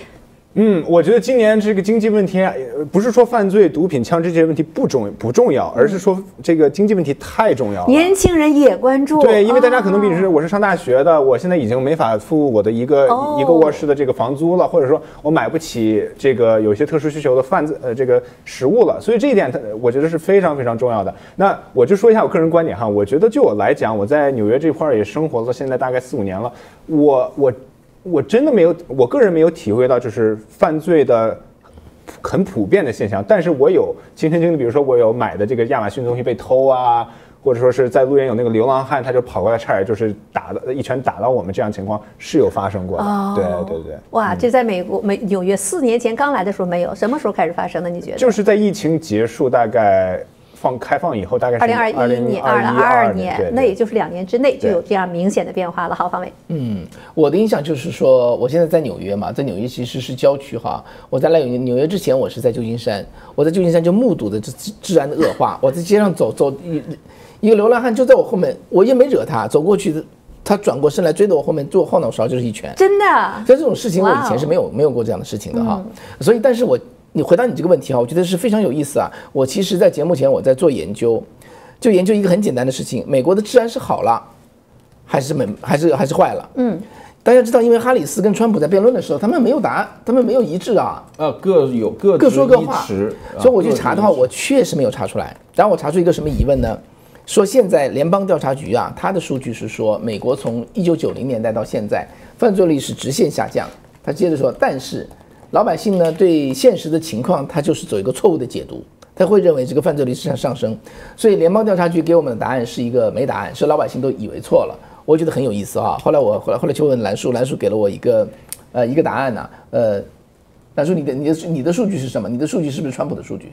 嗯，我觉得今年这个经济问题，不是说犯罪、毒品、枪支这些问题不重不重要，而是说这个经济问题太重要了。年轻人也关注。对，因为大家可能比如说我是上大学的，我现在已经没法付我的一个一个卧室的这个房租了，或者说我买不起这个有些特殊需求的饭呃这个食物了，所以这一点它我觉得是非常非常重要的。那我就说一下我个人观点哈，我觉得就我来讲，我在纽约这块也生活了现在大概四五年了，我我。我真的没有，我个人没有体会到就是犯罪的很普遍的现象，但是我有亲身经历，比如说我有买的这个亚马逊的东西被偷啊，或者说是在路边有那个流浪汉，他就跑过来差点就是打了一拳打到我们，这样情况是有发生过的。哦、对对对，哇，这在美国美纽约四年前刚来的时候没有，什么时候开始发生的？你觉得？就是在疫情结束大概。放开放以后，大概是二零二一年、二零二二年，那也就是两年之内就有这样明显的变化了。好，方伟，嗯，我的印象就是说，我现在在纽约嘛，在纽约其实是郊区哈。我在来纽约之前，我是在旧金山，我在旧金山就目睹的这治安的恶化。我在街上走走，一个流浪汉就在我后面，我也没惹他，走过去，他转过身来追着我后面，对我后脑勺就是一拳。真的，像这种事情我以前是没有没有过这样的事情的哈。所以，但是我。你回答你这个问题哈，我觉得是非常有意思啊。我其实，在节目前我在做研究，就研究一个很简单的事情：美国的治安是好了，还是美还是还是坏了？嗯，大家知道，因为哈里斯跟川普在辩论的时候，他们没有答案，他们没有一致啊。呃，各有各各说各话，所以我去查的话，我确实没有查出来。然后我查出一个什么疑问呢？说现在联邦调查局啊，它的数据是说，美国从一九九零年代到现在，犯罪率是直线下降。他接着说，但是。老百姓呢对现实的情况，他就是走一个错误的解读，他会认为这个犯罪率实际上上升，所以联邦调查局给我们的答案是一个没答案，是老百姓都以为错了。我觉得很有意思啊。后来我后来后来去问蓝叔，蓝叔给了我一个，呃，一个答案呢、啊。呃，蓝叔，你的你的你的数据是什么？你的数据是不是川普的数据？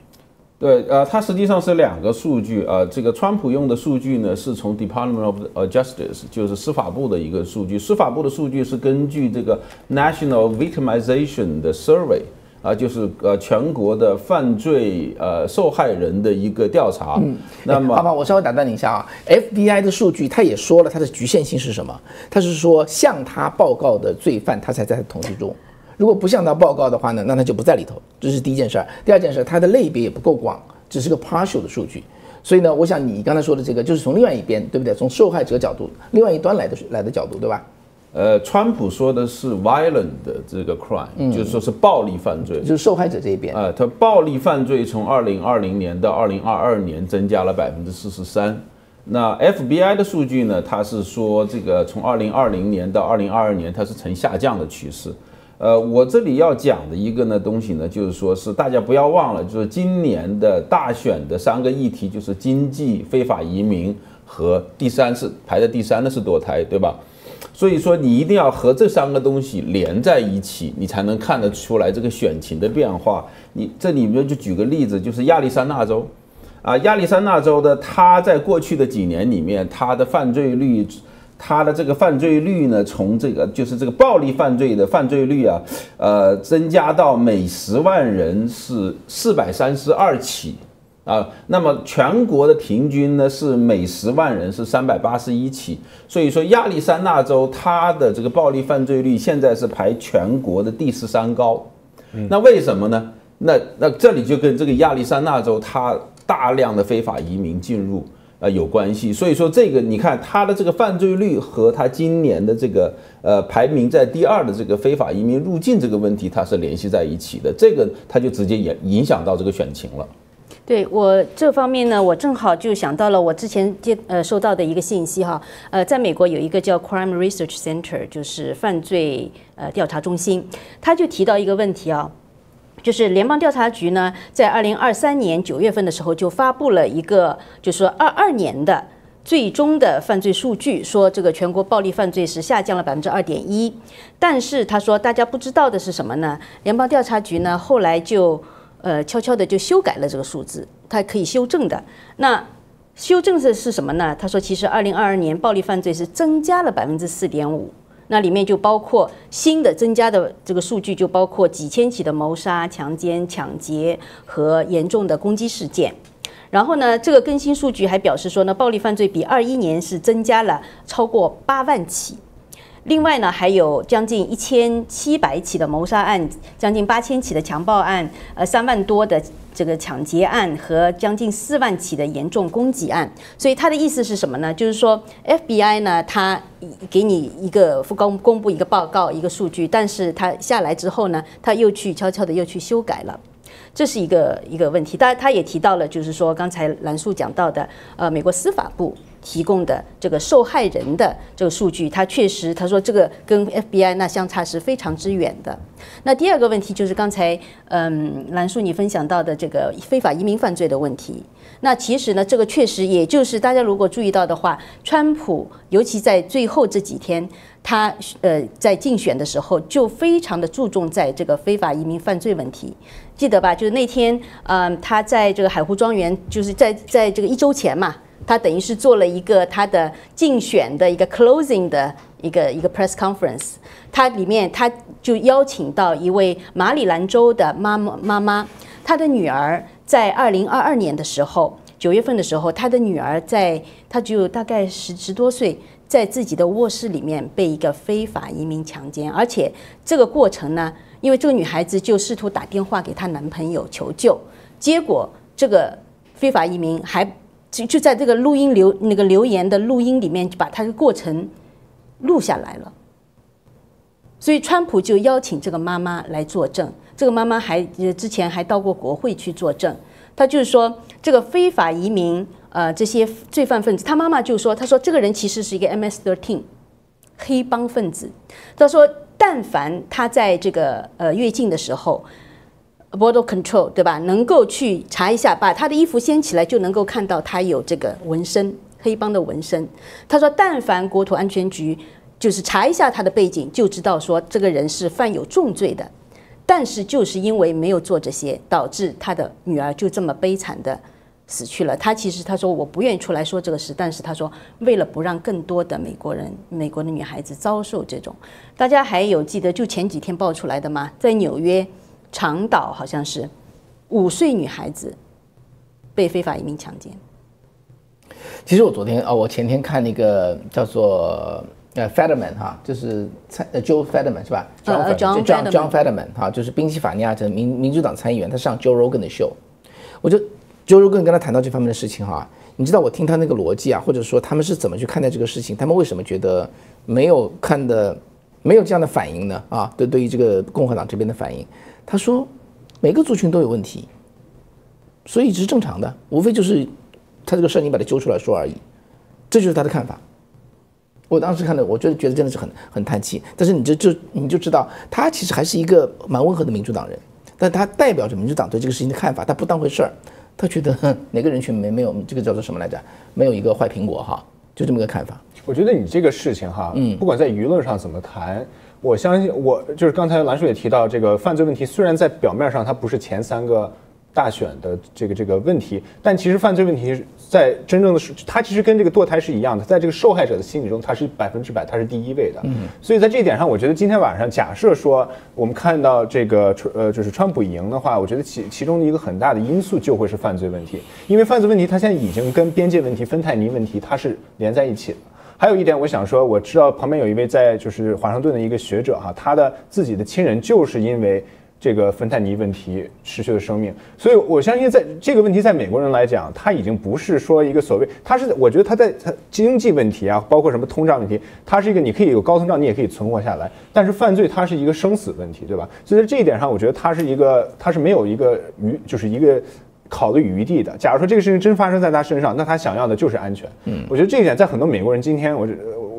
对，呃，它实际上是两个数据啊、呃。这个川普用的数据呢，是从 Department of Justice， 就是司法部的一个数据。司法部的数据是根据这个 National Victimization 的 Survey 啊、呃，就是呃全国的犯罪呃受害人的一个调查。嗯，那么，爸爸，我稍微打断你一下啊。F B I 的数据，他也说了它的局限性是什么？他是说向他报告的罪犯，他才在统计中。如果不向他报告的话呢，那他就不在里头，这是第一件事儿。第二件事，它的类别也不够广，只是个 partial 的数据。所以呢，我想你刚才说的这个，就是从另外一边，对不对？从受害者角度，另外一端来的来的角度，对吧？呃，川普说的是 violent 的这个 crime，、嗯、就是说是暴力犯罪，就是受害者这一边。呃，他暴力犯罪从二零二零年到二零二二年增加了百分之四十三。那 F B I 的数据呢？它是说这个从二零二零年到二零二二年，它是呈下降的趋势。呃，我这里要讲的一个呢东西呢，就是说是大家不要忘了，就是今年的大选的三个议题，就是经济、非法移民和第三是排在第三的是堕胎，对吧？所以说你一定要和这三个东西连在一起，你才能看得出来这个选情的变化。你这里面就举个例子，就是亚利桑那州，啊，亚利桑那州的它在过去的几年里面，它的犯罪率。它的这个犯罪率呢，从这个就是这个暴力犯罪的犯罪率啊，呃，增加到每十万人是四百三十二起啊。那么全国的平均呢是每十万人是三百八十一起。所以说亚利桑那州它的这个暴力犯罪率现在是排全国的第十三高。嗯、那为什么呢？那那这里就跟这个亚利桑那州它大量的非法移民进入。呃，有关系，所以说这个你看他的这个犯罪率和他今年的这个呃排名在第二的这个非法移民入境这个问题，它是联系在一起的，这个它就直接也影响到这个选情了。对我这方面呢，我正好就想到了我之前接呃收到的一个信息哈，呃，在美国有一个叫 Crime Research Center， 就是犯罪呃调查中心，他就提到一个问题啊。就是联邦调查局呢，在二零二三年九月份的时候就发布了一个，就是说二二年的最终的犯罪数据，说这个全国暴力犯罪是下降了百分之二点一。但是他说大家不知道的是什么呢？联邦调查局呢后来就呃悄悄的就修改了这个数字，它可以修正的。那修正的是什么呢？他说其实二零二二年暴力犯罪是增加了百分之四点五。那里面就包括新的增加的这个数据，就包括几千起的谋杀、强奸、抢劫和严重的攻击事件。然后呢，这个更新数据还表示说呢，暴力犯罪比二一年是增加了超过八万起。另外呢，还有将近一千七百起的谋杀案，将近八千起的强暴案，呃，三万多的这个抢劫案和将近四万起的严重攻击案。所以他的意思是什么呢？就是说 F B I 呢，他给你一个公公布一个报告一个数据，但是他下来之后呢，他又去悄悄的又去修改了。 这是一个一个问题，当然他也提到了，就是说刚才蓝素讲到的，呃，美国司法部提供的这个受害人的这个数据，他确实他说这个跟 F B I 那相差是非常之远的。那第二个问题就是刚才嗯蓝素你分享到的这个非法移民犯罪的问题。那其实呢，这个确实也就是大家如果注意到的话，川普尤其在最后这几天。 他呃在竞选的时候就非常的注重在这个非法移民犯罪问题，记得吧？就是那天，嗯、呃，他在这个海湖庄园，就是在在这个一周前嘛，他等于是做了一个他的竞选的一个 closing 的一个一个 press conference。他里面他就邀请到一位马里兰州的妈妈妈妈，她的女儿在二零二二年的时候，九月份的时候，她的女儿在她只有大概十十多岁。 在自己的卧室里面被一个非法移民强奸，而且这个过程呢，因为这个女孩子就试图打电话给她男朋友求救，结果这个非法移民还就就在这个录音留那个留言的录音里面就把她的过程录下来了，所以川普就邀请这个妈妈来作证，这个妈妈还之前还到过国会去作证，她就是说这个非法移民。 呃，这些罪犯分子，他妈妈就说："他说这个人其实是一个 M S 十三 黑帮分子。他说，但凡他在这个呃越境的时候 ，border control 对吧，能够去查一下，把他的衣服掀起来，就能够看到他有这个纹身，黑帮的纹身。他说，但凡国土安全局就是查一下他的背景，就知道说这个人是犯有重罪的。但是就是因为没有做这些，导致他的女儿就这么悲惨的。" 死去了。他其实他说我不愿意出来说这个事，但是他说为了不让更多的美国人、美国的女孩子遭受这种，大家还有记得就前几天爆出来的吗？在纽约长岛好像是五岁女孩子被非法移民强奸。其实我昨天啊、哦，我前天看那个叫做呃 Fetterman 哈、啊，就是参 Joe Fetterman 是吧？呃 John Fetterman John Fetterman 哈、啊，就是宾夕法尼亚州民民主党参议员，他上 Joe Rogan 的 show， 我就。 Joe Rogan跟他谈到这方面的事情哈、啊，你知道我听他那个逻辑啊，或者说他们是怎么去看待这个事情，他们为什么觉得没有看的没有这样的反应呢？啊，对，对于这个共和党这边的反应，他说每个族群都有问题，所以这是正常的，无非就是他这个事儿你把它揪出来说而已，这就是他的看法。我当时看的，我觉得觉得真的是很很叹气，但是你这就你就知道他其实还是一个蛮温和的民主党人，但他代表着民主党对这个事情的看法，他不当回事儿。 他觉得哪个人群没没有这个叫做什么来着？没有一个坏苹果哈，就这么个看法。我觉得你这个事情哈，嗯，不管在舆论上怎么谈，我相信我就是刚才蓝叔也提到，这个犯罪问题虽然在表面上它不是前三个大选的这个这个问题，但其实犯罪问题在真正的它其实跟这个堕胎是一样的，在这个受害者的心理中，它是百分之百它是第一位的。嗯，所以在这一点上，我觉得今天晚上假设说我们看到这个呃就是川普赢的话，我觉得其其中的一个很大的因素就会是犯罪问题，因为犯罪问题它现在已经跟边界问题、芬太尼问题它是连在一起的。 还有一点，我想说，我知道旁边有一位在就是华盛顿的一个学者哈，他的自己的亲人就是因为这个芬太尼问题失去了生命，所以我相信在这个问题在美国人来讲，他已经不是说一个所谓，他是我觉得他在他经济问题啊，包括什么通胀问题，它是一个你可以有高通胀，你也可以存活下来，但是犯罪它是一个生死问题，对吧？所以在这一点上，我觉得它是一个，它是没有一个余，就是一个。 考虑余地的。假如说这个事情真发生在他身上，那他想要的就是安全。嗯，我觉得这一点在很多美国人今天，我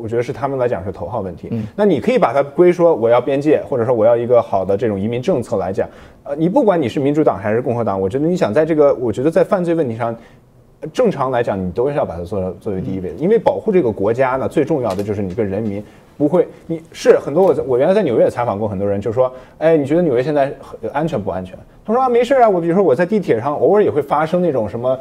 我觉得是他们来讲是头号问题。嗯，那你可以把它归说我要边界，或者说我要一个好的这种移民政策来讲。呃，你不管你是民主党还是共和党，我觉得你想在这个，我觉得在犯罪问题上，正常来讲你都是要把它做作为第一位的，因为保护这个国家呢，最重要的就是你跟人民。 不会，你是很多我我原来在纽约也采访过很多人，就说，哎，你觉得纽约现在安全不安全？他说啊，没事啊，我比如说我在地铁上偶尔也会发生那种什么，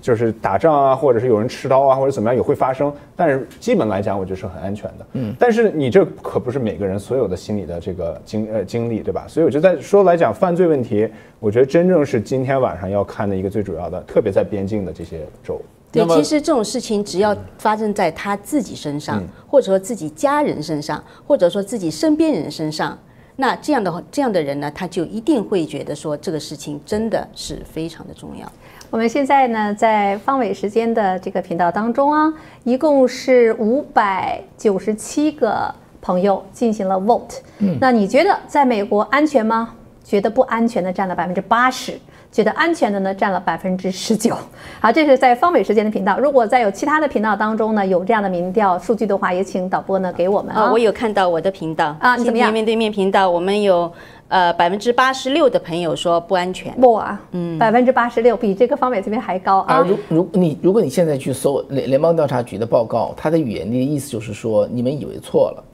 就是打仗啊，或者是有人持刀啊，或者怎么样也会发生，但是基本来讲，我觉得是很安全的。嗯，但是你这可不是每个人所有的心理的这个经呃经历，对吧？所以我觉得在说来讲犯罪问题，我觉得真正是今天晚上要看的一个最主要的，特别在边境的这些州。对，其实这种事情只要发生在他自己身上，嗯、或者说自己家人身上，或者说自己身边人身上，那这样的这样的人呢，他就一定会觉得说这个事情真的是非常的重要。我们现在呢，在方伟时间的这个频道当中啊，一共是五百九十七个朋友进行了 vote。嗯，那你觉得在美国安全吗？觉得不安全的占了百分之八十。 觉得安全的呢，占了百分之十九。好，这是在方伟时间的频道。如果在有其他的频道当中呢，有这样的民调数据的话，也请导播呢给我们啊、哦。我有看到我的频道啊，你怎么样？面对面频道，我们有呃百分之八十六的朋友说不安全。哇，嗯，百分之八十六比这个方伟这边还高啊。啊如如你如果你现在去搜联联邦调查局的报告，他的语言的意思就是说，你们以为错了。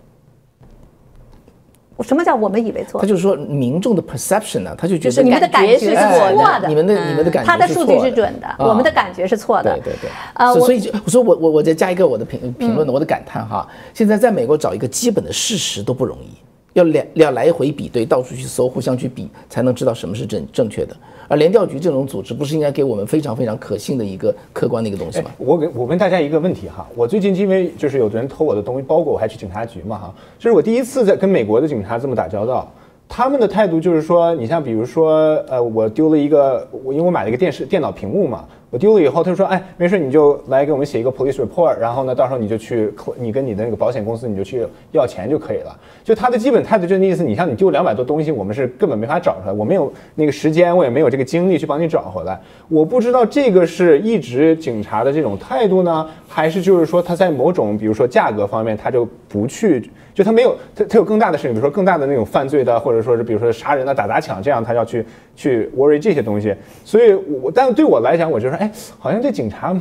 什么叫我们以为错？他就是说民众的 perception 呢、啊，他就觉得你们的感觉是错的，你们的你们的感觉，他的数据是准的，我们的感觉是错的。对对对，啊，所以我说我我我再加一个我的评评论的我的感叹哈，现在在美国找一个基本的事实都不容易，要两要来回比对，到处去搜，互相去比，才能知道什么是正正确的。而联调局这种组织不是应该给我们非常非常可信的一个客观的一个东西吗？我给我问大家一个问题哈，我最近因为就是有的人偷我的东西包裹，我还去警察局嘛哈，这是我第一次在跟美国的警察这么打交道。 他们的态度就是说，你像比如说，呃，我丢了一个，我因为我买了一个电视电脑屏幕嘛，我丢了以后，他就说，哎，没事，你就来给我们写一个 police report， 然后呢，到时候你就去，你跟你的那个保险公司，你就去要钱就可以了。就他的基本态度就是那意思，你像你丢两百多东西，我们是根本没法找出来，我没有那个时间，我也没有这个精力去帮你找回来。我不知道这个是一直警察的这种态度呢，还是就是说他在某种，比如说价格方面，他就不去。 就他没有，他他有更大的事情，比如说更大的那种犯罪的，或者说是比如说杀人的、打砸抢，这样他要去去 worry 这些东西。所以我，我但对我来讲，我觉得，哎，好像这警察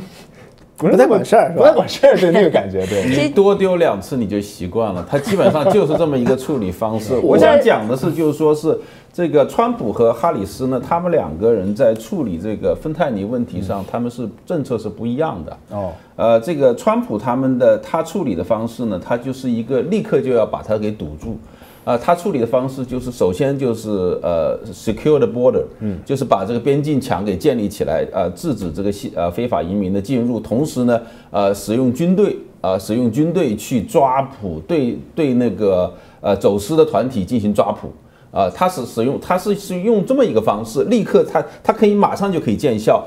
不太管事儿，不太管事儿，对那个感觉，对。你多丢两次你就习惯了，他基本上就是这么一个处理方式。我想讲的是，就是说是这个川普和哈里斯呢，他们两个人在处理这个芬太尼问题上，嗯、他们是政策是不一样的。哦。 呃，这个川普他们的他处理的方式呢，他就是一个立刻就要把它给堵住，啊、呃，他处理的方式就是首先就是呃 secure the border， 嗯，就是把这个边境墙给建立起来，呃，制止这个呃非法移民的进入，同时呢，呃，使用军队，呃，使用军队去抓捕，对对那个呃走私的团体进行抓捕。 啊、呃，他是使用，他是是用这么一个方式，立刻他他可以马上就可以见效，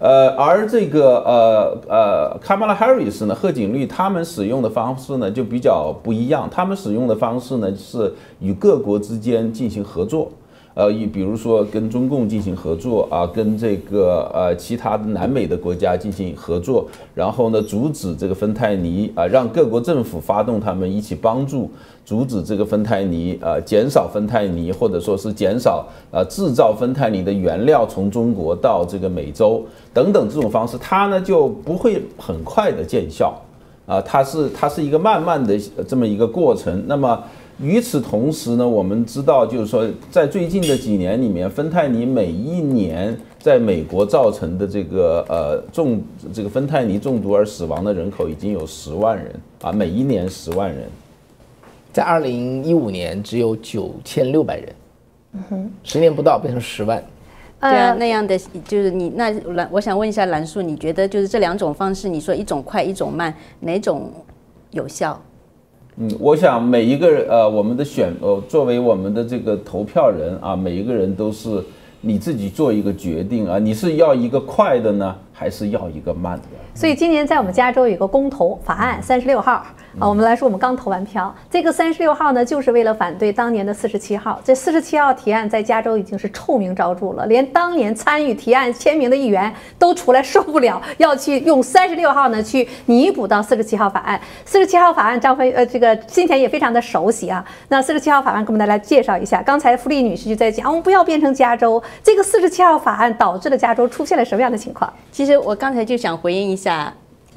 呃，而这个呃呃 Kamala Harris 呢，贺锦丽他们使用的方式呢就比较不一样，他们使用的方式呢是与各国之间进行合作，呃，与比如说跟中共进行合作啊、呃，跟这个呃其他的南美的国家进行合作，然后呢阻止这个芬太尼啊、呃，让各国政府发动他们一起帮助。 阻止这个芬太尼，呃，减少芬太尼，或者说是减少呃制造芬太尼的原料从中国到这个美洲等等这种方式，它呢就不会很快的见效，啊、呃，它是它是一个慢慢的这么一个过程。那么与此同时呢，我们知道就是说，在最近的几年里面，芬太尼每一年在美国造成的这个呃中这个芬太尼中毒而死亡的人口已经有十万人啊，每一年十万人。 在二零一五年，只有九千六百人，嗯哼，十年不到变成十万。对啊，那样的就是你那蓝，我想问一下蓝树，你觉得就是这两种方式，你说一种快，一种慢，哪种有效？嗯，我想每一个人呃，我们的选呃，作为我们的这个投票人啊，每一个人都是你自己做一个决定啊，你是要一个快的呢，还是要一个慢的？所以今年在我们加州有一个公投法案，三十六号。 啊，我们来说，我们刚投完票。这个三十六号呢，就是为了反对当年的四十七号。这四十七号提案在加州已经是臭名昭著了，连当年参与提案签名的议员都出来受不了，要去用三十六号呢去弥补到四十七号法案。四十七号法案，张飞呃，这个今天也非常的熟悉啊。那四十七号法案，给我们大家介绍一下。刚才傅丽女士就在讲，我们不要变成加州。这个四十七号法案导致了加州出现了什么样的情况？其实我刚才就想回应一下。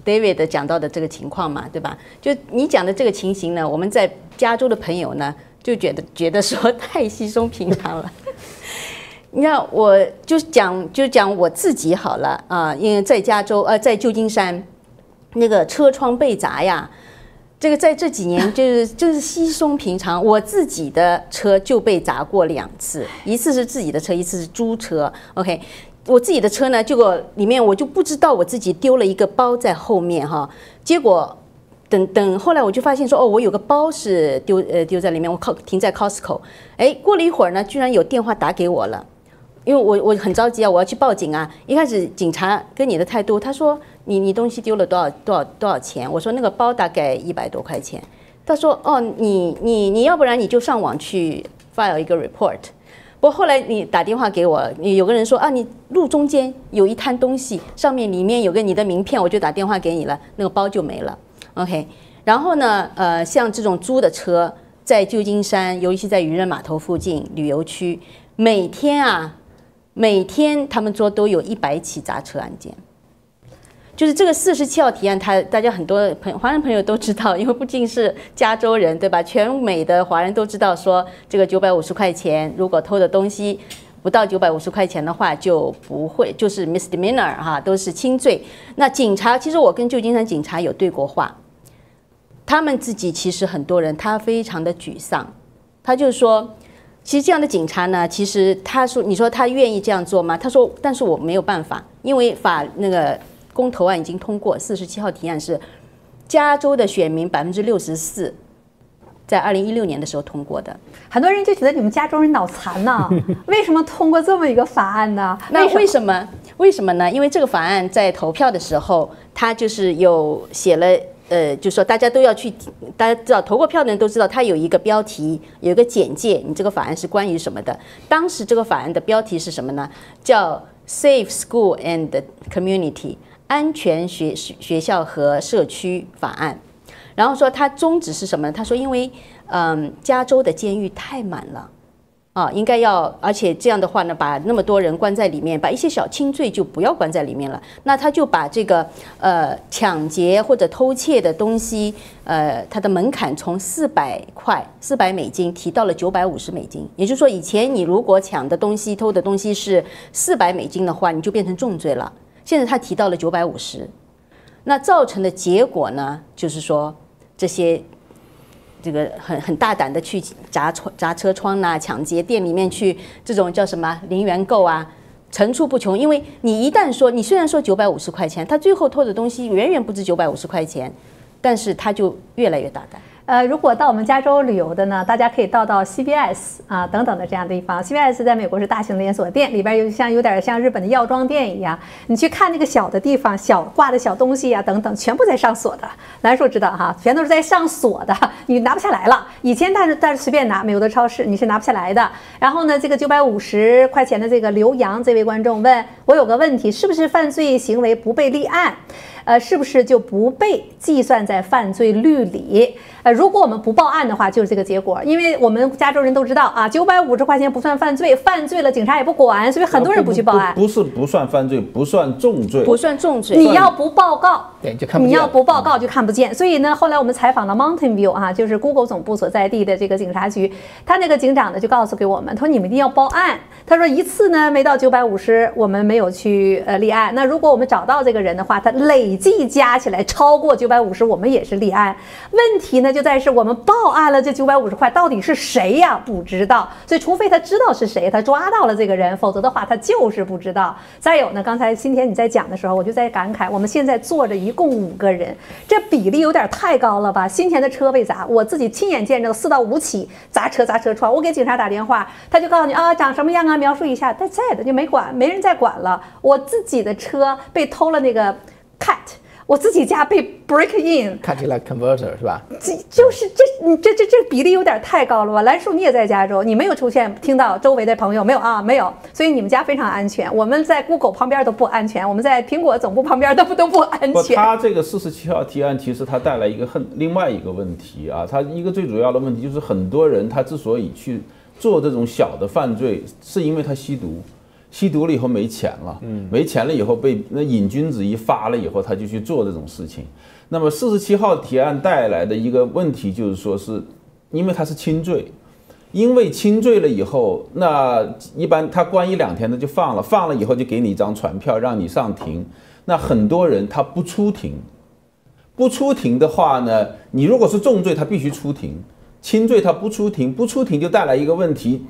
David 讲到的这个情况嘛，对吧？就你讲的这个情形呢，我们在加州的朋友呢，就觉得觉得说太稀松平常了。你看，我就讲就讲我自己好了啊、呃，因为在加州呃，在旧金山，那个车窗被砸呀，这个在这几年就是就是稀松平常。我自己的车就被砸过两次，一次是自己的车，一次是租车。OK。我自己的车呢，结果里面我就不知道我自己丢了一个包在后面哈，结果。 等等，后来我就发现说，哦，我有个包是丢呃丢在里面，我靠停在 Costco， 哎，过了一会儿呢，居然有电话打给我了，因为我我很着急啊，我要去报警啊。一开始警察跟你的态度，他说你你东西丢了多少多少多少钱？我说那个包大概一百多块钱。他说哦，你你你要不然你就上网去 file 一个 report。不过后来你打电话给我，有个人说啊，你路中间有一摊东西，上面里面有个你的名片，我就打电话给你了，那个包就没了。 OK， 然后呢，呃，像这种租的车，在旧金山，尤其在渔人码头附近旅游区，每天啊，每天他们说都有一百起砸车案件。就是这个四十七号提案，他大家很多朋华人朋友都知道，因为不仅是加州人，对吧？全美的华人都知道说，这个九百五十块钱，如果偷的东西不到九百五十块钱的话，就不会就是 misdemeanor 哈、啊，都是轻罪。那警察，其实我跟旧金山警察有对过话。 他们自己其实很多人，他非常的沮丧，他就说，其实这样的警察呢，其实他说，你说他愿意这样做吗？他说，但是我没有办法，因为法那个公投案已经通过，四十七号提案是加州的选民百分之六十四，在二零一六年的时候通过的。很多人就觉得你们加州人脑残呢、啊，为什么通过这么一个法案呢？那为什么？为什么呢？因为这个法案在投票的时候，他就是有写了。 呃，就说大家都要去，大家知道投过票的人都知道，它有一个标题，有一个简介，你这个法案是关于什么的。当时这个法案的标题是什么呢？叫 Safe School and Community， 安全学学校和社区法案。然后说它宗旨是什么呢？他说，因为嗯、呃，加州的监狱太满了。 啊，应该要，而且这样的话呢，把那么多人关在里面，把一些小轻罪就不要关在里面了。那他就把这个呃抢劫或者偷窃的东西，呃，它的门槛从四百块四百美金提到了九百五十美金。也就是说，以前你如果抢的东西、偷的东西是四百美金的话，你就变成重罪了。现在他提到了九百五十，那造成的结果呢，就是说这些。 这个很很大胆的去砸窗、砸车窗呐、啊，抢劫店里面去，这种叫什么零元购啊，层出不穷。因为你一旦说，你虽然说九百五十块钱，他最后偷的东西远远不止九百五十块钱，但是他就越来越大胆。呃，如果到我们加州旅游的呢，大家可以到到 C V S 啊等等的这样的地方。C V S 在美国是大型的连锁店，里边有像有点像日本的药妆店一样，你去看那个小的地方，小挂的小东西啊等等，全部在上锁的。蓝叔知道哈，全都是在上锁的，你拿不下来了。以前但是但是随便拿，美国的超市你是拿不下来的。然后呢，这个九百五十块钱的这个刘洋这位观众问我有个问题，是不是犯罪行为不被立案？ 呃，是不是就不被计算在犯罪率里？呃，如果我们不报案的话，就是这个结果。因为我们加州人都知道啊，九百五十块钱不算犯罪，犯罪了警察也不管，所以很多人不去报案。啊、不, 不, 不是不算犯罪，不算重罪，不算重罪。你要不报告，对，就看不见。你要不报告就看不见。嗯、所以呢，后来我们采访了 Mountain View 啊，就是 Google 总部所在地的这个警察局，他那个警长呢就告诉给我们，他说你们一定要报案。他说一次呢没到九百五十，我们没有去呃立案。那如果我们找到这个人的话，他累。 累计加起来超过九百五十，我们也是立案。问题呢就在是我们报案了，这九百五十块到底是谁呀、啊？不知道。所以，除非他知道是谁，他抓到了这个人，否则的话他就是不知道。再有呢，刚才今天你在讲的时候，我就在感慨，我们现在坐着一共五个人，这比例有点太高了吧？新田的车被砸，我自己亲眼见证四到五起砸车、砸车窗。我给警察打电话，他就告诉你啊，长什么样啊，描述一下。但在的就没管，没人再管了。我自己的车被偷了那个。 Cat， 我自己家被 break in，Cadillac converter 是吧？这就是这这这这比例有点太高了吧？蓝叔你也在加州，你没有出现听到周围的朋友没有啊？没有，所以你们家非常安全。我们在 Google 旁边都不安全，我们在苹果总部旁边都不都不安全。不，他这个四十七号提案其实它带来一个很另外一个问题啊，它一个最主要的问题就是很多人他之所以去做这种小的犯罪，是因为他吸毒。 吸毒了以后没钱了，嗯，没钱了以后被那瘾君子一发了以后，他就去做这种事情。那么四十七号提案带来的一个问题就是说，是因为他是轻罪，因为轻罪了以后，那一般他关一两天他就放了，放了以后就给你一张传票让你上庭。那很多人他不出庭，不出庭的话呢，你如果是重罪他必须出庭，轻罪他不出庭，不出庭就带来一个问题，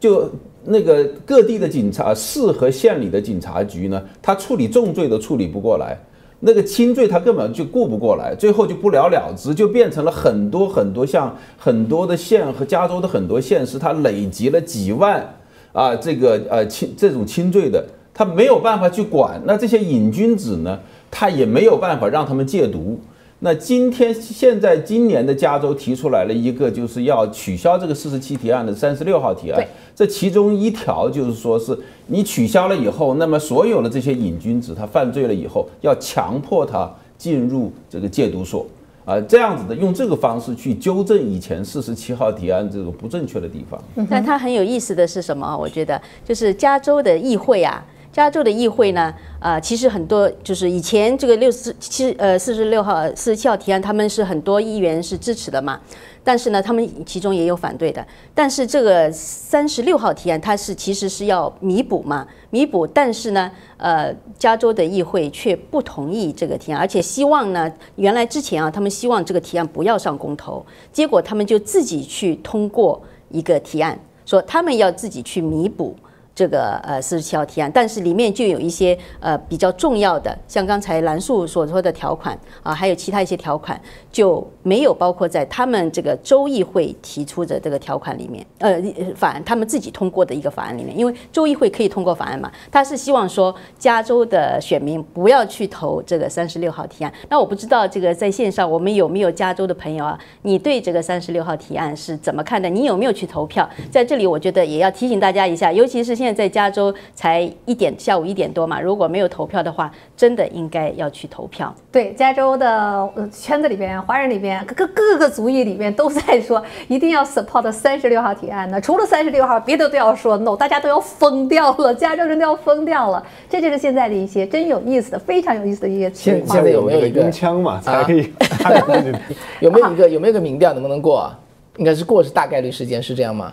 就。那个各地的警察市和县里的警察局呢，他处理重罪都处理不过来，那个轻罪他根本就顾不过来，最后就不了了之，就变成了很多很多像很多的县和加州的很多县市，它累积了几万啊，这个呃轻这种轻罪的，他没有办法去管。那这些瘾君子呢，他也没有办法让他们戒毒。那今天现在今年的加州提出来了一个，就是要取消这个四十七提案的三十六号提案。这其中一条就是说是你取消了以后，那么所有的这些瘾君子他犯罪了以后，要强迫他进入这个戒毒所啊，这样子的用这个方式去纠正以前四十七号提案这种不正确的地方。嗯，但它很有意思的是什么？我觉得就是加州的议会啊。加州的议会呢，啊、呃，其实很多就是以前这个六十七呃四十六号、四十七号提案，他们是很多议员是支持的嘛，但是呢，他们其中也有反对的。但是这个三十六号提案，它是其实是要弥补嘛，弥补。但是呢，呃，加州的议会却不同意这个提案，而且希望呢，原来之前啊，他们希望这个提案不要上公投，结果他们就自己去通过一个提案，说他们要自己去弥补。这个呃四十七号提案，但是里面就有一些呃比较重要的，像刚才蓝树所说的条款啊，还有其他一些条款就没有包括在他们这个州议会提出的这个条款里面，呃法案他们自己通过的一个法案里面，因为州议会可以通过法案嘛，他是希望说加州的选民不要去投这个三十六号提案。那我不知道这个在线上我们有没有加州的朋友啊？你对这个三十六号提案是怎么看的？你有没有去投票？在这里我觉得也要提醒大家一下，尤其是。现在在加州才一点，下午一点多嘛。如果没有投票的话，真的应该要去投票。对，加州的圈子里边，华人里边，各各个族裔里边都在说，一定要 support 三十六号提案呢。除了三十六号，别的都要说 no， 大家都要疯掉了，加州人都要疯掉了。这就是现在的一些真有意思的，非常有意思的一些情况。现在有没有一个枪嘛，才可以？有没有一个有没有一个民调能不能过、啊？应该是过是大概率事件，是这样吗？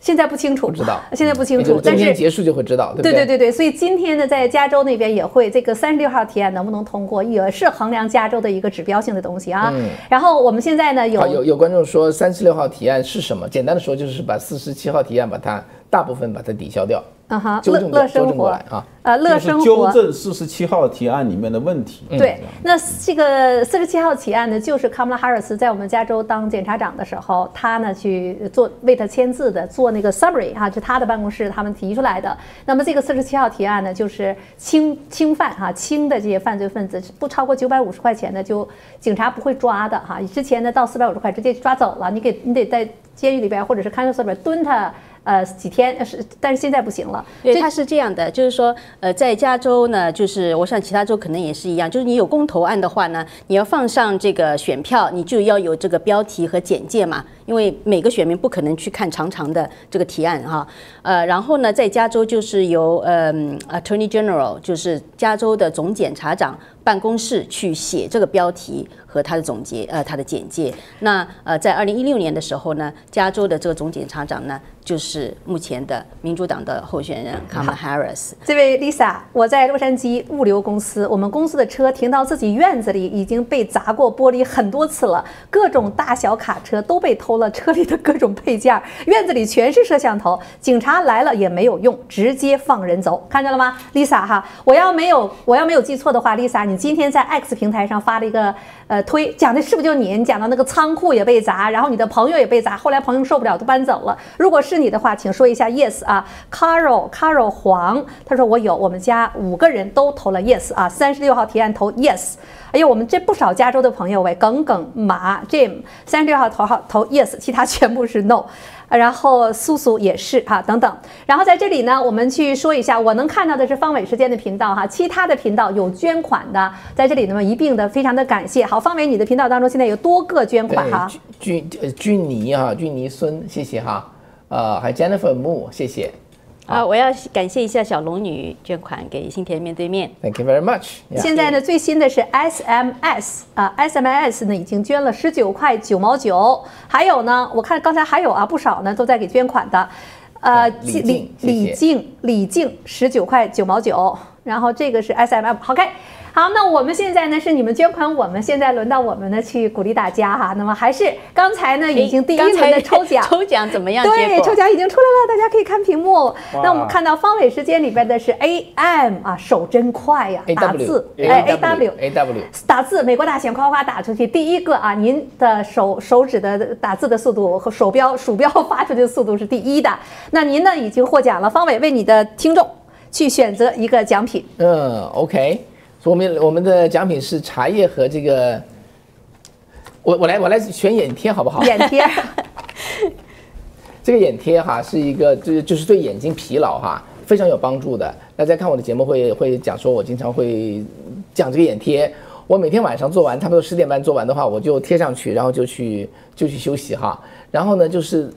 现在不清楚，不知道，现在不清楚，但是今天结束就会知道，对不对？对对对对，所以今天呢，在加州那边也会这个三十六号提案能不能通过，也是衡量加州的一个指标性的东西啊。嗯、然后我们现在呢有有有观众说三十六号提案是什么？简单的说就是把四十七号提案把它大部分把它抵消掉，啊哈、uh ，乐乐生活啊。呃，乐生活纠正四十七号提案里面的问题。嗯、对，那这个四十七号提案呢，就是 Kamala Harris 在我们加州当检察长的时候，他呢去做为他签字的，做那个 summary 哈、啊，就他的办公室他们提出来的。那么这个四十七号提案呢，就是轻轻犯哈、啊，轻的这些犯罪分子不超过九百五十块钱的，就警察不会抓的哈、啊。之前呢到四百五十块直接抓走了，你给你得在监狱里边或者是看守所里边蹲他。呃，几天是，但是现在不行了。对，它是这样的，就是说，呃，在加州呢，就是我想其他州可能也是一样，就是你有公投案的话呢，你要放上这个选票，你就要有这个标题和简介嘛，因为每个选民不可能去看长长的这个提案哈。呃，然后呢，在加州就是由呃 Attorney General， 就是加州的总检察长办公室去写这个标题。和他的总结，呃，他的简介。那呃，在二零一六年的时候呢，加州的这个总检察长呢，就是目前的民主党的候选人 Kamala Harris。这位 Lisa， 我在洛杉矶物流公司，我们公司的车停到自己院子里，已经被砸过玻璃很多次了，各种大小卡车都被偷了，车里的各种配件，院子里全是摄像头，警察来了也没有用，直接放人走，看见了吗 ，Lisa 哈？我要没有我要没有记错的话 ，Lisa， 你今天在 X 平台上发了一个呃。推讲的是不是就你？你讲到那个仓库也被砸，然后你的朋友也被砸，后来朋友受不了都搬走了。如果是你的话，请说一下 yes 啊 ，Carol Carol 黄，他说我有，我们家五个人都投了 yes 啊，三十六号提案投 yes。哎呦，我们这不少加州的朋友喂，耿耿马 Jim 三十六号投号投 yes， 其他全部是 no。然后苏苏也是哈、啊，等等。然后在这里呢，我们去说一下，我能看到的是方伟时间的频道哈、啊，其他的频道有捐款的，在这里呢一并的非常的感谢。好，方伟，你的频道当中现在有多个捐款哈、啊，俊俊尼哈，俊尼孙，谢谢哈，呃，还 Jennifer Mu， 谢谢。啊，我要感谢一下小龙女捐款给新田面对面。Thank you very much、yeah.。现在呢，最新的是 S M S 啊 ，S M S 呢已经捐了十九块九毛九。还有呢，我看刚才还有啊，不少呢都在给捐款的。呃，李李静，李静十九块九毛九。然后这个是 S M M。OK， 好，那我们现在呢是你们捐款，我们现在轮到我们呢去鼓励大家哈。那么还是刚才呢已经第一轮的抽奖，抽奖怎么样？对，抽奖已经出来了，大家可以看屏幕。那我们看到方伟时间里边的是 A M 啊，手真快呀，打字哎 A W A W 打字，美国大选夸夸打出去，第一个啊，您的手手指的打字的速度和手标鼠标发出去的速度是第一的。那您呢已经获奖了，方伟为你的听众。 去选择一个奖品。嗯 ，OK， 所以我们我们的奖品是茶叶和这个，我我来我来选眼贴好不好？眼贴，这个眼贴哈是一个就是就是对眼睛疲劳哈非常有帮助的。大家看我的节目会会讲说，我经常会讲这个眼贴。我每天晚上做完，差不多十点半做完的话，我就贴上去，然后就去就去休息哈。然后呢，就是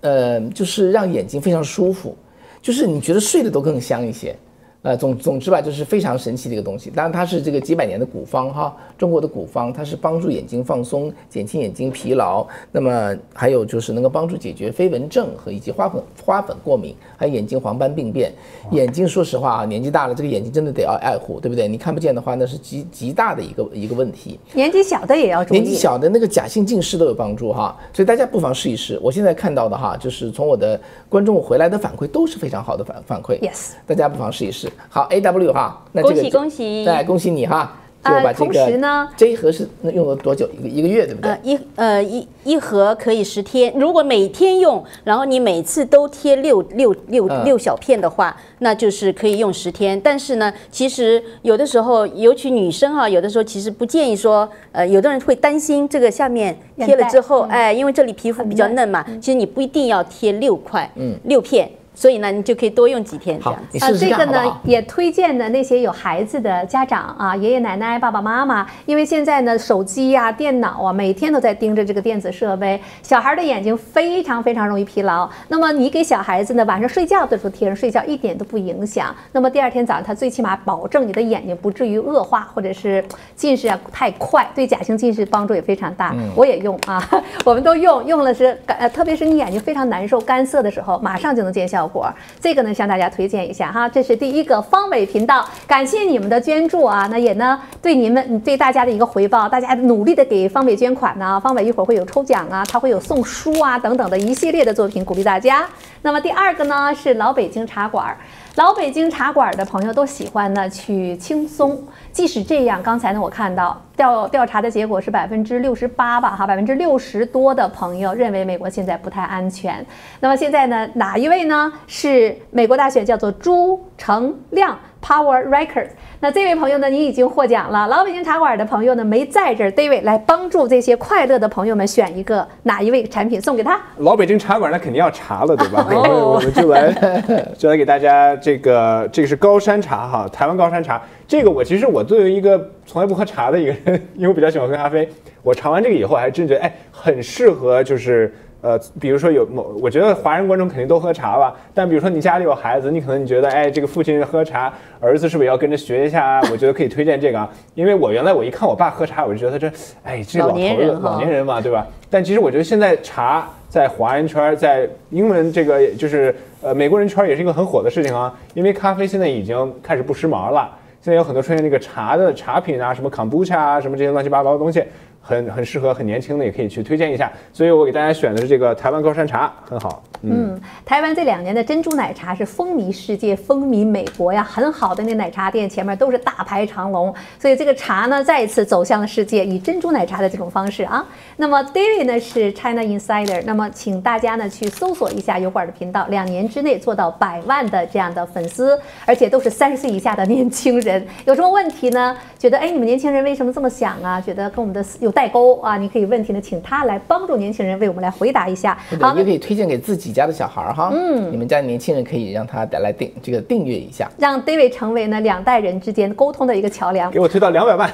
呃，就是让眼睛非常舒服。 就是你觉得睡得都更香一些，呃，总总之吧，就是非常神奇的一个东西。当然，它是这个几百年的古方哈，中国的古方，它是帮助眼睛放松、减轻眼睛疲劳。那么还有就是能够帮助解决飞蚊症和以及花粉花粉过敏，还有眼睛黄斑病变。眼睛说实话啊，年纪大了，这个眼睛真的得要爱护，对不对？你看不见的话，那是极极大的一个一个问题。年纪小的也要注意。年纪小的那个假性近视都有帮助哈，所以大家不妨试一试。我现在看到的哈，就是从我的。 观众回来的反馈都是非常好的反反馈 ，yes， 大家不妨试一试。好 ，A W 哈，那这个恭喜恭喜，对，恭喜你哈。就把这个、呃、同时呢 ，这一盒是用了多久？一个一个月，对不对？呃一呃一一盒可以十天，如果每天用，然后你每次都贴六六六六小片的话，嗯、那就是可以用十天。但是呢，其实有的时候，尤其女生哈、啊，有的时候其实不建议说，呃，有的人会担心这个下面。 贴了之后，嗯、哎，因为这里皮肤比较嫩嘛，嗯、其实你不一定要贴六块、嗯、六片，所以呢，你就可以多用几天这样子。啊，这个呢也推荐的那些有孩子的家长啊，爷爷奶奶、爸爸妈妈，因为现在呢，手机呀、啊、电脑啊，每天都在盯着这个电子设备，小孩的眼睛非常非常容易疲劳。那么你给小孩子呢，晚上睡觉的时候贴上，睡觉一点都不影响。那么第二天早上，他最起码保证你的眼睛不至于恶化，或者是近视啊太快，对假性近视帮助也非常大。嗯、我也。 用啊，我们都用，用了是呃，特别是你眼睛非常难受、干涩的时候，马上就能见效果。这个呢，向大家推荐一下哈。这是第一个方伟频道，感谢你们的捐助啊，那也呢对你们对大家的一个回报，大家努力的给方伟捐款呢、啊。方伟一会儿会有抽奖啊，他会有送书啊等等的一系列的作品鼓励大家。那么第二个呢是老北京茶馆。 老北京茶馆的朋友都喜欢呢去轻松，即使这样，刚才呢我看到调调查的结果是百分之六十八吧，哈，百分之六十多的朋友认为美国现在不太安全。那么现在呢，哪一位呢？是美国大选叫做朱成亮 Power Records。那这位朋友呢，你已经获奖了。老北京茶馆的朋友呢没在这儿 ，David 来帮助这些快乐的朋友们选一个哪一位产品送给他。老北京茶馆那肯定要茶了，对吧？我们就来就来给大家。 这个这个是高山茶哈，台湾高山茶。这个我其实我作为一个从来不喝茶的一个人，因为我比较喜欢喝咖啡。我尝完这个以后，还真觉得哎，很适合就是呃，比如说有某，我觉得华人观众肯定都喝茶吧。但比如说你家里有孩子，你可能你觉得哎，这个父亲喝茶，儿子是不是也要跟着学一下啊？我觉得可以推荐这个啊，因为我原来我一看我爸喝茶，我就觉得这哎，这老头子老年人嘛，对吧？但其实我觉得现在茶。 在华人圈，在英文这个就是呃美国人圈也是一个很火的事情啊，因为咖啡现在已经开始不时髦了，现在有很多出现那个茶的茶品啊，什么 kombucha 啊，什么这些乱七八糟的东西，很很适合很年轻的也可以去推荐一下。所以我给大家选的是这个台湾高山茶，很好。嗯，嗯台湾这两年的珍珠奶茶是风靡世界，风靡美国呀，很好的那奶茶店前面都是大排长龙，所以这个茶呢再一次走向了世界，以珍珠奶茶的这种方式啊。 那么 David 呢是 China Insider， 那么请大家呢去搜索一下油管的频道，两年之内做到百万的这样的粉丝，而且都是三十岁以下的年轻人。有什么问题呢？觉得哎你们年轻人为什么这么想啊？觉得跟我们的有代沟啊？你可以问题呢，请他来帮助年轻人为我们来回答一下。好，也可以推荐给自己家的小孩哈。嗯，你们家年轻人可以让他来订这个订阅一下，让 David 成为呢两代人之间沟通的一个桥梁。给我推到两百万。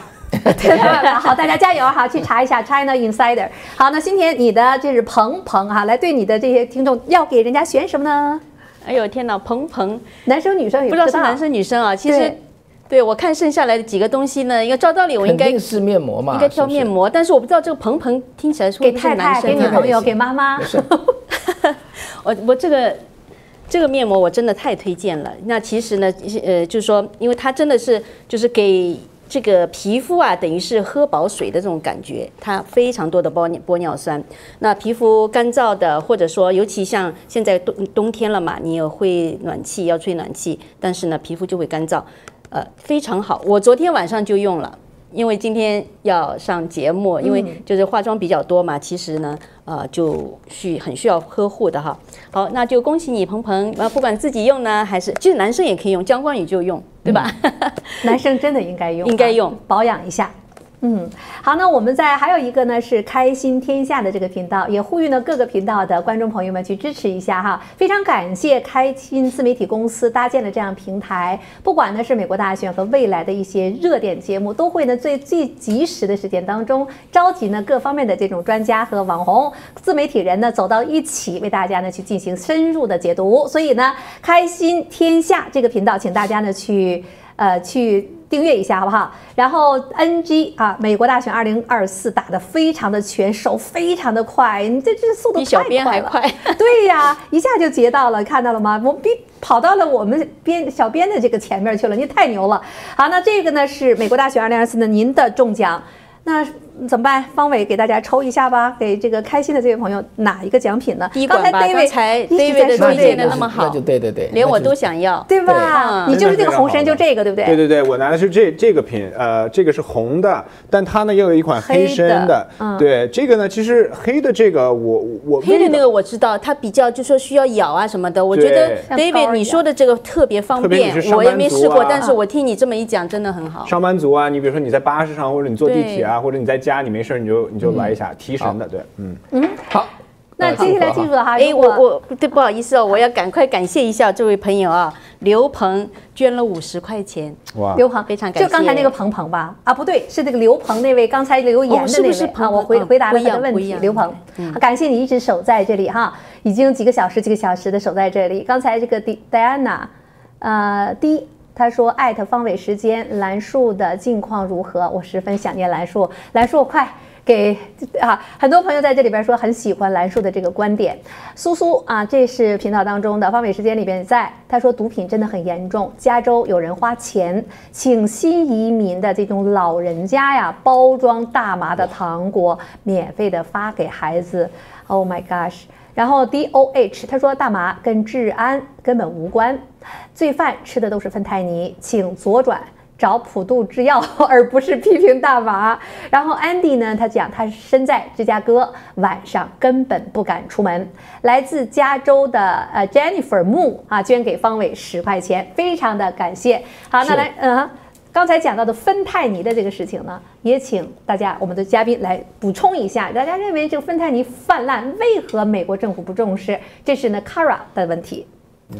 好，大家加油哈！去查一下 China Insider。好，那今天你的这是鹏鹏哈，来对你的这些听众要给人家选什么呢？哎呦天哪，鹏鹏，男生女生也不知道是男生女生啊。其实， 对, 对我看剩下来的几个东西呢，应该照道理我应该是面膜嘛，应该挑面膜，是是但是我不知道这个鹏鹏听起来是不是男生？给太太、给女朋友、给妈妈。我我这个。这个面膜我真的太推荐了。那其实呢，呃，就是说，因为它真的是就是给这个皮肤啊，等于是喝饱水的这种感觉，它非常多的玻尿玻尿酸。那皮肤干燥的，或者说尤其像现在冬冬天了嘛，你也会暖气要吹暖气，但是呢，皮肤就会干燥，呃，非常好。我昨天晚上就用了。 因为今天要上节目，因为就是化妆比较多嘛，嗯、其实呢，呃，就需很需要呵护的哈。好，那就恭喜你，鹏鹏。那不管自己用呢，还是其实男生也可以用，姜光宇就用，对吧？嗯、男生真的应该用，应该用，保养一下。 嗯，好，那我们在还有一个呢是开心天下的这个频道，也呼吁呢各个频道的观众朋友们去支持一下哈。非常感谢开心自媒体公司搭建了这样平台，不管呢是美国大选和未来的一些热点节目，都会呢最最及时的时间当中召集呢各方面的这种专家和网红自媒体人呢走到一起，为大家呢去进行深入的解读。所以呢，开心天下这个频道，请大家呢去呃去。 订阅一下好不好？然后 N G 啊，美国大选二零二四打得非常的全，手非常的快，你这这速度太快了，快对呀、啊，一下就截到了，看到了吗？我比跑到了我们编小编的这个前面去了，你太牛了。好，那这个呢是美国大选二零二四的您的中奖，那怎么办？方伟给大家抽一下吧，给这个开心的这位朋友哪一个奖品呢？第一管吧，刚才 David 的推荐的那么好，那就对对对，连我都想要，对吧？你就是这个红参，就这个，对不对？对对对，我拿的是这这个品，呃，这个是红的，但它呢又有一款黑参的，对，这个呢其实黑的这个我我黑的那个我知道，它比较就说需要咬啊什么的，我觉得 David 你说的这个特别方便，我也没试过，但是我听你这么一讲，真的很好。上班族啊，你比如说你在巴士上，或者你坐地铁啊，或者你在 家你没事你就你就来一下提神的，对，嗯嗯好。那接下来进入哈，哎我我对不好意思哦，我要赶快感谢一下这位朋友啊，刘鹏捐了五十块钱，哇，刘鹏非常感谢，就刚才那个鹏鹏吧，啊不对，是那个刘鹏那位刚才留言的那位啊，我回回答了他的问题，刘鹏，感谢你一直守在这里哈，已经几个小时几个小时的守在这里。刚才这个 Diana， 呃 D。 他说："艾特方伟时间，蓝树的近况如何？我十分想念蓝树，蓝树快给啊！很多朋友在这里边说很喜欢蓝树的这个观点。苏苏啊，这是频道当中的方伟时间里边在他说毒品真的很严重，加州有人花钱请新移民的这种老人家呀包装大麻的糖果，免费的发给孩子。Oh my gosh！" 然后 D O H 他说大麻跟治安根本无关，罪犯吃的都是芬太尼，请左转找普渡制药，而不是批评大麻。然后 Andy 呢，他讲他身在芝加哥，晚上根本不敢出门。来自加州的呃 Jennifer Moon 啊，捐给方伟十块钱，非常的感谢。好，那来嗯。刚才讲到的芬太尼的这个事情呢，也请大家我们的嘉宾来补充一下。大家认为这个芬太尼泛滥，为何美国政府不重视？这是呢 Kara 的问题。嗯，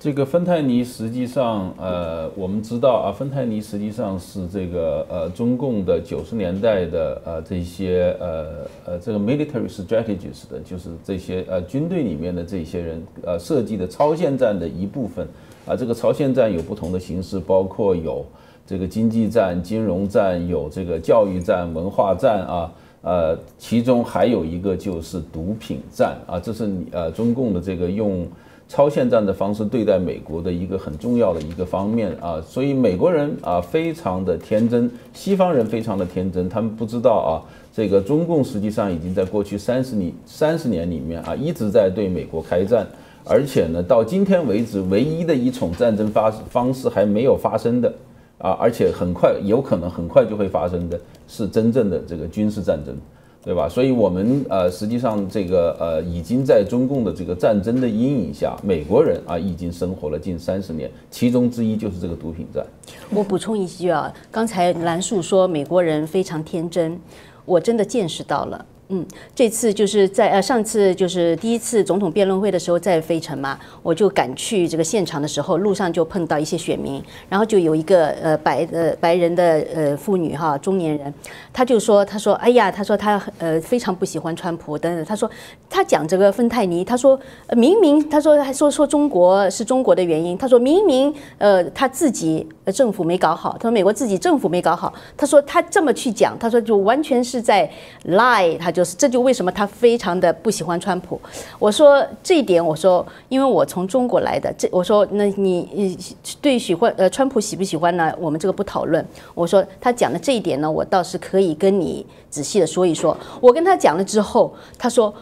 这个芬太尼实际上，呃，我们知道啊，芬太尼实际上是这个呃中共的九十年代的呃这些呃呃这个 military strategies 的，就是这些呃军队里面的这些人呃设计的超限战的一部分。啊、呃，这个超限战有不同的形式，包括有 这个经济战、金融战有这个教育战、文化战啊，呃，其中还有一个就是毒品战啊，这是呃中共的这个用超限战的方式对待美国的一个很重要的一个方面啊，所以美国人啊非常的天真，西方人非常的天真，他们不知道啊，这个中共实际上已经在过去三十年三十年里面啊一直在对美国开战。 而且呢，到今天为止，唯一的一种战争发方式还没有发生的啊，而且很快有可能很快就会发生的是真正的这个军事战争，对吧？所以，我们呃，实际上这个呃，已经在中共的这个战争的阴影下，美国人啊，已经生活了近三十年，其中之一就是这个毒品战。我补充一句啊，刚才蓝树说美国人非常天真，我真的见识到了。 嗯，这次就是在呃上次就是第一次总统辩论会的时候在费城嘛，我就赶去这个现场的时候，路上就碰到一些选民，然后就有一个呃白呃白人的呃妇女哈中年人，她就说她说哎呀她说她呃非常不喜欢川普等等，她说她讲这个芬太尼，她说、呃、明明她说还说说中国是中国的原因，她说明明呃她自己、呃、政府没搞好，她说美国自己政府没搞好，她说她这么去讲，她说就完全是在 lie 她。就是这就为什么他非常的不喜欢川普。我说这一点，我说因为我从中国来的，这我说那你对喜欢呃川普喜不喜欢呢？我们这个不讨论。我说他讲的这一点呢，我倒是可以跟你仔细的说一说。我跟他讲了之后，他说。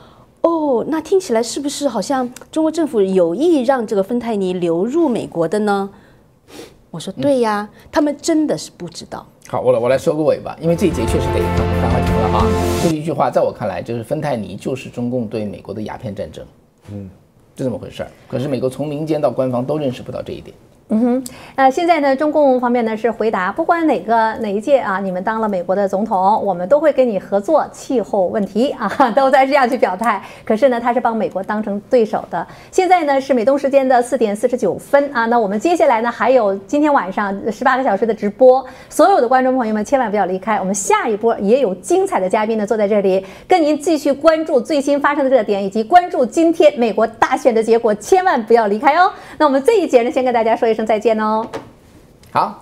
哦，那听起来是不是好像中国政府有意让这个芬太尼流入美国的呢？我说对呀，嗯、他们真的是不知道。好，我来我来收个尾吧，因为这一节确实得赶快停了啊。就一句话，在我看来，就是芬太尼就是中共对美国的鸦片战争，嗯，就这么回事儿。可是美国从民间到官方都认识不到这一点。 嗯哼，呃，现在呢，中共方面呢是回答，不管哪个哪一届啊，你们当了美国的总统，我们都会跟你合作气候问题啊，都在这样去表态。可是呢，他是把美国当成对手的。现在呢是美东时间的四点四十九分啊，那我们接下来呢还有今天晚上十八个小时的直播，所有的观众朋友们千万不要离开，我们下一波也有精彩的嘉宾呢坐在这里，跟您继续关注最新发生的热点，以及关注今天美国大选的结果，千万不要离开哦。那我们这一节呢，先跟大家说一声。 再见哦，好。